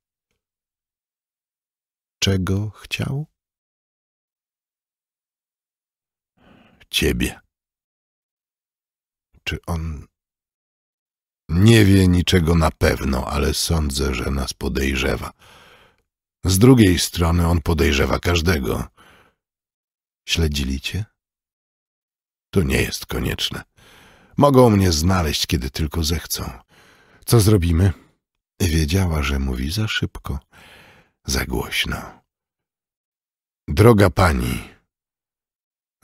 Czego chciał? Ciebie. Czy on nie wie niczego na pewno, ale sądzę, że nas podejrzewa. Z drugiej strony on podejrzewa każdego. Śledzili cię? To nie jest konieczne. Mogą mnie znaleźć, kiedy tylko zechcą. Co zrobimy? Wiedziała, że mówi za szybko, za głośno. Droga pani.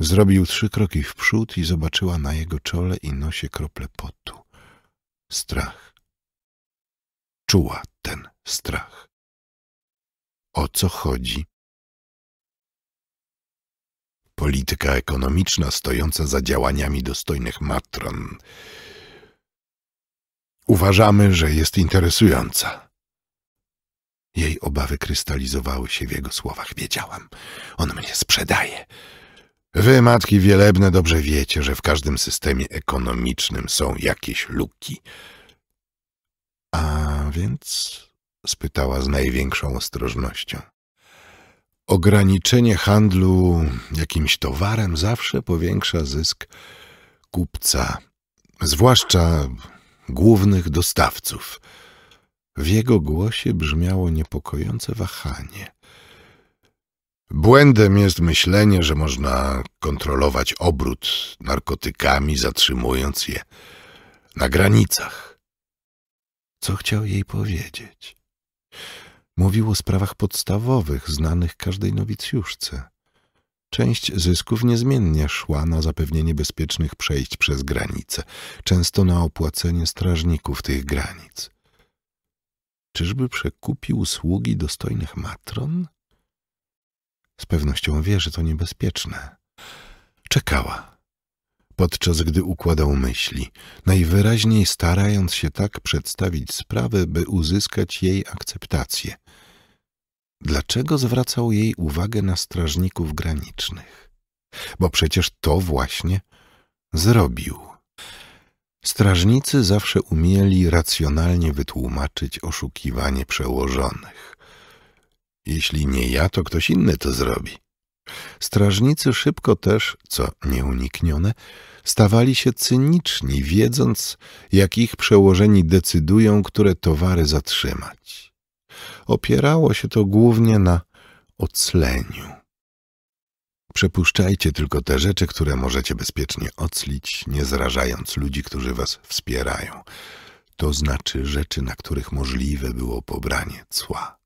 Zrobił trzy kroki w przód i zobaczyła na jego czole i nosie krople potu. Strach. Czuła ten strach. O co chodzi? Polityka ekonomiczna stojąca za działaniami dostojnych matron. Uważamy, że jest interesująca. Jej obawy krystalizowały się w jego słowach. Wiedziałam. On mnie sprzedaje. Wy, matki wielebne, dobrze wiecie, że w każdym systemie ekonomicznym są jakieś luki. — A więc? — spytała z największą ostrożnością. — Ograniczenie handlu jakimś towarem zawsze powiększa zysk kupca, zwłaszcza głównych dostawców. W jego głosie brzmiało niepokojące wahanie. Błędem jest myślenie, że można kontrolować obrót narkotykami, zatrzymując je na granicach. Co chciał jej powiedzieć? Mówił o sprawach podstawowych, znanych każdej nowicjuszce. Część zysków niezmiennie szła na zapewnienie bezpiecznych przejść przez granice, często na opłacenie strażników tych granic. Czyżby przekupił sługi dostojnych matron? Z pewnością wie, że to niebezpieczne. Czekała, podczas gdy układał myśli, najwyraźniej starając się tak przedstawić sprawę, by uzyskać jej akceptację. Dlaczego zwracał jej uwagę na strażników granicznych? Bo przecież to właśnie zrobił. Strażnicy zawsze umieli racjonalnie wytłumaczyć oszukiwanie przełożonych. Jeśli nie ja, to ktoś inny to zrobi. Strażnicy szybko też, co nieuniknione, stawali się cyniczni, wiedząc, jak ich przełożeni decydują, które towary zatrzymać. Opierało się to głównie na ocleniu. Przepuszczajcie tylko te rzeczy, które możecie bezpiecznie oclić, nie zrażając ludzi, którzy was wspierają. To znaczy rzeczy, na których możliwe było pobranie cła.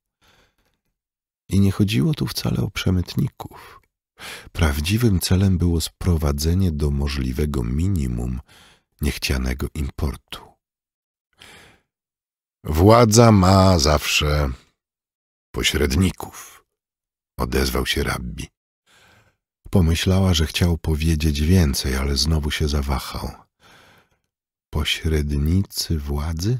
I nie chodziło tu wcale o przemytników. Prawdziwym celem było sprowadzenie do możliwego minimum niechcianego importu. Władza ma zawsze pośredników, odezwał się rabbi. Pomyślała, że chciał powiedzieć więcej, ale znowu się zawahał. Pośrednicy władzy?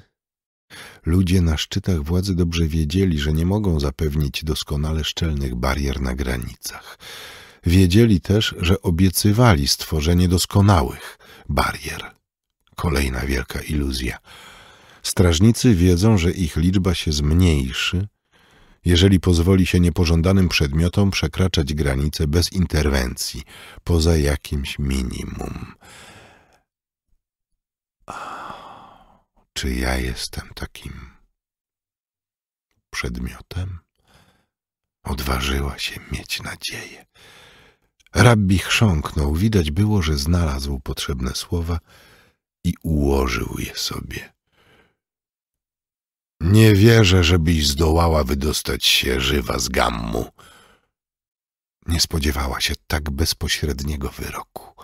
Ludzie na szczytach władzy dobrze wiedzieli, że nie mogą zapewnić doskonale szczelnych barier na granicach. Wiedzieli też, że obiecywali stworzenie doskonałych barier. Kolejna wielka iluzja. Strażnicy wiedzą, że ich liczba się zmniejszy, jeżeli pozwoli się niepożądanym przedmiotom przekraczać granice bez interwencji, poza jakimś minimum. Czy ja jestem takim przedmiotem? Odważyła się mieć nadzieję. Rabbi chrząknął. Widać było, że znalazł potrzebne słowa i ułożył je sobie. Nie wierzę, żebyś zdołała wydostać się żywa z Gammu. Nie spodziewała się tak bezpośredniego wyroku.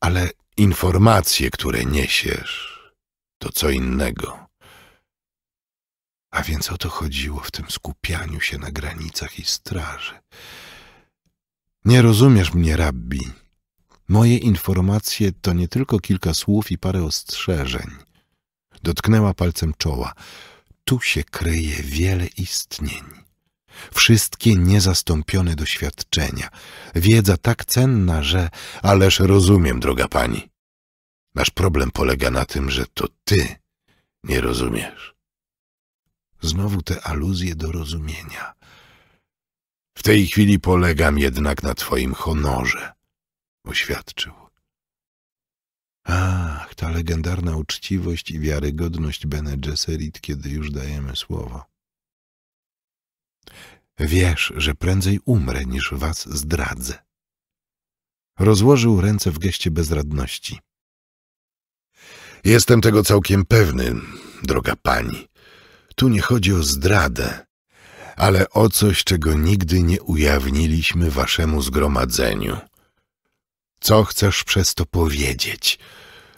Ale informacje, które niesiesz, to co innego. A więc o to chodziło w tym skupianiu się na granicach i straży. Nie rozumiesz mnie, rabbi. Moje informacje to nie tylko kilka słów i parę ostrzeżeń. Dotknęła palcem czoła. Tu się kryje wiele istnień. Wszystkie niezastąpione doświadczenia. Wiedza tak cenna, że... Ależ rozumiem, droga pani. Nasz problem polega na tym, że to ty nie rozumiesz. Znowu te aluzje do rozumienia. W tej chwili polegam jednak na twoim honorze, oświadczył. Ach, ta legendarna uczciwość i wiarygodność Bene Gesserit, kiedy już dajemy słowo. Wiesz, że prędzej umrę, niż was zdradzę. Rozłożył ręce w geście bezradności. Jestem tego całkiem pewny, droga pani. Tu nie chodzi o zdradę, ale o coś, czego nigdy nie ujawniliśmy waszemu zgromadzeniu. Co chcesz przez to powiedzieć?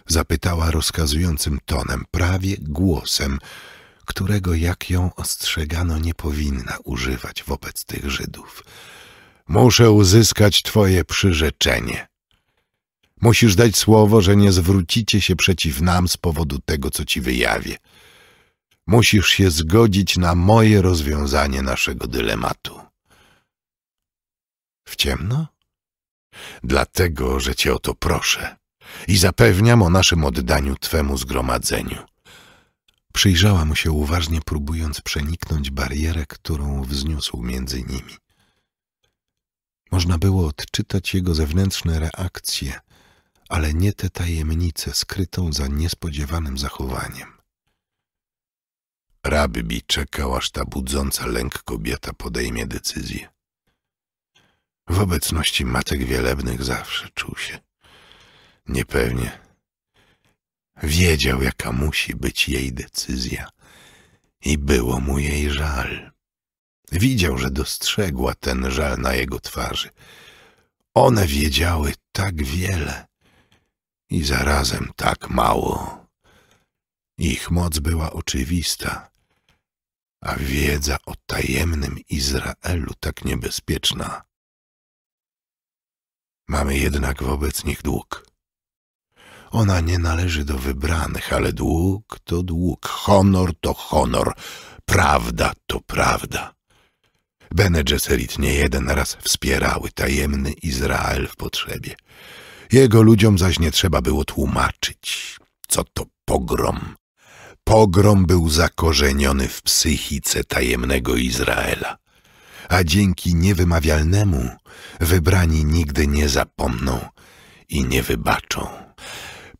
Zapytała rozkazującym tonem, prawie głosem, którego, jak ją ostrzegano, nie powinna używać wobec tych Żydów. Muszę uzyskać twoje przyrzeczenie. Musisz dać słowo, że nie zwrócicie się przeciw nam z powodu tego, co ci wyjawię. Musisz się zgodzić na moje rozwiązanie naszego dylematu. W ciemno? dlatego, że cię o to proszę i zapewniam o naszym oddaniu twemu zgromadzeniu. Przyjrzała mu się uważnie, próbując przeniknąć barierę, którą wzniósł między nimi. Można było odczytać jego zewnętrzne reakcje, ale nie tę tajemnicę skrytą za niespodziewanym zachowaniem. Rabbi czekał, aż ta budząca lęk kobieta podejmie decyzję. W obecności matek wielebnych zawsze czuł się niepewnie. Wiedział, jaka musi być jej decyzja i było mu jej żal. Widział, że dostrzegła ten żal na jego twarzy. One wiedziały tak wiele i zarazem tak mało. Ich moc była oczywista, a wiedza o tajemnym Izraelu tak niebezpieczna. Mamy jednak wobec nich dług. Ona nie należy do wybranych, ale dług to dług, honor to honor, prawda to prawda. Bene Gesserit nie jeden raz wspierały tajemny Izrael w potrzebie. Jego ludziom zaś nie trzeba było tłumaczyć, co to pogrom. Pogrom był zakorzeniony w psychice tajemnego Izraela, a dzięki niewymawialnemu wybrani nigdy nie zapomną i nie wybaczą.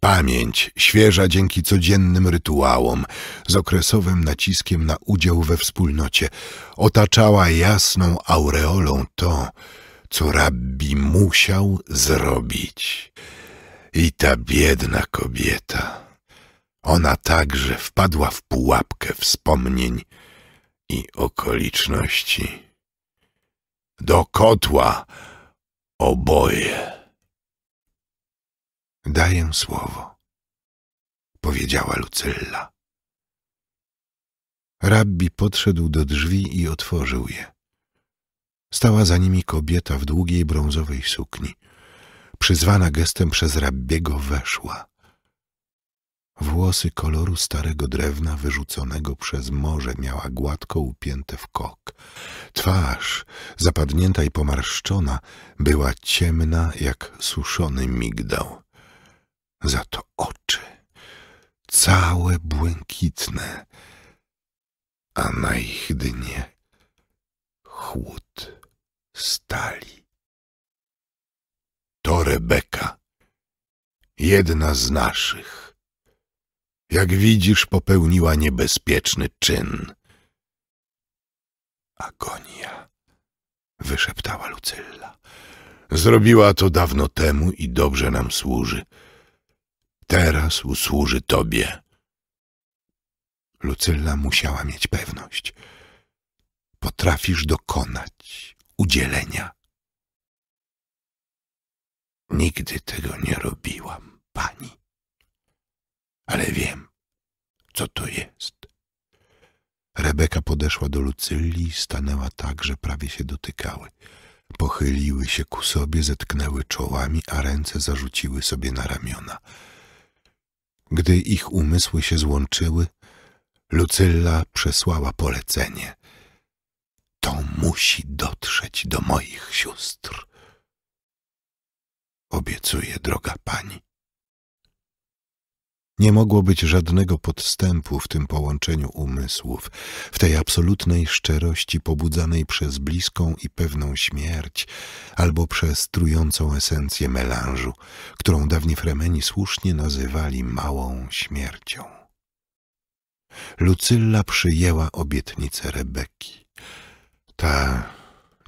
Pamięć, świeża dzięki codziennym rytuałom, z okresowym naciskiem na udział we wspólnocie, otaczała jasną aureolą to, co rabbi musiał zrobić. I ta biedna kobieta, ona także wpadła w pułapkę wspomnień i okoliczności. Do kotła oboje. Daję słowo, powiedziała Lucilla. Rabbi podszedł do drzwi i otworzył je. Stała za nimi kobieta w długiej brązowej sukni. Przyzwana gestem przez rabbiego weszła. Włosy koloru starego drewna wyrzuconego przez morze miała gładko upięte w kok. Twarz, zapadnięta i pomarszczona, była ciemna jak suszony migdał. Za to oczy, całe błękitne, a na ich dnie chłód stali. To Rebeka, jedna z naszych. Jak widzisz, popełniła niebezpieczny czyn. Agonia, wyszeptała Lucilla. Zrobiła to dawno temu i dobrze nam służy. Teraz usłuży tobie. Lucilla musiała mieć pewność. Potrafisz dokonać udzielenia. Nigdy tego nie robiłam, pani. Ale wiem, co to jest. Rebeka podeszła do Lucylli i stanęła tak, że prawie się dotykały. Pochyliły się ku sobie, zetknęły czołami, a ręce zarzuciły sobie na ramiona. Gdy ich umysły się złączyły, Lucilla przesłała polecenie. To musi dotrzeć do moich sióstr. Obiecuję, droga pani. Nie mogło być żadnego podstępu w tym połączeniu umysłów, w tej absolutnej szczerości pobudzanej przez bliską i pewną śmierć albo przez trującą esencję melanżu, którą dawni Fremeni słusznie nazywali małą śmiercią. Lucilla przyjęła obietnicę Rebeki. Ta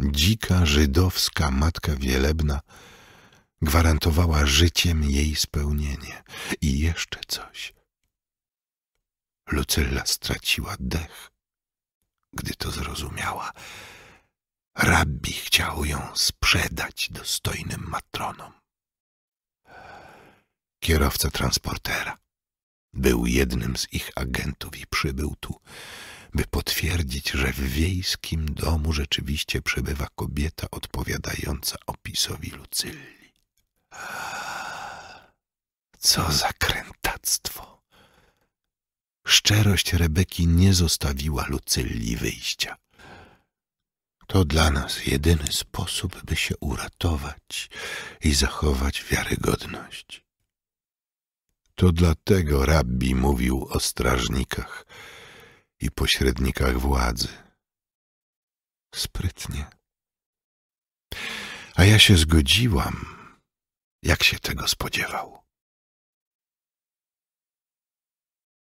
dzika, żydowska matka wielebna gwarantowała życiem jej spełnienie. I jeszcze coś. Lucilla straciła dech, gdy to zrozumiała. Rabbi chciał ją sprzedać dostojnym matronom. Kierowca transportera był jednym z ich agentów i przybył tu, by potwierdzić, że w wiejskim domu rzeczywiście przebywa kobieta odpowiadająca opisowi Lucilli. Co za krętactwo! Szczerość Rebeki nie zostawiła Lucylli wyjścia. To dla nas jedyny sposób, by się uratować i zachować wiarygodność. To dlatego rabbi mówił o strażnikach i pośrednikach władzy. Sprytnie. A ja się zgodziłam, jak się tego spodziewał.